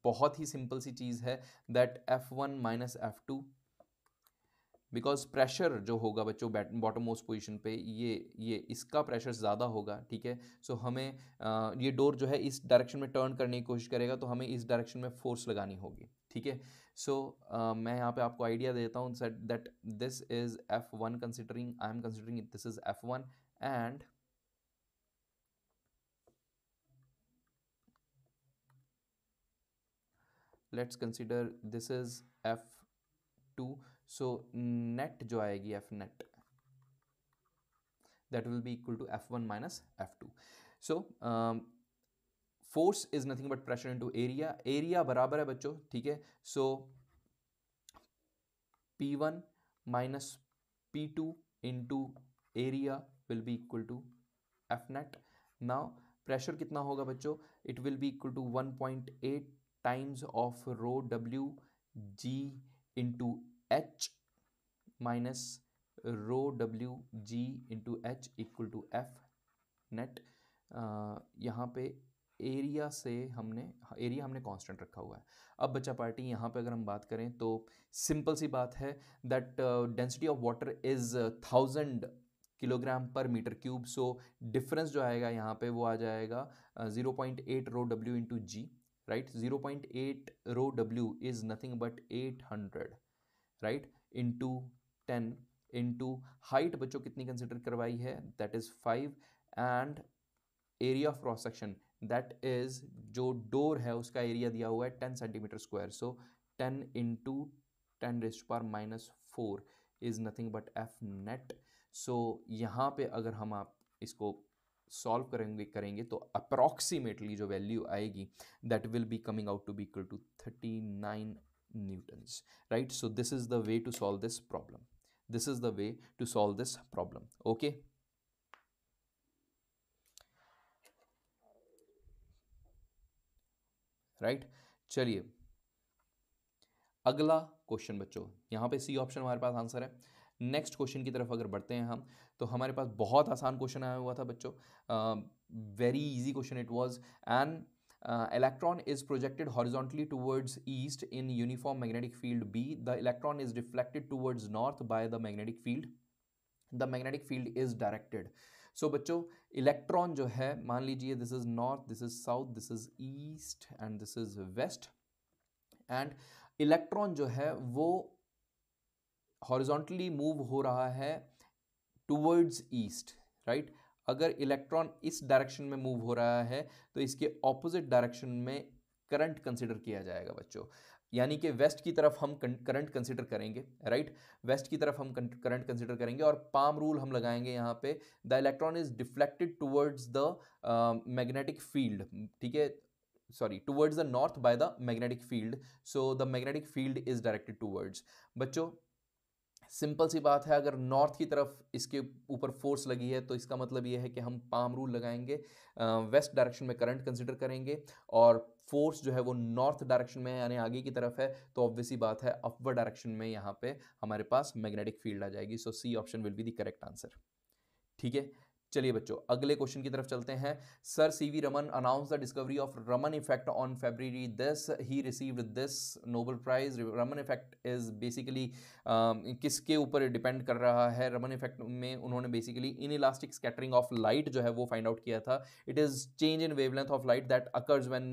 बहुत ही सिंपल सी चीज़ है that F1 minus F2, because pressure जो होगा बच्चों बॉटम मोस्ट पोजिशन पे ये इसका प्रेशर ज़्यादा होगा. ठीक है, सो हमें ये डोर जो है इस डायरेक्शन में टर्न करने की कोशिश करेगा तो हमें इस डायरेक्शन में फोर्स लगानी होगी. ठीक है, सो मैं यहाँ पे आपको आइडिया देता हूँ that this is F1 considering, I am considering this is F1 and let's consider this is F2. So net जो आएगी F net that will be equal to F1 minus F2. So force is nothing but pressure into area, area बराबर है बच्चों. ठीक है, so P1 minus P2 into area will be equal to F net. Now pressure कितना होगा बच्चों? It will be equal to 1.8 times of rho W G into H minus rho W G into H equal to F net यहाँ पे एरिया से एरिया हमने कांस्टेंट रखा हुआ है। अब बच्चा पार्टी यहाँ पे अगर हम बात करें तो सिंपल सी बात है that density of water is 1000 kilogram per meter cube. So difference जो आएगा यहाँ पे वो आ जाएगा 0.8 rho W into ji, right. 0.8 rho W is nothing but 800, right, into 10 into height बच्चों कितनी कंसिडर करवाई है, that is 5, and area of cross section that is जो डोर है उसका एरिया दिया हुआ है 10 centimeter square. So 10 into 10 raised power -4 is nothing but F net. So यहाँ पे अगर हम आप इसको सॉल्व करेंगे तो अप्रॉक्सीमेटली जो वैल्यू आएगी that will be coming out to be equal to 39 newtons, right. So this is the way to solve this problem, this is the way to solve this problem, okay. Right, चलिए अगला क्वेश्चन बच्चों, यहाँ पे सी ऑप्शन हमारे पास आंसर है। नेक्स्ट क्वेश्चन की तरफ अगर बढ़ते हैं हम तो हमारे पास बहुत आसान क्वेश्चन आया हुआ था बच्चों, very easy question it was. An electron is projected horizontally towards east in uniform magnetic field B. The electron is reflected towards north by the magnetic field. The magnetic field is directed. So बच्चों इलेक्ट्रॉन जो है, मान लीजिए this is north, this is south, this is east and this is west, and electron जो है वो हॉरिजॉन्टली मूव हो रहा है टुवर्ड्स ईस्ट, राइट। अगर इलेक्ट्रॉन इस डायरेक्शन में मूव हो रहा है तो इसके ऑपोजिट डायरेक्शन में करंट कंसिडर किया जाएगा बच्चों, यानी कि वेस्ट की तरफ हम करंट कंसिडर करेंगे, राइट। वेस्ट की तरफ हम करंट कंसिडर करेंगे और पाम रूल हम लगाएंगे यहाँ पे, the electron is deflected towards the magnetic field, ठीक है, sorry towards the north by the magnetic field. So the magnetic field is directed towards. बच्चों सिंपल सी बात है, अगर नॉर्थ की तरफ इसके ऊपर फोर्स लगी है तो इसका मतलब ये है कि हम पाम रूल लगाएंगे, वेस्ट डायरेक्शन में करंट कंसिडर करेंगे और फोर्स जो है वो नॉर्थ डायरेक्शन में यानी आगे की तरफ है तो ऑब्वियस सी बात है अपवर्ड डायरेक्शन में यहाँ पे हमारे पास मैग्नेटिक फील्ड आ जाएगी। So C option will be the correct answer, ठीक है। चलिए बच्चों अगले क्वेश्चन की तरफ चलते हैं। Sir CV Raman announce the discovery of Raman effect on February 10, he received this Nobel prize. Raman effect is basically किसके ऊपर डिपेंड कर रहा है? रमन इफेक्ट में उन्होंने basically inelastic scattering of light जो है वो फाइंड आउट किया था। It is change in wavelength of light that occurs when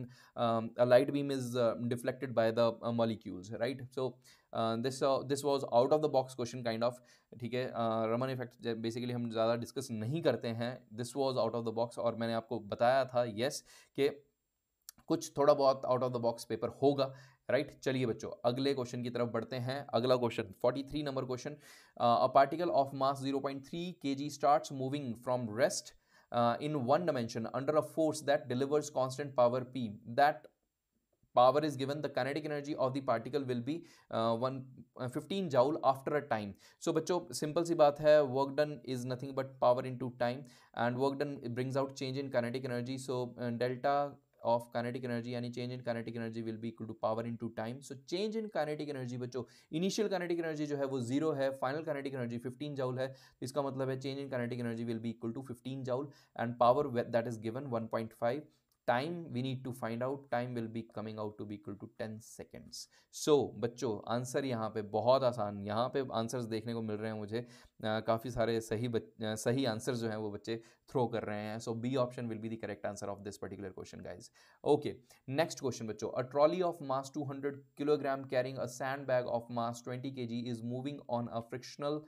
a light beam is deflected by the molecules, right. So this was out of the box question kind of, ठीक है। रमन इफेक्ट बेसिकली हम ज़्यादा डिस्कस नहीं करते हैं, this was out of the box. और मैंने आपको बताया था यस कि कुछ थोड़ा बहुत out of the box paper होगा, राइट। चलिए बच्चों अगले क्वेश्चन की तरफ बढ़ते हैं। अगला question 43 number question, a particle of mass 0.3 kg starts moving from rest in one dimension under a force that delivers constant power P. That power is given, the kinetic energy of the particle will be 15 joule after a time. So बच्चों simple सी बात है, work done is nothing but power into time and work done brings out change in kinetic energy. So delta of kinetic energy यानी change in kinetic energy will be equal to power into time. So change in kinetic energy बच्चों, initial kinetic energy जो है वो 0 है, final kinetic energy 15 joule है, इसका मतलब है change in kinetic energy will be equal to 15 joule and power that is given 1.5. Time we need to find out, time will be coming out to be equal to 10 seconds. So बच्चों आंसर यहाँ पे बहुत आसान, यहाँ पे आंसर्स देखने को मिल रहे हैं मुझे, काफ़ी सारे सही आंसर जो हैं वो बच्चे थ्रो कर रहे हैं। So B option will be the correct answer of this particular question guys, okay. Next question बच्चों, a trolley of mass 200 kilogram carrying a sand bag of mass 20 kg is moving on a frictional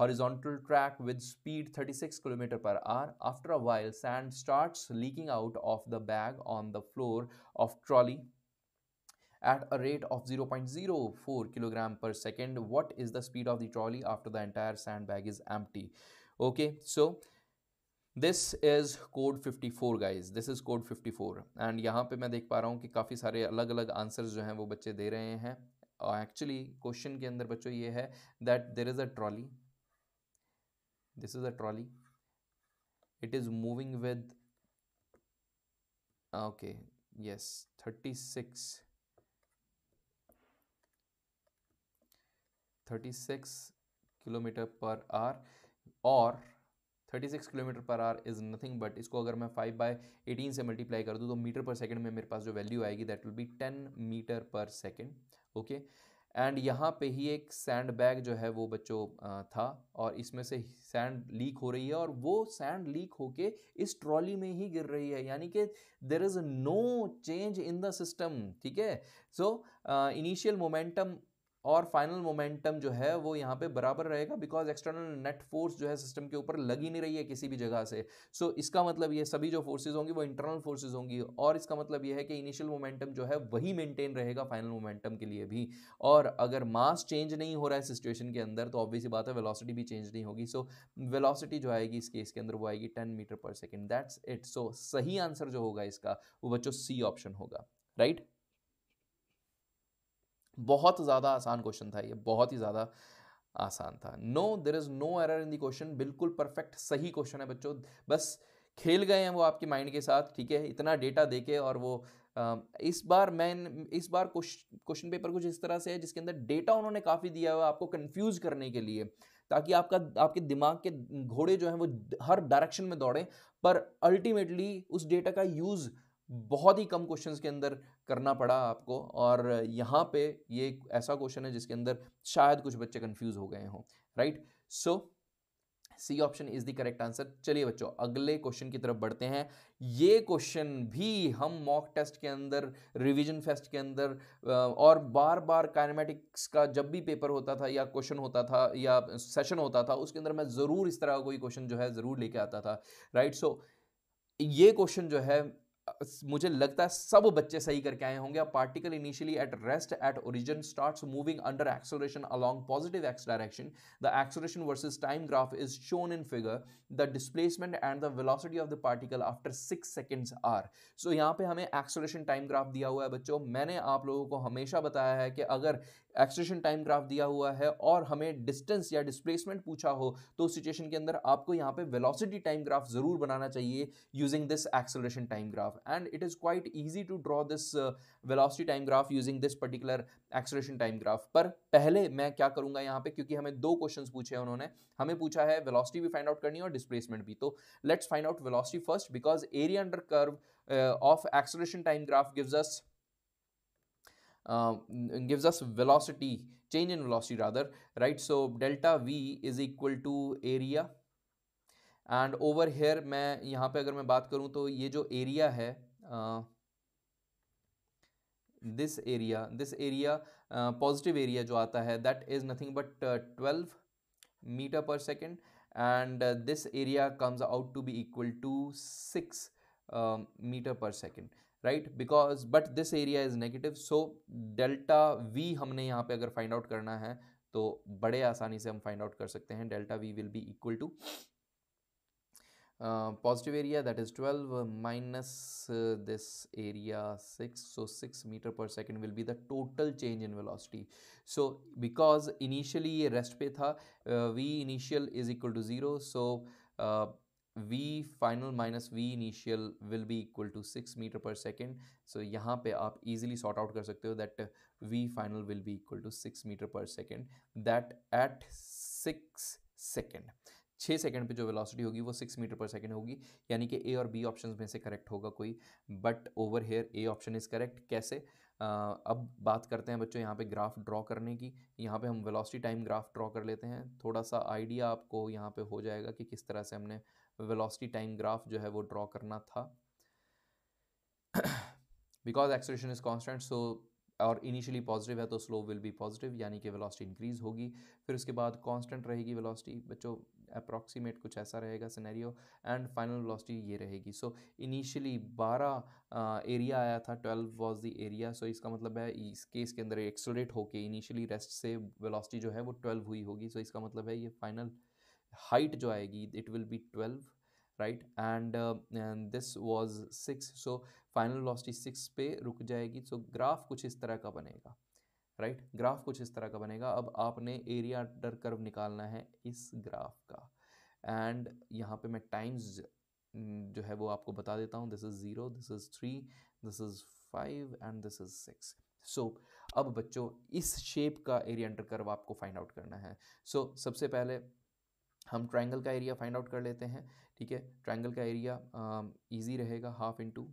horizontal track with speed 36 km/h. After a while, sand starts leaking out of the bag on the floor of trolley at a rate of 0.04 kg/s. What is the speed of the trolley after the entire sandbag is empty? Okay, so this is code 54 guys. This is code 54. And यहाँ पे मैं देख पा रहा हूँ कि काफ़ी सारे अलग अलग आंसर्स जो हैं वो बच्चे दे रहे हैं। एक्चुअली क्वेश्चन के अंदर बच्चों ये है that there is a trolley. This is a trolley. It is moving with, okay, yes, 36 km/h, or 36 kilometer per hour is nothing but इसको अगर मैं 5/18 से मल्टीप्लाई कर दूँ तो मीटर पर सेकंड में मेरे पास जो वैल्यू आएगी that will be 10 meter per second. Okay and यहाँ पे ही एक सैंड बैग जो है वो बच्चों था और इसमें से सैंड लीक हो रही है और वो सैंड लीक होके इस ट्रॉली में ही गिर रही है, यानी कि there is no change in the system. ठीक है, सो इनिशियल मोमेंटम और फाइनल मोमेंटम जो है वो यहाँ पे बराबर रहेगा बिकॉज एक्सटर्नल नेट फोर्स जो है सिस्टम के ऊपर लग ही नहीं रही है किसी भी जगह से. सो इसका मतलब ये सभी जो फोर्सेज होंगी वो इंटरनल फोर्सेज होंगी और इसका मतलब ये है कि इनिशियल मोमेंटम जो है वही मेंटेन रहेगा फाइनल मोमेंटम के लिए भी. और अगर मास चेंज नहीं हो रहा है सिचुएशन के अंदर तो ऑब्वियसली बात है वेलोसिटी भी चेंज नहीं होगी. सो वेलोसिटी जो आएगी इस केस के अंदर वो आएगी 10 meter per second. That's it. So सही आंसर जो होगा इसका वो बच्चों सी ऑप्शन होगा. राइट बहुत ज़्यादा आसान क्वेश्चन था ये, बहुत ही ज़्यादा आसान था. No there is no error in the question. बिल्कुल परफेक्ट सही क्वेश्चन है बच्चों, बस खेल गए हैं वो आपके माइंड के साथ. ठीक है, इतना डेटा देके और वो इस बार क्वेश्चन पेपर कुछ इस तरह से है जिसके अंदर डेटा उन्होंने काफ़ी दिया हुआ आपको कन्फ्यूज़ करने के लिए ताकि आपके दिमाग के घोड़े जो हैं वो हर डायरेक्शन में दौड़ें, पर अल्टीमेटली उस डेटा का यूज़ बहुत ही कम क्वेश्चंस के अंदर करना पड़ा आपको. और यहाँ पे ये एक ऐसा क्वेश्चन है जिसके अंदर शायद कुछ बच्चे कंफ्यूज हो गए हों. Right, so C option is the correct answer. चलिए बच्चों अगले क्वेश्चन की तरफ बढ़ते हैं. ये क्वेश्चन भी हम मॉक टेस्ट के अंदर, रिवीजन फेस्ट के अंदर और बार बार काइनेमेटिक्स का जब भी पेपर होता था या क्वेश्चन होता था या सेशन होता था उसके अंदर मैं ज़रूर इस तरह का कोई क्वेश्चन जो है ज़रूर लेके आता था. राइट, सो ये क्वेश्चन जो है मुझे लगता है सब बच्चे सही करके आए होंगे. Particle initially at rest at origin starts moving under acceleration along positive X direction. The acceleration versus time graph is shown in figure. The displacement and the velocity of the particle after 6 seconds are. So यहाँ पे हमें एक्सेलरेशन टाइम ग्राफ दिया हुआ है बच्चों. मैंने आप लोगों को हमेशा बताया है कि अगर एक्सेलरेशन टाइम ग्राफ दिया हुआ है और हमें डिस्टेंस या डिस्प्लेसमेंट पूछा हो तो उस सिचुएशन के अंदर आपको यहाँ पे वेलोसिटी टाइम ग्राफ जरूर बनाना चाहिए using this acceleration time graph. And it is quite easy to draw this velocity time graph using this particular acceleration time graph. पर पहले मैं क्या करूंगा यहाँ पे, क्योंकि हमें दो questions पूछे हैं उन्होंने, हमें पूछा है velocity भी find out करनी है और displacement भी. तो let's find out velocity first because area under curve of acceleration time graph gives us velocity, change in velocity rather, right? So delta V is equal to area. And over here मैं यहाँ पे अगर मैं बात करूँ तो ये जो एरिया है दिस एरिया पॉजिटिव एरिया जो आता है that is nothing but 12 metre per second and this area comes out to be equal to 6 metre per second. Right, because but this area is negative. So delta we हमने यहाँ पे अगर फाइंड आउट करना है तो बड़े आसानी से हम फाइंड आउट कर सकते हैं. Delta we will be equal to positive area that is 12 minus this area 6. So 6 meter per second will be the total change in velocity. So because initially ये rest पे था, v initial is equal to 0. So v final minus v initial will be equal to 6 meter per second. So यहाँ पे आप easily sort out कर सकते हो that v final will be equal to 6 meter per second. That at 6 second. 6 second पे जो वेलोसिटी होगी वो 6 मीटर पर सेकंड होगी, यानी कि ए और बी ऑप्शंस में से करेक्ट होगा कोई. But over here A option is correct. कैसे? अब बात करते हैं बच्चों यहाँ पे ग्राफ ड्रॉ करने की. यहाँ पे हम वेलोसिटी टाइम ग्राफ ड्रॉ कर लेते हैं, थोड़ा सा आइडिया आपको यहाँ पे हो जाएगा कि किस तरह से हमने वेलोसिटी टाइम ग्राफ जो है वो ड्रॉ करना था. Because acceleration is constant so और इनिशियली पॉजिटिव है तो स्लोप विल बी पॉजिटिव, यानी कि वेलोसिटी इंक्रीज़ होगी. फिर उसके बाद कांस्टेंट रहेगी वेलोसिटी बच्चों, अप्रॉक्सीमेट कुछ ऐसा रहेगा सिनेरियो. एंड फाइनल वेलोसिटी ये रहेगी. सो इनिशियली 12 एरिया आया था, 12 वाज द एरिया. सो इसका मतलब है इस केस के अंदर एक्सेलरेट होके इनिशियली रेस्ट से वेलोसिटी जो है वो 12 हुई होगी. सो इसका मतलब है ये फाइनल हाइट जो आएगी it will be 12. Right, and this was 6. So final velocity 6 पे रुक जाएगी. सो ग्राफ कुछ इस तरह का बनेगा. राइट, ग्राफ कुछ इस तरह का बनेगा. अब आपने एरिया अंडर कर्व निकालना है इस ग्राफ का. एंड यहाँ पे मैं टाइम्स जो है वो आपको बता देता हूँ. This is 0, this is 3, this is 5 and this is 6. So अब बच्चों इस शेप का एरिया अंडर कर्व आपको फाइंड आउट करना है. सो सबसे पहले हम ट्रायंगल का एरिया फाइंड आउट कर लेते हैं। ठीक है, ट्रायंगल का एरिया इजी रहेगा, half into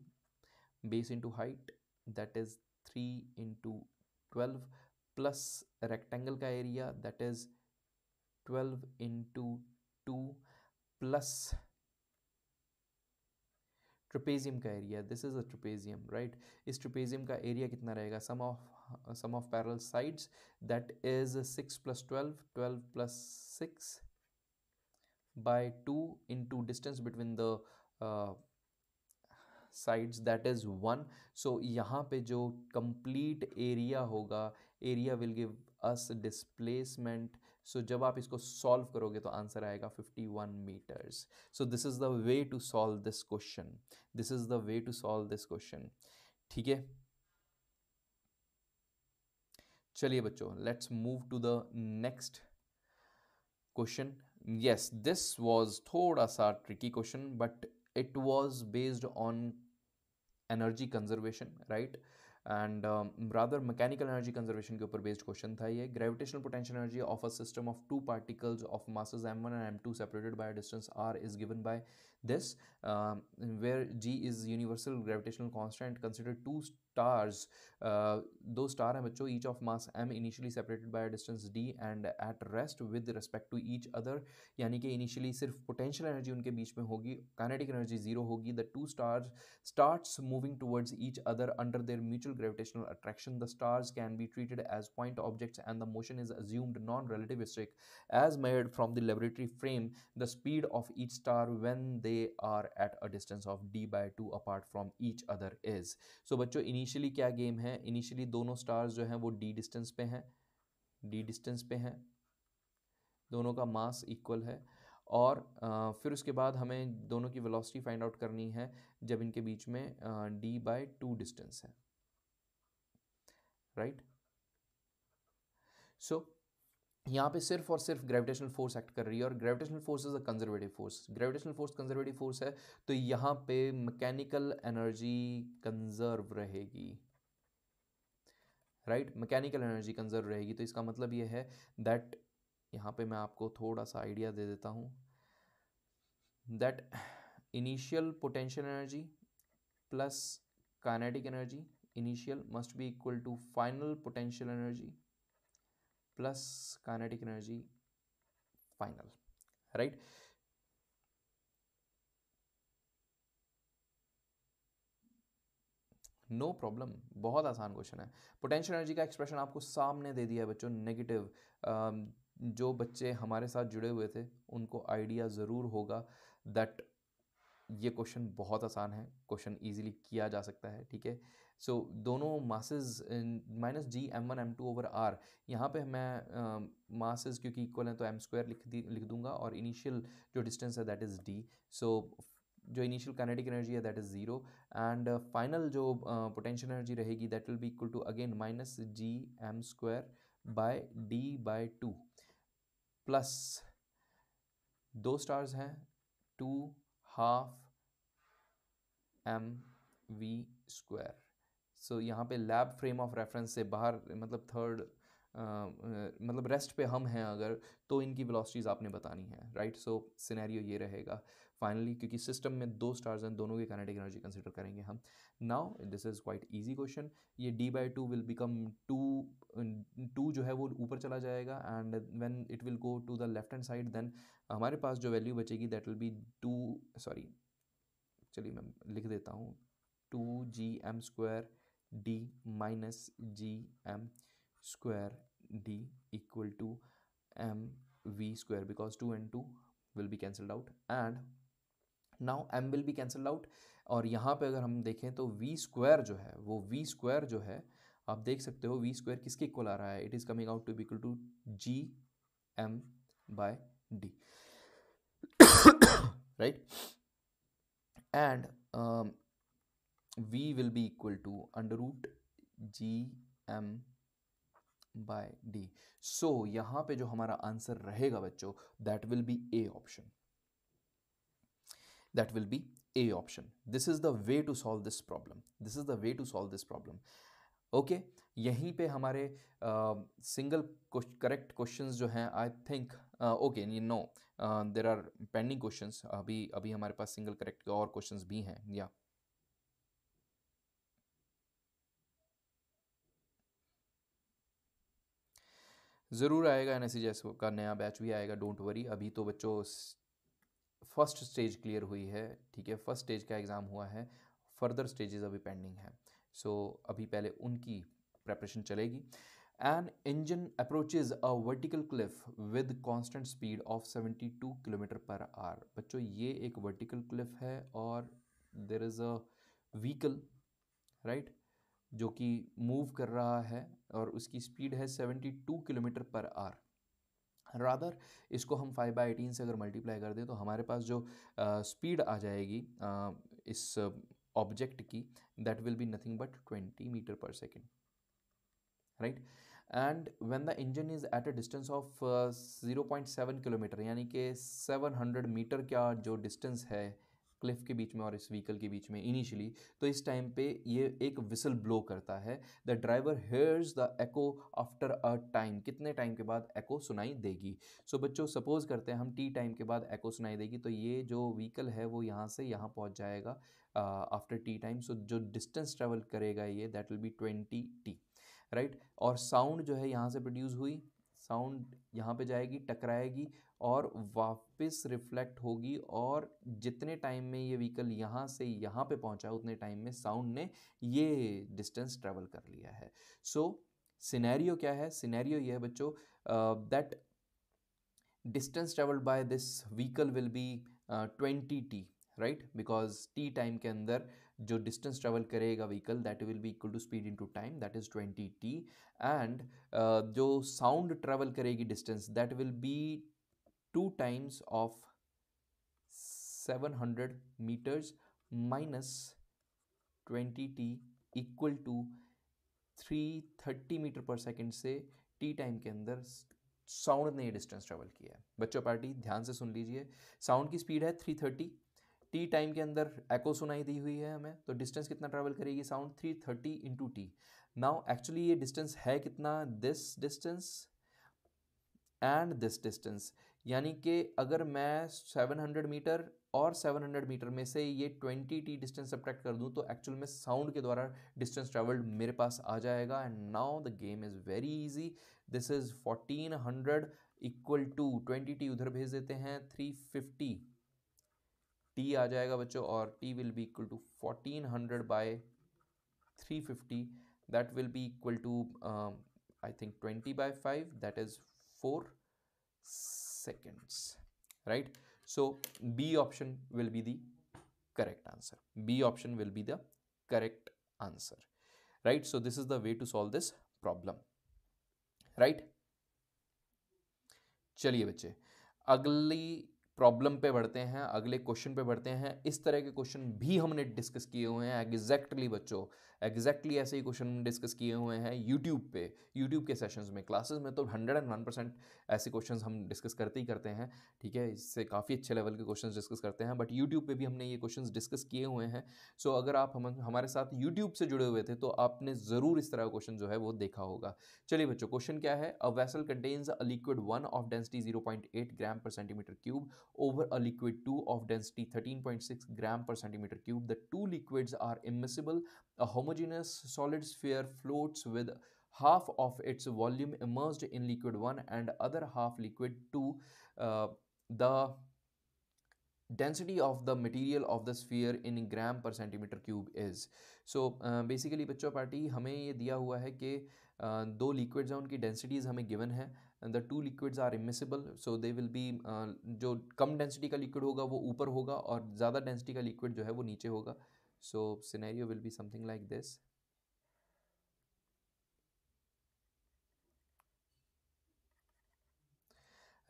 base into height that is 3 into 12 plus rectangle का area that is 12 into 2 plus trapezium का area, this is a trapezium right. इस ट्रपेजियम का एरिया कितना रहेगा, sum of parallel sides that is 6 + 12, 12 + 6 / 2 into distance between the sides that is 1। So यहाँ पे जो कंप्लीट एरिया होगा, area will give us displacement. So जब आप इसको सॉल्व करोगे तो आंसर आएगा 51 metres. So this is the way to solve this question, this is the way to solve this question. ठीक है, चलिए बच्चों, let's move to the next question. Yes, this was थोड़ा सा tricky question but it was based on energy conservation right, and rather mechanical energy conservation के ऊपर बेस्ड क्वेश्चन था ये। Gravitational potential energy of a system of 2 particles of masses m1 and m2 separated by a distance r is given by this, where g is universal gravitational constant. Consider 2 stars, दो स्टार हैं बच्चों, each of mass m initially separated by a distance d and at rest with respect to each other, यानी कि इनिशियली सिर्फ पोटेंशियल एनर्जी उनके बीच में होगी, काइनेटिक एनर्जी 0 होगी। The 2 stars starts moving towards each other under their mutual gravitational attraction. The stars can be treated as point objects and the motion is assumed non-relativistic as measured from the laboratory frame. The speed of each star when they are at a distance of d by 2 apart from each other is. So बच्चों, initially क्या game है, initially दोनों stars जो हैं वो d distance पे हैं, d distance पे हैं, दोनों का mass equal है, और फिर उसके बाद हमें दोनों की velocity find out करनी है जब इनके बीच में d by 2 distance है राइट। सो यहाँ पे सिर्फ और सिर्फ ग्रेविटेशनल फोर्स एक्ट कर रही है, और gravitational force is a conservative force, gravitational force conservative force है, तो यहाँ पे मैकेनिकल एनर्जी कंजर्व रहेगी राइट, मैकेनिकल एनर्जी कंजर्व रहेगी। तो इसका मतलब ये है दैट, यहाँ पे मैं आपको थोड़ा सा आइडिया दे देता हूँ, that initial potential energy plus kinetic energy initial must be equal to final potential energy plus kinetic energy final right। No problem, बहुत आसान क्वेश्चन है। पोटेंशियल एनर्जी का एक्सप्रेशन आपको सामने दे दिया है बच्चों, नेगेटिव। जो बच्चे हमारे साथ जुड़े हुए थे उनको आइडिया ज़रूर होगा दैट ये क्वेश्चन बहुत आसान है, क्वेश्चन इजीली किया जा सकता है। ठीक है, सो दोनों मासेस माइनस जी m1 m2/r, यहाँ पे मैं मासेस क्योंकि इक्वल हैं तो m² लिख दूंगा, और इनिशियल जो डिस्टेंस है दैट इज़ d। सो जो इनिशियल काइनेटिक एनर्जी है दैट इज़ 0, एंड फाइनल जो पोटेंशियल एनर्जी रहेगी that will be equal to again minus g m² / d/2 plus, दो स्टार्स हैं, 2½ mv²। सो यहाँ पे लैब फ्रेम ऑफ रेफरेंस से बाहर, मतलब थर्ड मतलब रेस्ट पे हम हैं अगर, तो इनकी वेलोसिटीज़ आपने बतानी है राइट। सो सिनेरियो ये रहेगा फाइनली, क्योंकि सिस्टम में 2 स्टार्स हैं, दोनों की काइनेटिक एनर्जी कंसिडर करेंगे हम। Now this is quite easy question, ये d/2 विल बिकम 2 जो है वो ऊपर चला जाएगा, and when it will go to the left hand side then हमारे पास जो वैल्यू बचेगी दैट विल बी 2, सॉरी चलिए मैं लिख देता हूँ, 2g m² d - g m² d = mv² because 2 and 2 will be cancelled out and now m will be cancelled out। और यहाँ पे अगर हम देखें तो v स्क्वायर जो है आप देख सकते हो, v स्क्वायर किसके इक्वल आ रहा है, it is coming out to be equal to g m/d right, and v will be equal to √g m/d। सो यहाँ पे जो हमारा आंसर रहेगा बच्चों that will be A option, that will be A option. This is the way to solve this problem, this is the way to solve this problem. Okay, यहीं पे हमारे सिंगल करेक्ट क्वेश्चंस जो हैं I think okay no, there are pending questions. अभी अभी हमारे पास सिंगल करेक्ट के और क्वेश्चंस भी हैं. या ज़रूर आएगा एनएसईजेएस का नया बैच भी आएगा, डोंट वरी. अभी तो बच्चों फर्स्ट स्टेज क्लियर हुई है, ठीक है, फर्स्ट स्टेज का एग्ज़ाम हुआ है, फर्दर स्टेजेस अभी पेंडिंग है. सो अभी पहले उनकी प्रेपरेशन चलेगी. An engine approaches a vertical cliff with constant speed of 72 kilometre per hour. बच्चों ये एक वर्टिकल क्लिफ है और there is a vehicle right जो कि मूव कर रहा है और उसकी स्पीड है 72 किलोमीटर पर आवर. रादर इसको हम 5/18 से अगर मल्टीप्लाई कर दें तो हमारे पास जो स्पीड आ जाएगी इस ऑब्जेक्ट की, that will be nothing but 20 metre per second, right. And when the engine is at a distance of 0.7 kilometre, यानी कि 700 मीटर का जो डिस्टेंस है क्लिफ के बीच में और इस व्हीकल के बीच में इनिशियली, तो इस टाइम पे ये एक विसल ब्लो करता है. The driver hears the echo after a time. कितने टाइम के बाद एको सुनाई देगी? सो बच्चों सपोज करते हैं हम टी टाइम के बाद एको सुनाई देगी, तो ये जो व्हीकल है वो यहाँ से यहाँ पहुँच जाएगा आफ्टर टी टाइम. सो जो डिस्टेंस ट्रेवल करेगा ये, that will be 20t, right. और साउंड जो है यहाँ से प्रोड्यूस हुई, साउंड यहाँ पे जाएगी, टकराएगी और वापस रिफ्लेक्ट होगी, और जितने टाइम में ये व्हीकल यहाँ से यहाँ पे पहुँचा उतने टाइम में साउंड ने ये डिस्टेंस ट्रेवल कर लिया है. सो सिनेरियो क्या है? सिनेरियो ये है बच्चों, that distance travelled by this vehicle will be 20t, right, because T time के अंदर जो डिस्टेंस ट्रेवल करेगा vehicle, that will be equal to speed into time, that is 20t. And जो साउंड ट्रेवल करेगी distance, that will be 2 times of 700 metres minus 20t equal to 330 metre per second से टी टाइम के अंदर साउंड ने डिस्टेंस ट्रेवल किया है. बच्चों पार्टी ध्यान से सुन लीजिए, साउंड की स्पीड है 330, टी टाइम के अंदर एको सुनाई दी हुई है हमें, तो डिस्टेंस कितना ट्रैवल करेगी sound? 330 into t. Now actually ये डिस्टेंस है कितना? This distance and this distance, यानी कि अगर मैं 700 मीटर और 700 मीटर में से ये 20t डिस्टेंस सब्ट्रैक्ट कर दूं तो एक्चुअल में साउंड के द्वारा डिस्टेंस ट्रैवल्ड मेरे पास आ जाएगा. And now the game is very easy. This is 1400 equal to 20t उधर भेज देते हैं, 350t आ जाएगा बच्चों, और t will be equal to 1400 by 350, that will be equal to I think 20/5, that is 4 seconds, right. So B option will be the correct answer. B option will be the correct answer, right. So this is the way to solve this problem, right. चलिए बच्चे अगली प्रॉब्लम पे बढ़ते हैं, अगले क्वेश्चन पे बढ़ते हैं. इस तरह के क्वेश्चन भी हमने डिस्कस किए हुए हैं. एग्जैक्टली बच्चों एग्जैक्टली ऐसे ही क्वेश्चन डिस्कस किए हुए हैं यूट्यूब पे, यूट्यूब के सेशंस में, क्लासेस में तो 101% ऐसे क्वेश्चंस हम डिस्कस करते ही करते हैं, ठीक है. इससे काफ़ी अच्छे लेवल के क्वेश्चंस डिस्कस करते हैं, बट यूट्यूब पे भी हमने ये क्वेश्चंस डिस्कस किए हुए हैं. सो अगर आप हमारे साथ यूट्यूब से जुड़े हुए थे तो आपने ज़रूर इस तरह का क्वेश्चन जो है वो देखा होगा. चलिए बच्चों क्वेश्चन क्या है? A vessel contains a liquid 1 of density 0.8 gram per centimetre cube over a liquid 2 of density 13.6 gram per centimeter cube. The two liquids are immiscible. A homogeneous solid sphere floats with half of its volume immersed in liquid 1 and other half liquid 2. The density of the material of the sphere in gram per centimeter cube is. So basically बच्चों पार्टी हमें ये दिया हुआ है कि दो liquids हैं, उनकी densities हमें given है. The two liquids are immiscible, so they will be जो कम density का liquid होगा वो ऊपर होगा और ज़्यादा density का liquid जो है वो नीचे होगा. So scenario will be something like this.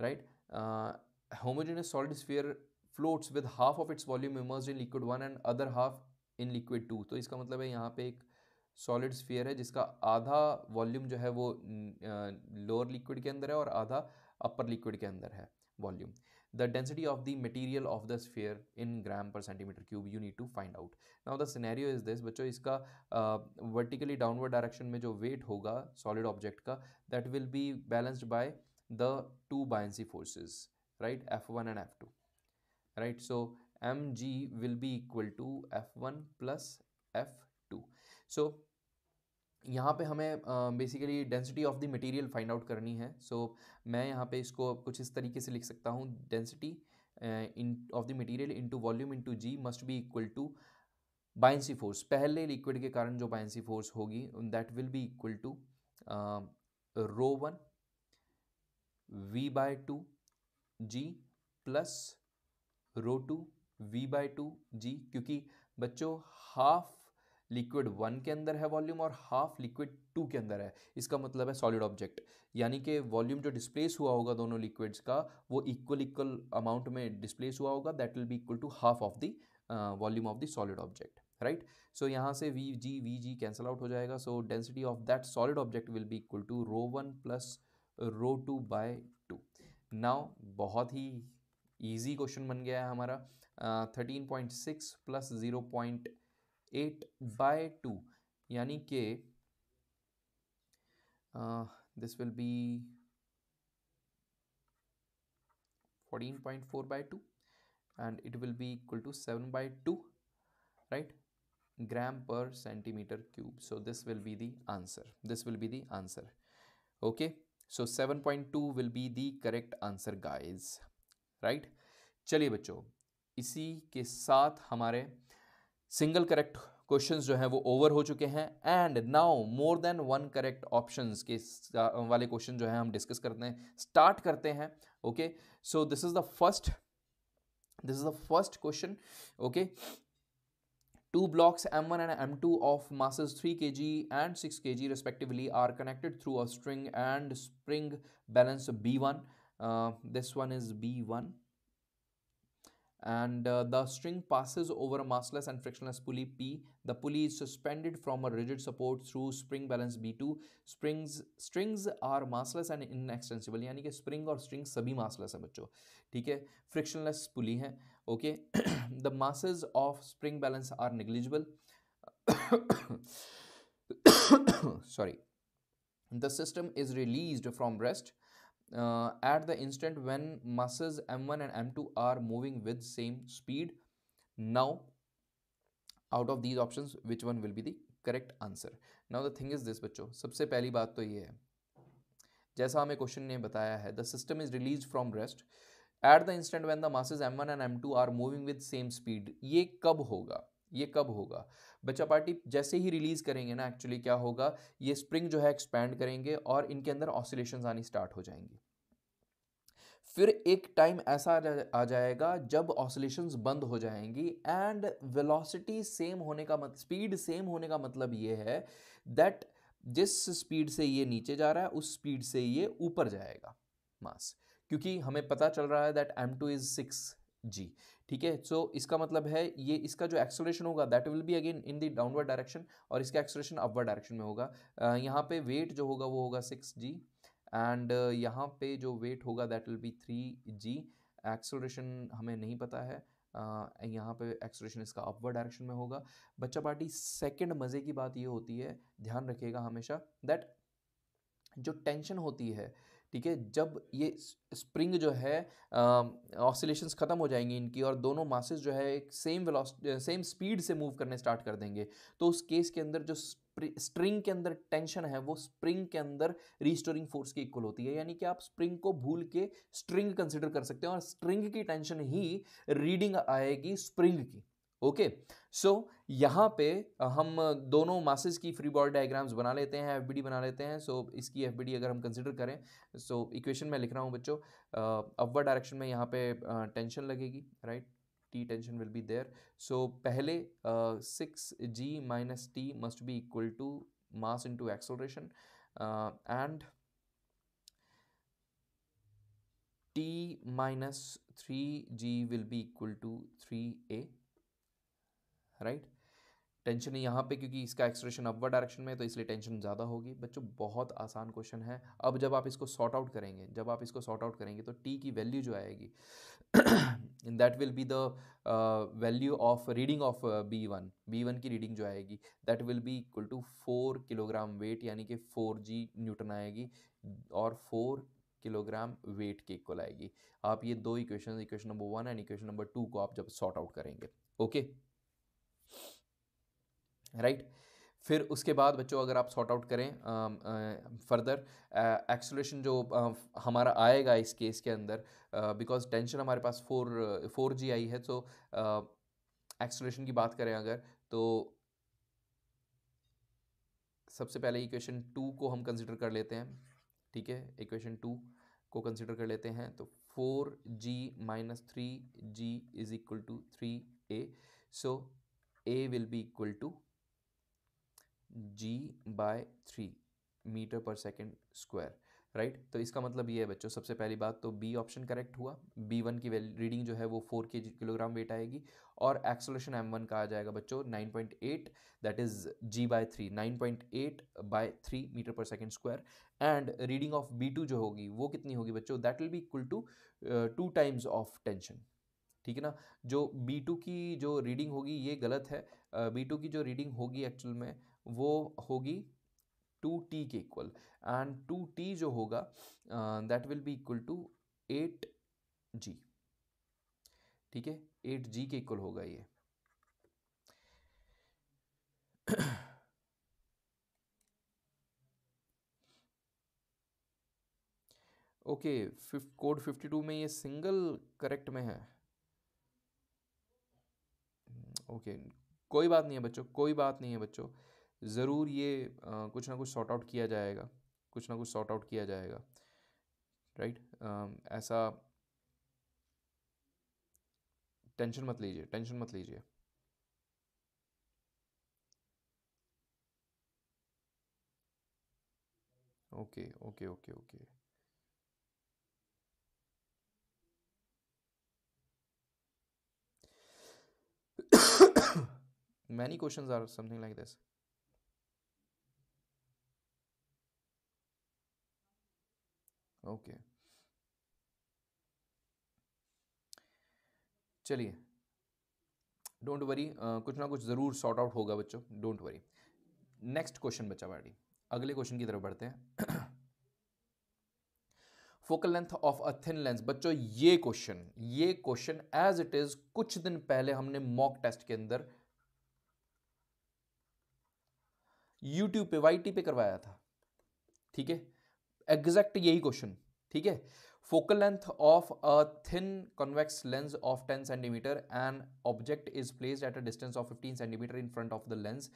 Right? Homogeneous solid sphere floats with half of its volume immersed in liquid 1 and other half in liquid 2. तो इसका मतलब है यहाँ पे एक सॉलिड स्फीयर है जिसका आधा वॉल्यूम जो है वो लोअर लिक्विड के अंदर है और आधा अपर लिक्विड के अंदर है volume. The density of the material of the sphere in gram per centimetre cube you need to find out. Now the scenario is this बच्चों, इसका वर्टिकली डाउनवर्ड डायरेक्शन में जो वेट होगा सॉलिड ऑब्जेक्ट का, that will be balanced by the two buoyancy forces, right, F1 and F2, right? So mg will be equal to F1 plus F2. So यहाँ पे हमें basically density of the material find out करनी है. सो मैं यहाँ पे इसको कुछ इस तरीके से लिख सकता हूँ, density in of the material into volume into ji must be equal to buoyancy force, पहले लिक्विड के कारण जो बायंसी फोर्स होगी that will be equal to ρ1 v by two ji plus ρ2 v by two जी, क्योंकि बच्चों हाफ लिक्विड 1 के अंदर है वॉल्यूम और हाफ लिक्विड 2 के अंदर है. इसका मतलब है सॉलिड ऑब्जेक्ट, यानी कि वॉल्यूम जो डिस्प्लेस हुआ होगा दोनों लिक्विड्स का वो इक्वल अमाउंट में डिस्प्लेस हुआ होगा, that will be equal to half of the volume of the solid object, right. So यहाँ से वी जी कैंसल आउट हो जाएगा. सो density of that solid object will be equal to ρ1 plus ρ2 by 2. Now बहुत ही ईजी क्वेश्चन बन गया है हमारा. 13.6 प्लस 0.8 बाय 2, यानी कि this will be 14.4 by 2 and it will be equal to 7 by 2, right, gram per centimeter cube. So this will be the answer, this will be the answer. Okay, so 7.2 will be the correct answer guys, right. चलिए बच्चों, इसी के साथ हमारे सिंगल करेक्ट क्वेश्चंस जो हैं वो ओवर हो चुके हैं. And now more than one correct options के वाले क्वेश्चन जो हैं हम डिस्कस करते हैं, स्टार्ट करते हैं. Okay, so this is the first question. Okay, two blocks m1 and m2 of masses 3 kg and 6 kg respectively are connected through a string and spring balance b1. This one is b1, and the string passes over a massless and frictionless pulley p. The pulley is suspended from a rigid support through spring balance b2. Strings are massless and inextensible, यानी कि spring और string सभी massless है बच्चों, ठीक है, frictionless pulley है. Okay, the masses of spring balance are negligible. Sorry, the system is released from rest at the instant when masses m1 and m2 are moving with same speed. Now out of these options which one will be the correct answer? Now the thing is this बच्चों, सबसे पहली बात तो ये है, जैसा हमें क्वेश्चन ने बताया है, the system is released from rest at the instant when the masses m1 and m2 are moving with same speed. ये कब होगा, ये कब होगा बच्चा? पार्टी जैसे ही रिलीज करेंगे ना, एक्चुअली क्या होगा, ये स्प्रिंग जो है एक्सपैंड करेंगे और इनके अंदर ऑसिलेशंस आनी स्टार्ट हो जाएंगी. फिर एक टाइम ऐसा आ जाएगा जब ऑसिलेशंस बंद हो जाएंगी, एंड वेलोसिटी सेम होने का मतलब, स्पीड सेम होने का मतलब ये है दैट जिस स्पीड से ये नीचे जा रहा है उस स्पीड से ये ऊपर जाएगा मास, क्योंकि हमें पता चल रहा है दैट m2 इज 6g, ठीक है. सो इसका मतलब है ये इसका जो एक्सेलरेशन होगा that will be again in the downward direction, और इसका एक्सेलरेशन अपवर्ड डायरेक्शन में होगा. यहाँ पे वेट जो होगा वो होगा 6g, एंड यहाँ पे जो वेट होगा that will B 3g. Acceleration हमें नहीं पता है, यहाँ पे एक्सेलरेशन इसका अपवर्ड डायरेक्शन में होगा. बच्चा पार्टी सेकेंड मज़े की बात ये होती है, ध्यान रखिएगा हमेशा, दैट जो टेंशन होती है, ठीक है, जब ये स्प्रिंग जो है ऑसिलेशंस ख़त्म हो जाएंगी इनकी और दोनों मासेस जो है एक सेम स्पीड से मूव करने स्टार्ट कर देंगे, तो उस केस के अंदर जो स्ट्रिंग के अंदर टेंशन है वो स्प्रिंग के अंदर रीस्टोरिंग फोर्स के इक्वल होती है, यानी कि आप स्प्रिंग को भूल के स्ट्रिंग कंसिडर कर सकते हैं और स्ट्रिंग की टेंशन ही रीडिंग आएगी स्प्रिंग की. ओके, सो यहाँ पे हम दोनों मासेस की फ्री बॉडी डायग्राम्स बना लेते हैं, एफबीडी बना लेते हैं. सो इसकी एफबीडी अगर हम कंसिडर करें, सो इक्वेशन में लिख रहा हूँ बच्चों, अपवर्ड डायरेक्शन में यहाँ पे टेंशन लगेगी, right, T tension will be there. So पहले 6g minus T must be equal to mass into acceleration, and T minus 3g will be equal to 3a, right. Tension यहाँ पे क्योंकि इसका एक्सेलरेशन अपवर्ड डायरेक्शन में है तो इसलिए टेंशन ज़्यादा होगी. बच्चों बहुत आसान क्वेश्चन है. अब जब आप इसको सॉर्ट आउट करेंगे, तो टी की वैल्यू जो आएगी that will be the value of reading of b1. b1 की रीडिंग जो आएगी that will be equal to 4 kilogram weight, यानी कि 4g न्यूटन आएगी, और 4 किलोग्राम वेट के इक्वल आएगी। आप ये दो equation, equation number 1 and equation number 2 को आप जब सॉर्ट आउट करेंगे, ओके राइट। फिर उसके बाद बच्चों अगर आप सॉर्ट आउट करें फर्दर, एक्सेलरेशन जो हमारा आएगा इस केस के अंदर, बिकॉज टेंशन हमारे पास 4g आई है, तो एक्सेलरेशन की बात करें अगर, तो सबसे पहले इक्वेशन 2 को हम कंसिडर कर लेते हैं, ठीक है, इक्वेशन 2 को कंसिडर कर लेते हैं। तो 4g - 3g is equal to 3a, so a will be equal to g/3 metre per second square, right. तो इसका मतलब ये है बच्चों, सबसे पहली बात तो b ऑप्शन करेक्ट हुआ, b1 की रीडिंग जो है वो 4 किलोग्राम वेट आएगी, और एक्सेलरेशन m1 का आ जाएगा बच्चों 9.8, that is g/3, 9.8/3 metre per second square. And reading of b2 जो होगी वो कितनी होगी बच्चों, that will be equal to 2 times of tension, ठीक है ना। जो b2 की जो रीडिंग होगी, ये गलत है, b2 की जो रीडिंग होगी एक्चुअल में वो होगी 2t के इक्वल, एंड 2t जो होगा that will be equal to 8g, ठीक है, 8g के इक्वल होगा ये। ओके, कोड 52 में ये सिंगल करेक्ट में है, ओके कोई बात नहीं है बच्चों, कोई बात नहीं है बच्चों, ज़रूर ये कुछ ना कुछ सॉर्ट आउट किया जाएगा, कुछ ना कुछ सॉर्ट आउट किया जाएगा, राइट। ऐसा टेंशन मत लीजिए, टेंशन मत लीजिए। Okay okay okay okay many questions are something like this. Okay चलिए, डोंट वरी, कुछ ना कुछ ज़रूर सॉर्ट आउट होगा बच्चों, डोंट वरी। नेक्स्ट क्वेश्चन बच्चा बाड़ी, अगले क्वेश्चन की तरफ बढ़ते हैं। Focal length of a thin lens, बच्चों ये क्वेश्चन एज इट इज कुछ दिन पहले हमने मॉक टेस्ट के अंदर YouTube पे YT पे करवाया था, ठीक है, एग्जैक्ट यही क्वेश्चन, ठीक है। Focal length of a thin convex lens of 10 centimetre, an object is placed at a distance of 15 centimetre in front of the lens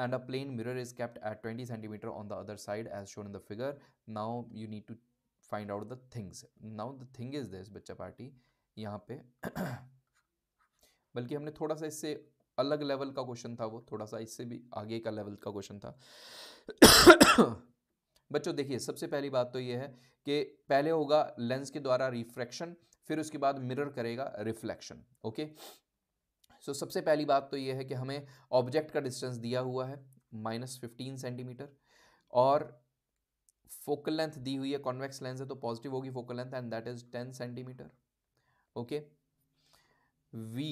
and a plane mirror is kept at 20 centimeter on the other side as shown in the figure. Now you need to find out the things. Now the thing is this बच्चा पार्टी, यहाँ पे बल्कि हमने थोड़ा सा इससे अलग लेवल का क्वेश्चन था, वो थोड़ा सा इससे भी आगे का लेवल का क्वेश्चन था बच्चों। देखिए सबसे पहली बात तो ये है कि पहले होगा लेंस के द्वारा रिफ्रैक्शन, फिर उसके बाद मिरर करेगा रिफ्लेक्शन, ओके। सो सबसे पहली बात तो ये है कि हमें ऑब्जेक्ट का डिस्टेंस दिया हुआ है -15 सेंटीमीटर, और फोकल लेंथ दी हुई है, कॉन्वेक्स लेंस है तो पॉजिटिव होगी focal length, and that is 10 centimetre, okay. We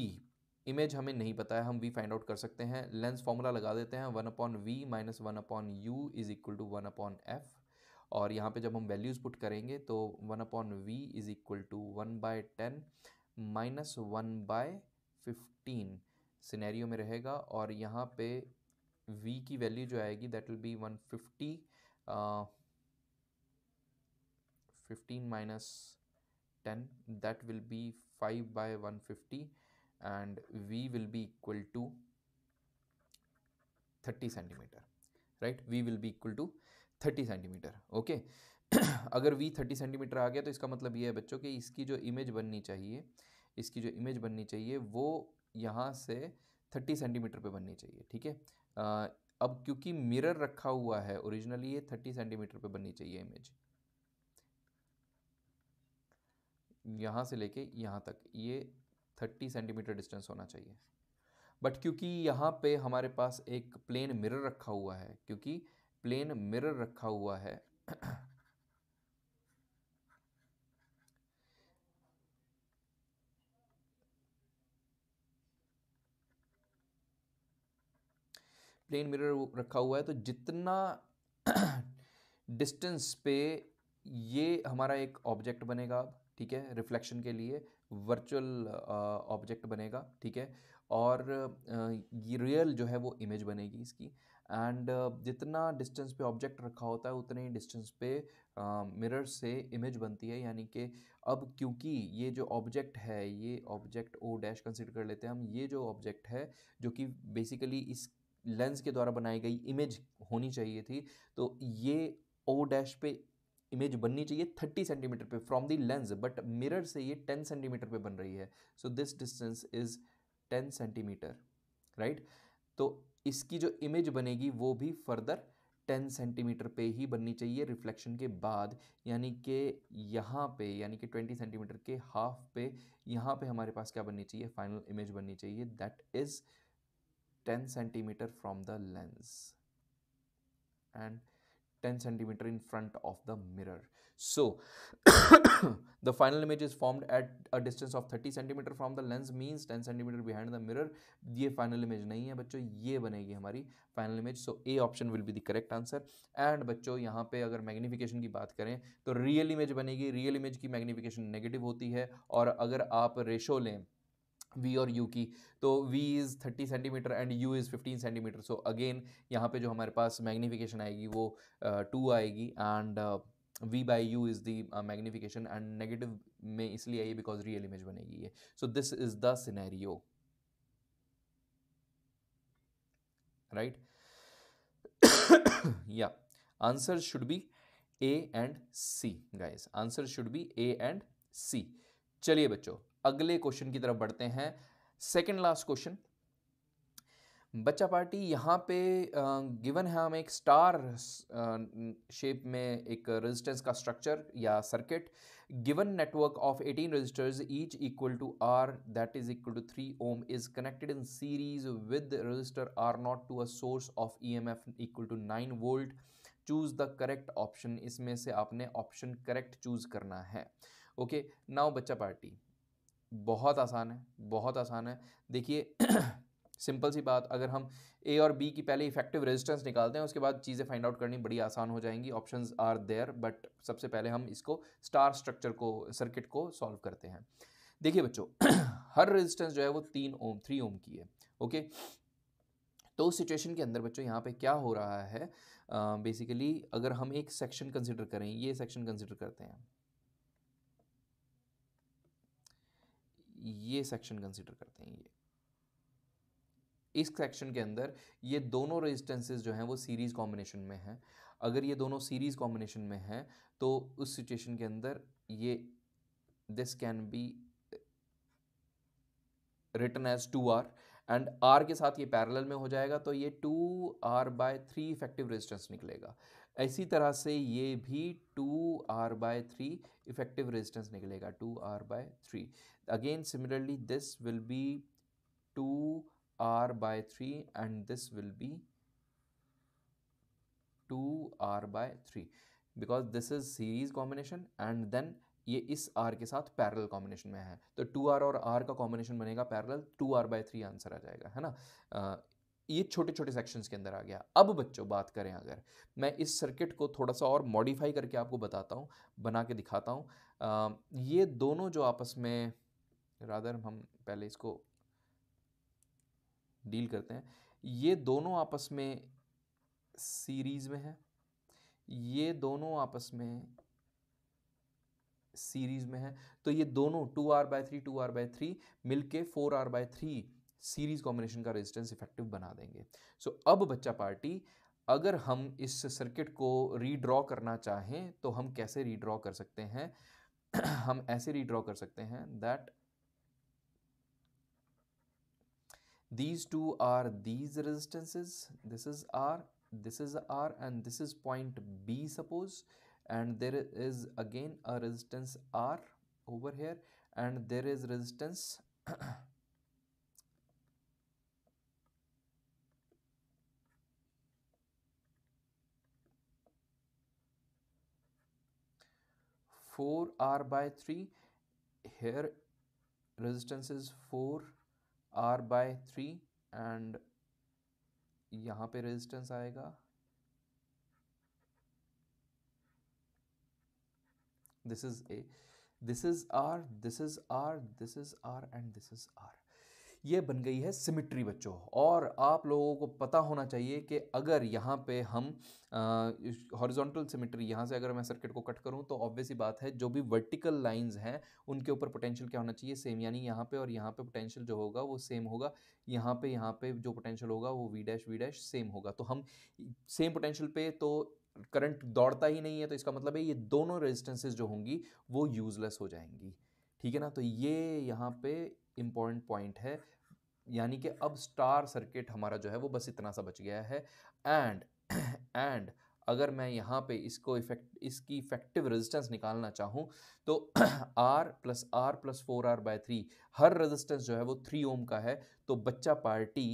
image हमें नहीं पता है, हम वी फाइंड आउट कर सकते हैं, लेंस फॉर्मूला लगा देते हैं 1/v - 1/u is equal to 1/f, और यहाँ पे जब हम वैल्यूज़ पुट करेंगे तो 1/v is equal to 1/10 - 1/15 scenario में रहेगा, और यहाँ पे v की वैल्यू जो आएगी that will be 150, 15 - 10 that will be 5/150, and v will be equal to 30 centimetre, right, v will be equal to 30 centimetre, okay. अगर v 30 सेंटीमीटर आ गया तो इसका मतलब ये है बच्चों कि इसकी जो इमेज बननी चाहिए वो यहाँ से 30 सेंटीमीटर पे बननी चाहिए, ठीक है। अब क्योंकि मिरर रखा हुआ है ओरिजिनली, ये 30 सेंटीमीटर पे बननी चाहिए इमेज, यहाँ से लेके यहाँ तक ये 30 सेंटीमीटर डिस्टेंस होना चाहिए। बट क्योंकि यहाँ पे हमारे पास एक प्लेन मिरर रखा हुआ है, तो जितना डिस्टेंस पे ये हमारा एक ऑब्जेक्ट बनेगा, ठीक है, रिफ्लेक्शन के लिए वर्चुअल ऑब्जेक्ट बनेगा, ठीक है, और ये रियल जो है वो इमेज बनेगी इसकी। एंड जितना डिस्टेंस पे ऑब्जेक्ट रखा होता है उतने ही डिस्टेंस पे मिरर से इमेज बनती है। यानी कि अब क्योंकि ये जो ऑब्जेक्ट है, ये ऑब्जेक्ट ओ डैश कंसीडर कर लेते हैं हम, ये जो ऑब्जेक्ट है जो कि बेसिकली इस लेंस के द्वारा बनाई गई इमेज होनी चाहिए थी, तो ये ओ डैश पे इमेज बननी चाहिए 30 सेंटीमीटर पे from the lens, but mirror से ये 10 सेंटीमीटर पे बन रही है। So this distance is 10 centimetre, right. तो इसकी जो इमेज बनेगी वो भी फर्दर 10 सेंटीमीटर पे ही बननी चाहिए रिफ्लेक्शन के बाद, यानी कि यहाँ पे, यानी कि 20 सेंटीमीटर के हाफ पे, यहाँ पे हमारे पास क्या बननी चाहिए, फाइनल इमेज बननी चाहिए, that is 10 centimetre from the lens and 10 centimeter in front of the mirror. So the final image is formed at a distance of 30 centimeter from the lens means 10 centimeter behind the mirror. ये final image नहीं है बच्चों, ये बनेगी हमारी final image. So A option will be the correct answer. And बच्चों यहाँ पे अगर magnification की बात करें तो real image बनेगी, real image की magnification negative होती है, और अगर आप ratio लें V और U की तो V is 30 centimetre and U is 15 centimetre. So again यहाँ पे जो हमारे पास मैग्नीफिकेशन आएगी वो 2 आएगी and V by U is the magnification and negative में इसलिए आई बिकॉज रियल इमेज बनेगी ये। So this is the scenario, right. या answer should be A and C guys, answer should be A and C। चलिए बच्चों अगले क्वेश्चन की तरफ बढ़ते हैं, सेकेंड लास्ट क्वेश्चन। बच्चा पार्टी यहाँ पे गिवन है हमें एक स्टार शेप में एक रेजिस्टेंस का स्ट्रक्चर या circuit, given network of 18 resistors each equal to R that is equal to 3 ohm is connected in series with resistor R naught to a source of EMF equal to 9 volt. Choose the correct option, इसमें से आपने ऑप्शन करेक्ट चूज करना है। ओके नाउ बच्चा पार्टी, बहुत आसान है, बहुत आसान है। देखिए सिंपल सी बात, अगर हम ए और बी की पहले इफेक्टिव रेजिस्टेंस निकालते हैं उसके बाद चीज़ें फाइंड आउट करनी बड़ी आसान हो जाएंगी। ऑप्शंस आर देयर, बट सबसे पहले हम इसको स्टार स्ट्रक्चर को, सर्किट को सॉल्व करते हैं। देखिए बच्चों हर रेजिस्टेंस जो है वो 3 ओम की है। ओके तो उस सिचुएशन के अंदर बच्चों यहाँ पे क्या हो रहा है, बेसिकली अगर हम एक सेक्शन कंसिडर करें, ये सेक्शन कंसिडर करते हैं, ये सेक्शन कंसीडर करते हैं, ये इस सेक्शन के अंदर ये दोनों रेजिस्टेंसेस जो हैं वो सीरीज कॉम्बिनेशन में हैं। अगर ये दोनों सीरीज कॉम्बिनेशन में हैं तो उस सिचुएशन के अंदर ये this can be written as 2R and R के साथ ये पैरेलल में हो जाएगा तो ये 2R/3 इफेक्टिव रेजिस्टेंस निकलेगा। इसी तरह से ये भी 2R/3 इफेक्टिव रेजिस्टेंस निकलेगा, 2R/3। Again similarly this will be 2R/3 and this will be 2R/3 because this is series combination and then ये इस R के साथ पैरेलल कॉम्बिनेशन में है, तो 2R और R का कॉम्बिनेशन बनेगा पैरेलल, 2R/3 आंसर आ जाएगा, है ना। ये छोटे छोटे सेक्शंस के अंदर आ गया। अब बच्चों बात करें, अगर मैं इस सर्किट को थोड़ा सा और मॉडिफाई करके आपको बताता हूँ, बना के दिखाता हूँ। ये दोनों जो आपस में, रादर हम पहले इसको डील करते हैं, ये दोनों आपस में सीरीज़ में है, ये दोनों आपस में सीरीज़ में है, तो ये दोनों 2R/3 मिलके 4R/3 सीरीज कॉम्बिनेशन का रेजिस्टेंस इफेक्टिव बना देंगे। सो अब बच्चा पार्टी अगर हम इस सर्किट को रीड्रॉ करना चाहें तो हम कैसे रीड्रॉ कर सकते हैं, हम ऐसे रीड्रॉ कर सकते हैं that these 2 R these resistances, this is R and this is point B suppose, and there is again a resistance R over here and there is resistance Four R/3 here, resistance is 4R/3 and यहाँ पे resistance आएगा this is A, this is R, this is R, this is R and this is R. ये बन गई है सिमिट्री बच्चों। और आप लोगों को पता होना चाहिए कि अगर यहाँ पे हम हॉरिजॉन्टल सिमिट्री, यहाँ से अगर मैं सर्किट को कट करूँ तो ऑब्वियसली बात है जो भी वर्टिकल लाइंस हैं उनके ऊपर पोटेंशियल क्या होना चाहिए, सेम। यानी यहाँ पे और यहाँ पे पोटेंशियल जो होगा वो सेम होगा, यहाँ पे जो पोटेंशियल होगा वो वी डैश सेम होगा। तो हम सेम पोटेंशियल पे तो करंट दौड़ता ही नहीं है, तो इसका मतलब है ये दोनों रेजिस्टेंसेज जो होंगी वो यूजलेस हो जाएंगी, ठीक है ना। तो ये यहाँ पे इम्पॉर्टेंट पॉइंट है, यानी कि अब स्टार सर्किट हमारा जो है वो बस इतना सा बच गया है। एंड अगर मैं यहाँ पे इसकी इफेक्टिव रेजिस्टेंस निकालना चाहूँ तो R प्लस 4R/3, हर रेजिस्टेंस जो है वो 3 ओम का है। तो बच्चा पार्टी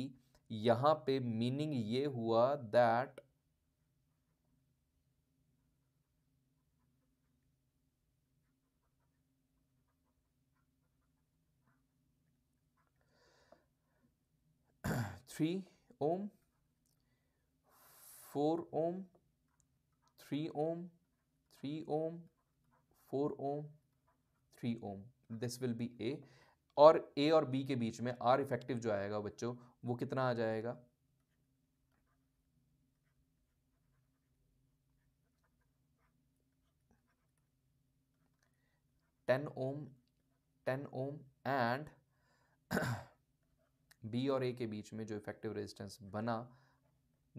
यहाँ पे मीनिंग ये हुआ that three ohm, 4 ohm, 3 ohm, 3 ohm, 4 ohm, 3 ohm, this will be A. और ए और बी के बीच में आर इफेक्टिव जो आएगा बच्चों वो कितना आ जाएगा, 10 ओम, 10 ओम। एंड बी और ए के बीच में जो इफेक्टिव रेजिस्टेंस बना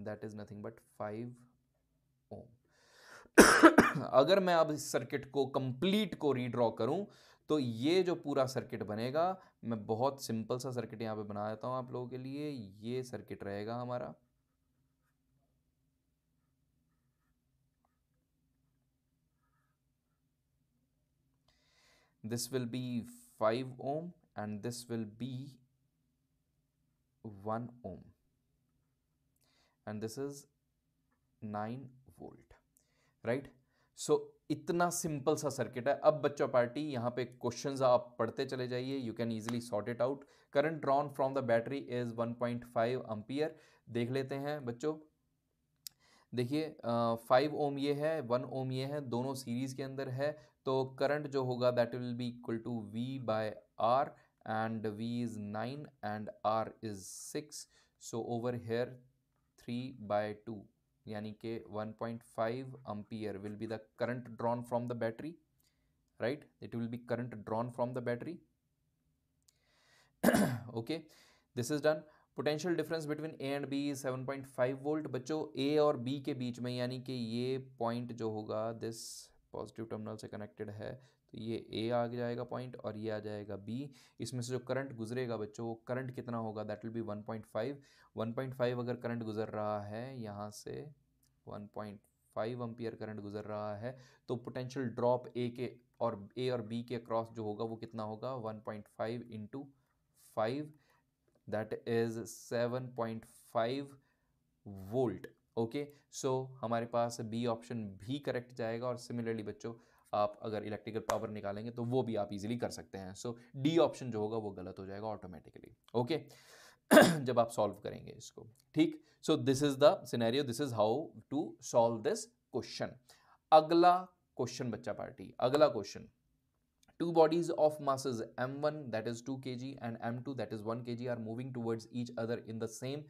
that is nothing but 5 ohm. अगर मैं अब इस सर्किट को कंप्लीट को रीड्रॉ करूं तो ये जो पूरा सर्किट बनेगा, मैं बहुत सिंपल सा सर्किट यहां पे बना देता हूं आप लोगों के लिए। ये सर्किट रहेगा हमारा, this will be 5 ohm and this will be 1 ohm and this is 9 volt, right. So इतना सिंपल सा सर्किट है। अब बच्चों पार्टी यहाँ पे क्वेश्चंस आप पढ़ते चले जाइए, you can easily sort it out. Current drawn from the battery is 1.5 ampere. देख लेते हैं बच्चों, देखिए 5 ओम ये है, 1 ओम ये है, दोनों सीरीज के अंदर है। तो करंट जो होगा that will be equal to V/R and V is 9 and R is 6, so over here 3/2, यानी के 1.5 ampere will be the current drawn from the battery, right? It will be current drawn from the battery. Okay, this is done. Potential difference between A and B is 7.5 volt. बच्चों A और B के बीच में, यानी कि ये पॉइंट जो होगा this पॉजिटिव टर्मिनल से कनेक्टेड है, तो ये ए आ जाएगा पॉइंट और ये आ जाएगा बी। इसमें से जो करंट गुजरेगा बच्चों, वो करंट कितना होगा, दैट विल बी 1.5। अगर करंट गुजर रहा है यहाँ से 1.5 एम्पियर करंट गुजर रहा है, तो पोटेंशियल ड्रॉप ए और बी के अक्रॉस जो होगा वो कितना होगा, 1.5 × 5, that is 7.5 volt. Okay, so हमारे पास बी ऑप्शन भी करेक्ट जाएगा। और सिमिलरली बच्चों आप अगर इलेक्ट्रिकल पावर निकालेंगे तो वो भी आप इजीली कर सकते हैं। सो डी ऑप्शन जो होगा वो गलत हो जाएगा ऑटोमेटिकली, ओके, जब आप सॉल्व करेंगे इसको, ठीक। So this is the scenario, this is how to solve this question. अगला क्वेश्चन बच्चा पार्टी, अगला question, two bodies of masses m1 that is 2 kg and m2 that is 1 kg are moving towards each other in the same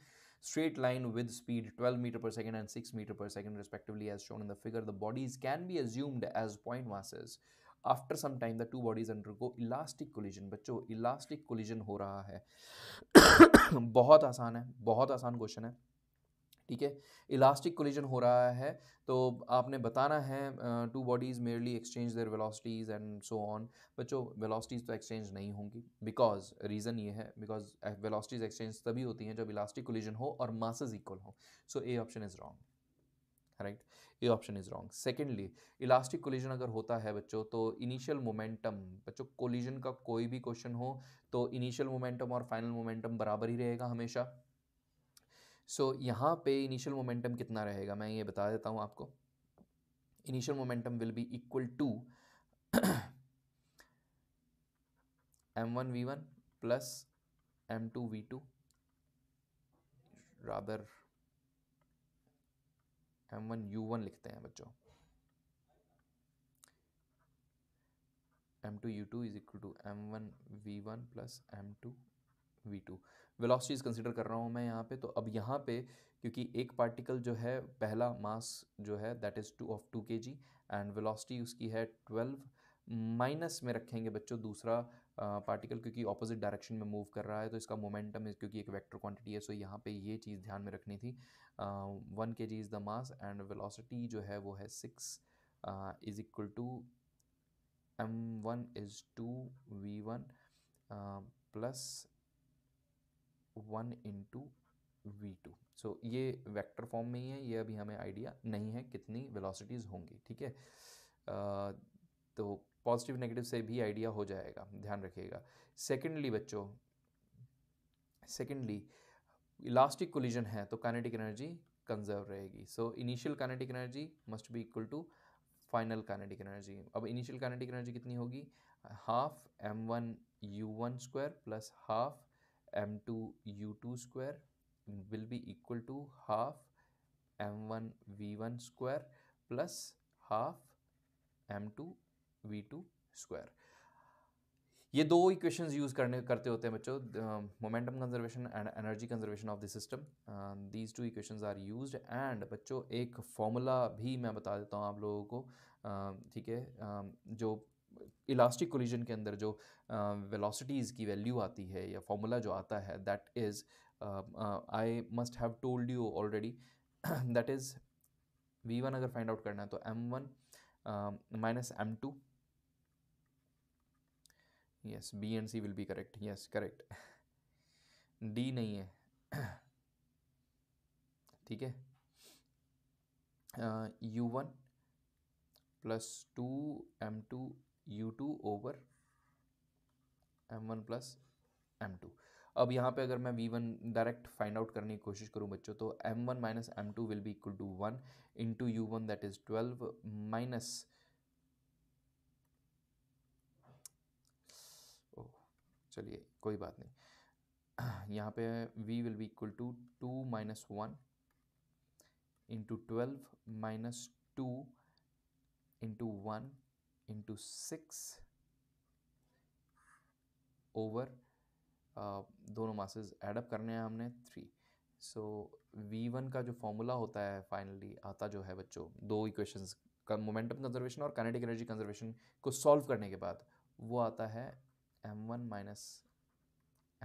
straight line with speed 12 meter per second and 6 meter per second respectively as shown in the figure. The bodies can be assumed as point masses. After some time the two bodies undergo elastic collision. बच्चों elastic collision हो रहा है। बहुत आसान है, बहुत आसान क्वेश्चन है, ठीक है। इलास्टिक कोलिजन हो रहा है तो आपने बताना है two bodies merely exchange their velocities and so on. बच्चों वेलोसिटीज़ तो एक्सचेंज नहीं होंगी, बिकॉज रीज़न ये है, बिकॉज वेलोसिटीज़ एक्सचेंज तभी होती हैं जब इलास्टिक कोलिजन हो और मासेस इक्वल हो। So A option is wrong, right, A option is wrong. Secondly elastic collision अगर होता है बच्चों तो इनिशियल मोमेंटम, बच्चों कोलिजन का कोई भी क्वेश्चन हो तो इनिशियल मोमेंटम और फाइनल मोमेंटम बराबर ही रहेगा हमेशा। सो यहाँ पे इनिशियल मोमेंटम कितना रहेगा मैं ये बता देता हूँ आपको। Initial momentum will be equal to m1v1 plus m2v2 rather m1u1 लिखते हैं बच्चों, m2u2 is equal to m1v1 plus m2v2. Velocities consider कर रहा हूँ मैं यहाँ पे. तो अब यहाँ पे क्योंकि एक पार्टिकल जो है पहला मास जो है that is 2 of 2 kg and velocity उसकी है 12. माइनस में रखेंगे बच्चों दूसरा पार्टिकल क्योंकि ऑपोजिट डायरेक्शन में मूव कर रहा है, तो इसका मोमेंटम क्योंकि एक वेक्टर क्वांटिटी है. सो यहाँ पे ये चीज़ ध्यान में रखनी थी. 1 kg is the mass and velocity जो है वो है 6 is equal to m1 is 2v1 plus 1 into v2. So ये वेक्टर फॉर्म में ही है. ये अभी हमें आइडिया नहीं है कितनी वेलोसिटीज़ होंगी. ठीक है, तो पॉजिटिव नेगेटिव से भी आइडिया हो जाएगा, ध्यान रखिएगा. सेकेंडली बच्चों, सेकेंडली इलास्टिक कोलिजन है तो काइनेटिक एनर्जी कंजर्व रहेगी. So initial kinetic energy must be equal to final kinetic energy. अब इनिशियल काइनेटिक एनर्जी कितनी होगी? Half m1u1 square plus half m2u2 square will be equal to half m1v1 square plus half m2v2 square. ये दो इक्वेशंस यूज़ करते होते हैं बच्चों, momentum conservation and energy conservation of the system. These two equations are used. And बच्चों एक फॉर्मूला भी मैं बता देता हूँ आप लोगों को, ठीक है, जो इलास्टिक कोलिजन के अंदर जो वेलोसिटीज़ की वैल्यू आती है या फॉर्मूला जो आता है, that is I must have told you already, that is v1 अगर फाइंड आउट करना है तो m1 minus m2. Yes, B and C will be correct. Yes correct, D नहीं है. ठीक है, u1 plus 2 m2u2 over m1 plus m2. अब यहाँ पे अगर मैं v1 डायरेक्ट फाइंड आउट करने की कोशिश करूँ बच्चों तो m1 minus m2 will be equal to 1 into u1 that is 12 minus, चलिए कोई बात नहीं, यहाँ पे v will be equal to 2 minus 1 into 12 minus 2 into 1 into 6 over दोनों मासेस एडअप करने हैं हमने 3. सो v1 का जो फॉर्मूला होता है फाइनली आता जो है बच्चों दो इक्वेशंस का मोमेंटम कंजर्वेशन और काइनेटिक एनर्जी कंजर्वेशन को सॉल्व करने के बाद, वो आता है m1 minus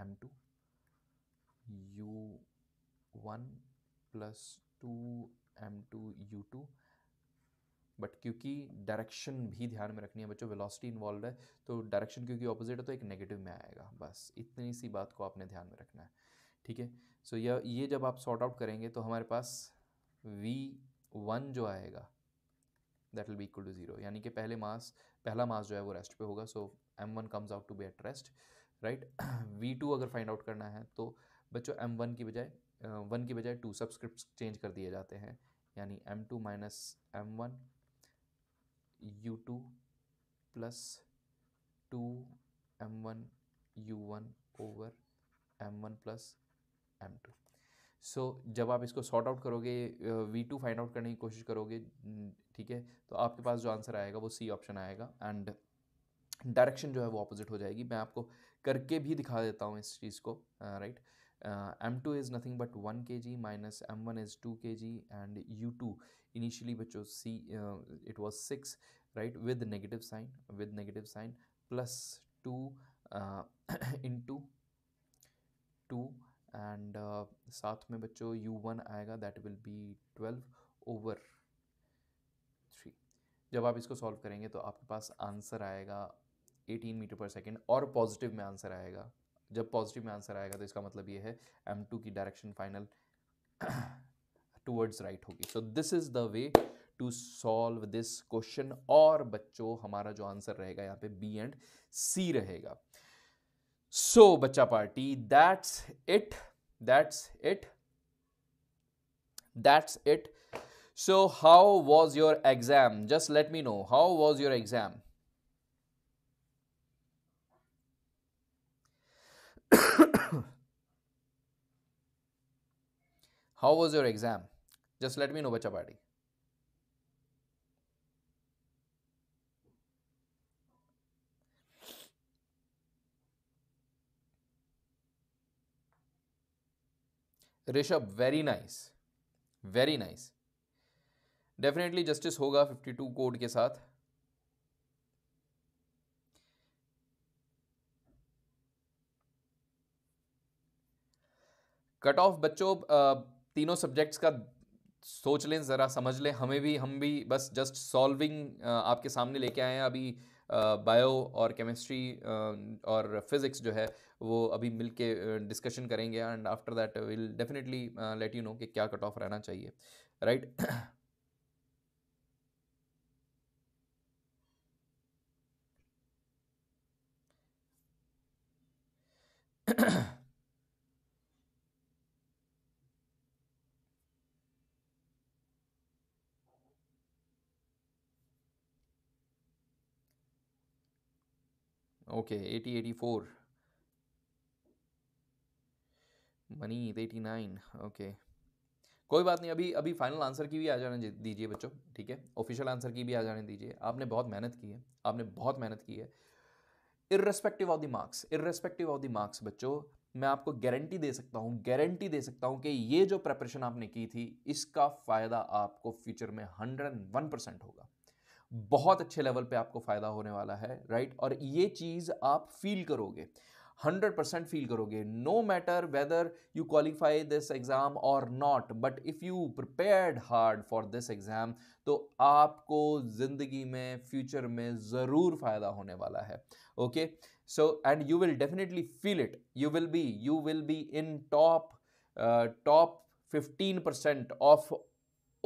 m2 u1 plus 2 m2 u2. But क्योंकि डायरेक्शन भी ध्यान में रखनी है बच्चों, वेलोसिटी इन्वॉल्व है तो डायरेक्शन क्योंकि ऑपोजिट है तो एक नेगेटिव में आएगा. बस इतनी सी बात को आपने ध्यान में रखना है. ठीक है, सो ये जब आप सॉर्ट आउट करेंगे तो हमारे पास v1 जो आएगा that will be equal to 0, यानी कि पहला मास जो है वो रेस्ट पे होगा. So m1 comes out to be at rest, right. v2 अगर फाइंड आउट करना है तो बच्चों m1 की बजाय 2 सबस्क्रिप्ट चेंज कर दिए जाते हैं, यानी m2 minus m1 u2 plus 2 m1 u1 over m1 plus m2. So जब आप इसको सॉर्ट आउट करोगे, v2 फाइंड आउट करने की कोशिश करोगे, ठीक है, तो आपके पास जो आंसर आएगा वो सी ऑप्शन आएगा एंड डायरेक्शन जो है वो ऑपोजिट हो जाएगी. मैं आपको करके भी दिखा देता हूँ इस चीज़ को, right. m2 is nothing but 1 kg minus m1 is 2 kg and u2 initially बच्चों it was 6, right, with negative sign plus 2 into 2 and साथ में बच्चों u1 आएगा that will be 12 over 3. जब आप इसको सॉल्व करेंगे तो आपके पास आंसर आएगा 18 मीटर पर सेकेंड और पॉजिटिव में आंसर आएगा. जब पॉजिटिव में आंसर आएगा तो इसका मतलब ये है m2 की डायरेक्शन फाइनल टूवर्ड्स राइट होगी. So this is the way to solve this question. और बच्चों हमारा जो आंसर रहेगा यहाँ पे बी एंड सी रहेगा. सो बच्चा party that's it. So how was your exam? Just let me know how was your exam. How was your exam? Just let me know, bacha party. Rishabh, very nice, very nice. Definitely justice होगा 52 कोड के साथ. कट ऑफ बच्चों तीनों सब्जेक्ट्स का सोच लें ज़रा, समझ लें. हम भी बस जस्ट सॉल्विंग आपके सामने लेके आए हैं. अभी बायो और केमिस्ट्री और फिज़िक्स जो है वो अभी मिलके डिस्कशन करेंगे and after that will definitely let you know कि क्या कट ऑफ रहना चाहिए, राइट ओके 80, 84 मनीत 89. ओके कोई बात नहीं, अभी अभी फाइनल आंसर की भी आ जाने दीजिए बच्चों, ठीक है. ऑफिशियल आंसर की भी आ जाने दीजिए. आपने बहुत मेहनत की है, आपने बहुत मेहनत की है. Irrespective of the marks, irrespective of the marks बच्चों, मैं आपको गारंटी दे सकता हूँ, गारंटी दे सकता हूँ कि ये जो प्रेपरेशन आपने की थी इसका फ़ायदा आपको फ्यूचर में 101% होगा. बहुत अच्छे लेवल पे आपको फ़ायदा होने वाला है, राइट. और ये चीज़ आप फील करोगे, 100% फील करोगे. No matter whether you qualify this exam और not, but if you prepared hard for this exam तो आपको ज़िंदगी में फ्यूचर में ज़रूर फ़ायदा होने वाला है. Okay so and you will definitely feel it. You will be in top 15% of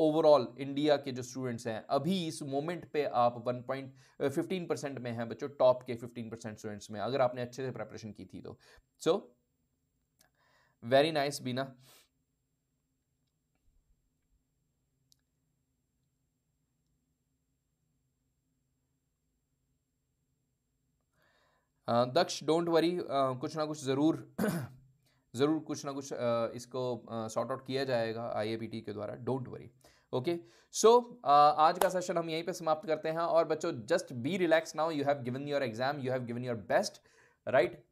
overall India के जो स्टूडेंट्स हैं. अभी इस मोमेंट पे आप 15% में हैं बच्चों, टॉप के 15% स्टूडेंट्स में, अगर आपने अच्छे से प्रिपरेशन की थी तो. So very nice Beena. Daksh don't worry, कुछ ना कुछ ज़रूर कुछ ना कुछ इसको सॉर्ट आउट किया जाएगा आईएपीटी के द्वारा, डोंट वरी. ओके सो आज का सेशन हम यहीं पे समाप्त करते हैं. और बच्चों just be relax now, you have given your exam, you have given your best, right.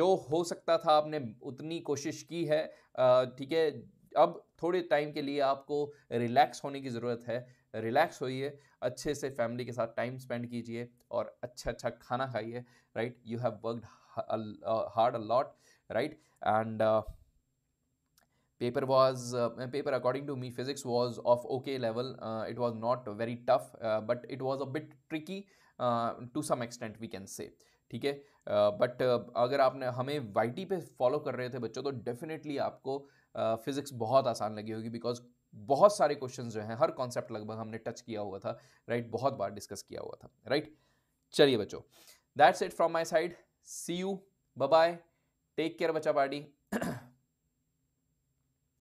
जो हो सकता था आपने उतनी कोशिश की है, ठीक है. अब थोड़े टाइम के लिए आपको रिलैक्स होने की ज़रूरत है. रिलैक्स होइए, अच्छे से फैमिली के साथ टाइम स्पेंड कीजिए और अच्छा खाना खाइए, right. You have worked hard a lot, right, and paper according to me, physics was of okay level. It was not very tough, but it was a bit tricky to some extent we can say, ठीक है. बट अगर आपने हमें YT पे फॉलो कर रहे थे बच्चों तो डेफिनेटली आपको फिज़िक्स बहुत आसान लगी होगी, बिकॉज बहुत सारे क्वेश्चन जो हैं, हर कॉन्सेप्ट लगभग हमने टच किया हुआ था, right, बहुत बार डिस्कस किया हुआ था, right. चलिए बच्चों, that's it from my side. See you, bye bye. Take care, bacha party.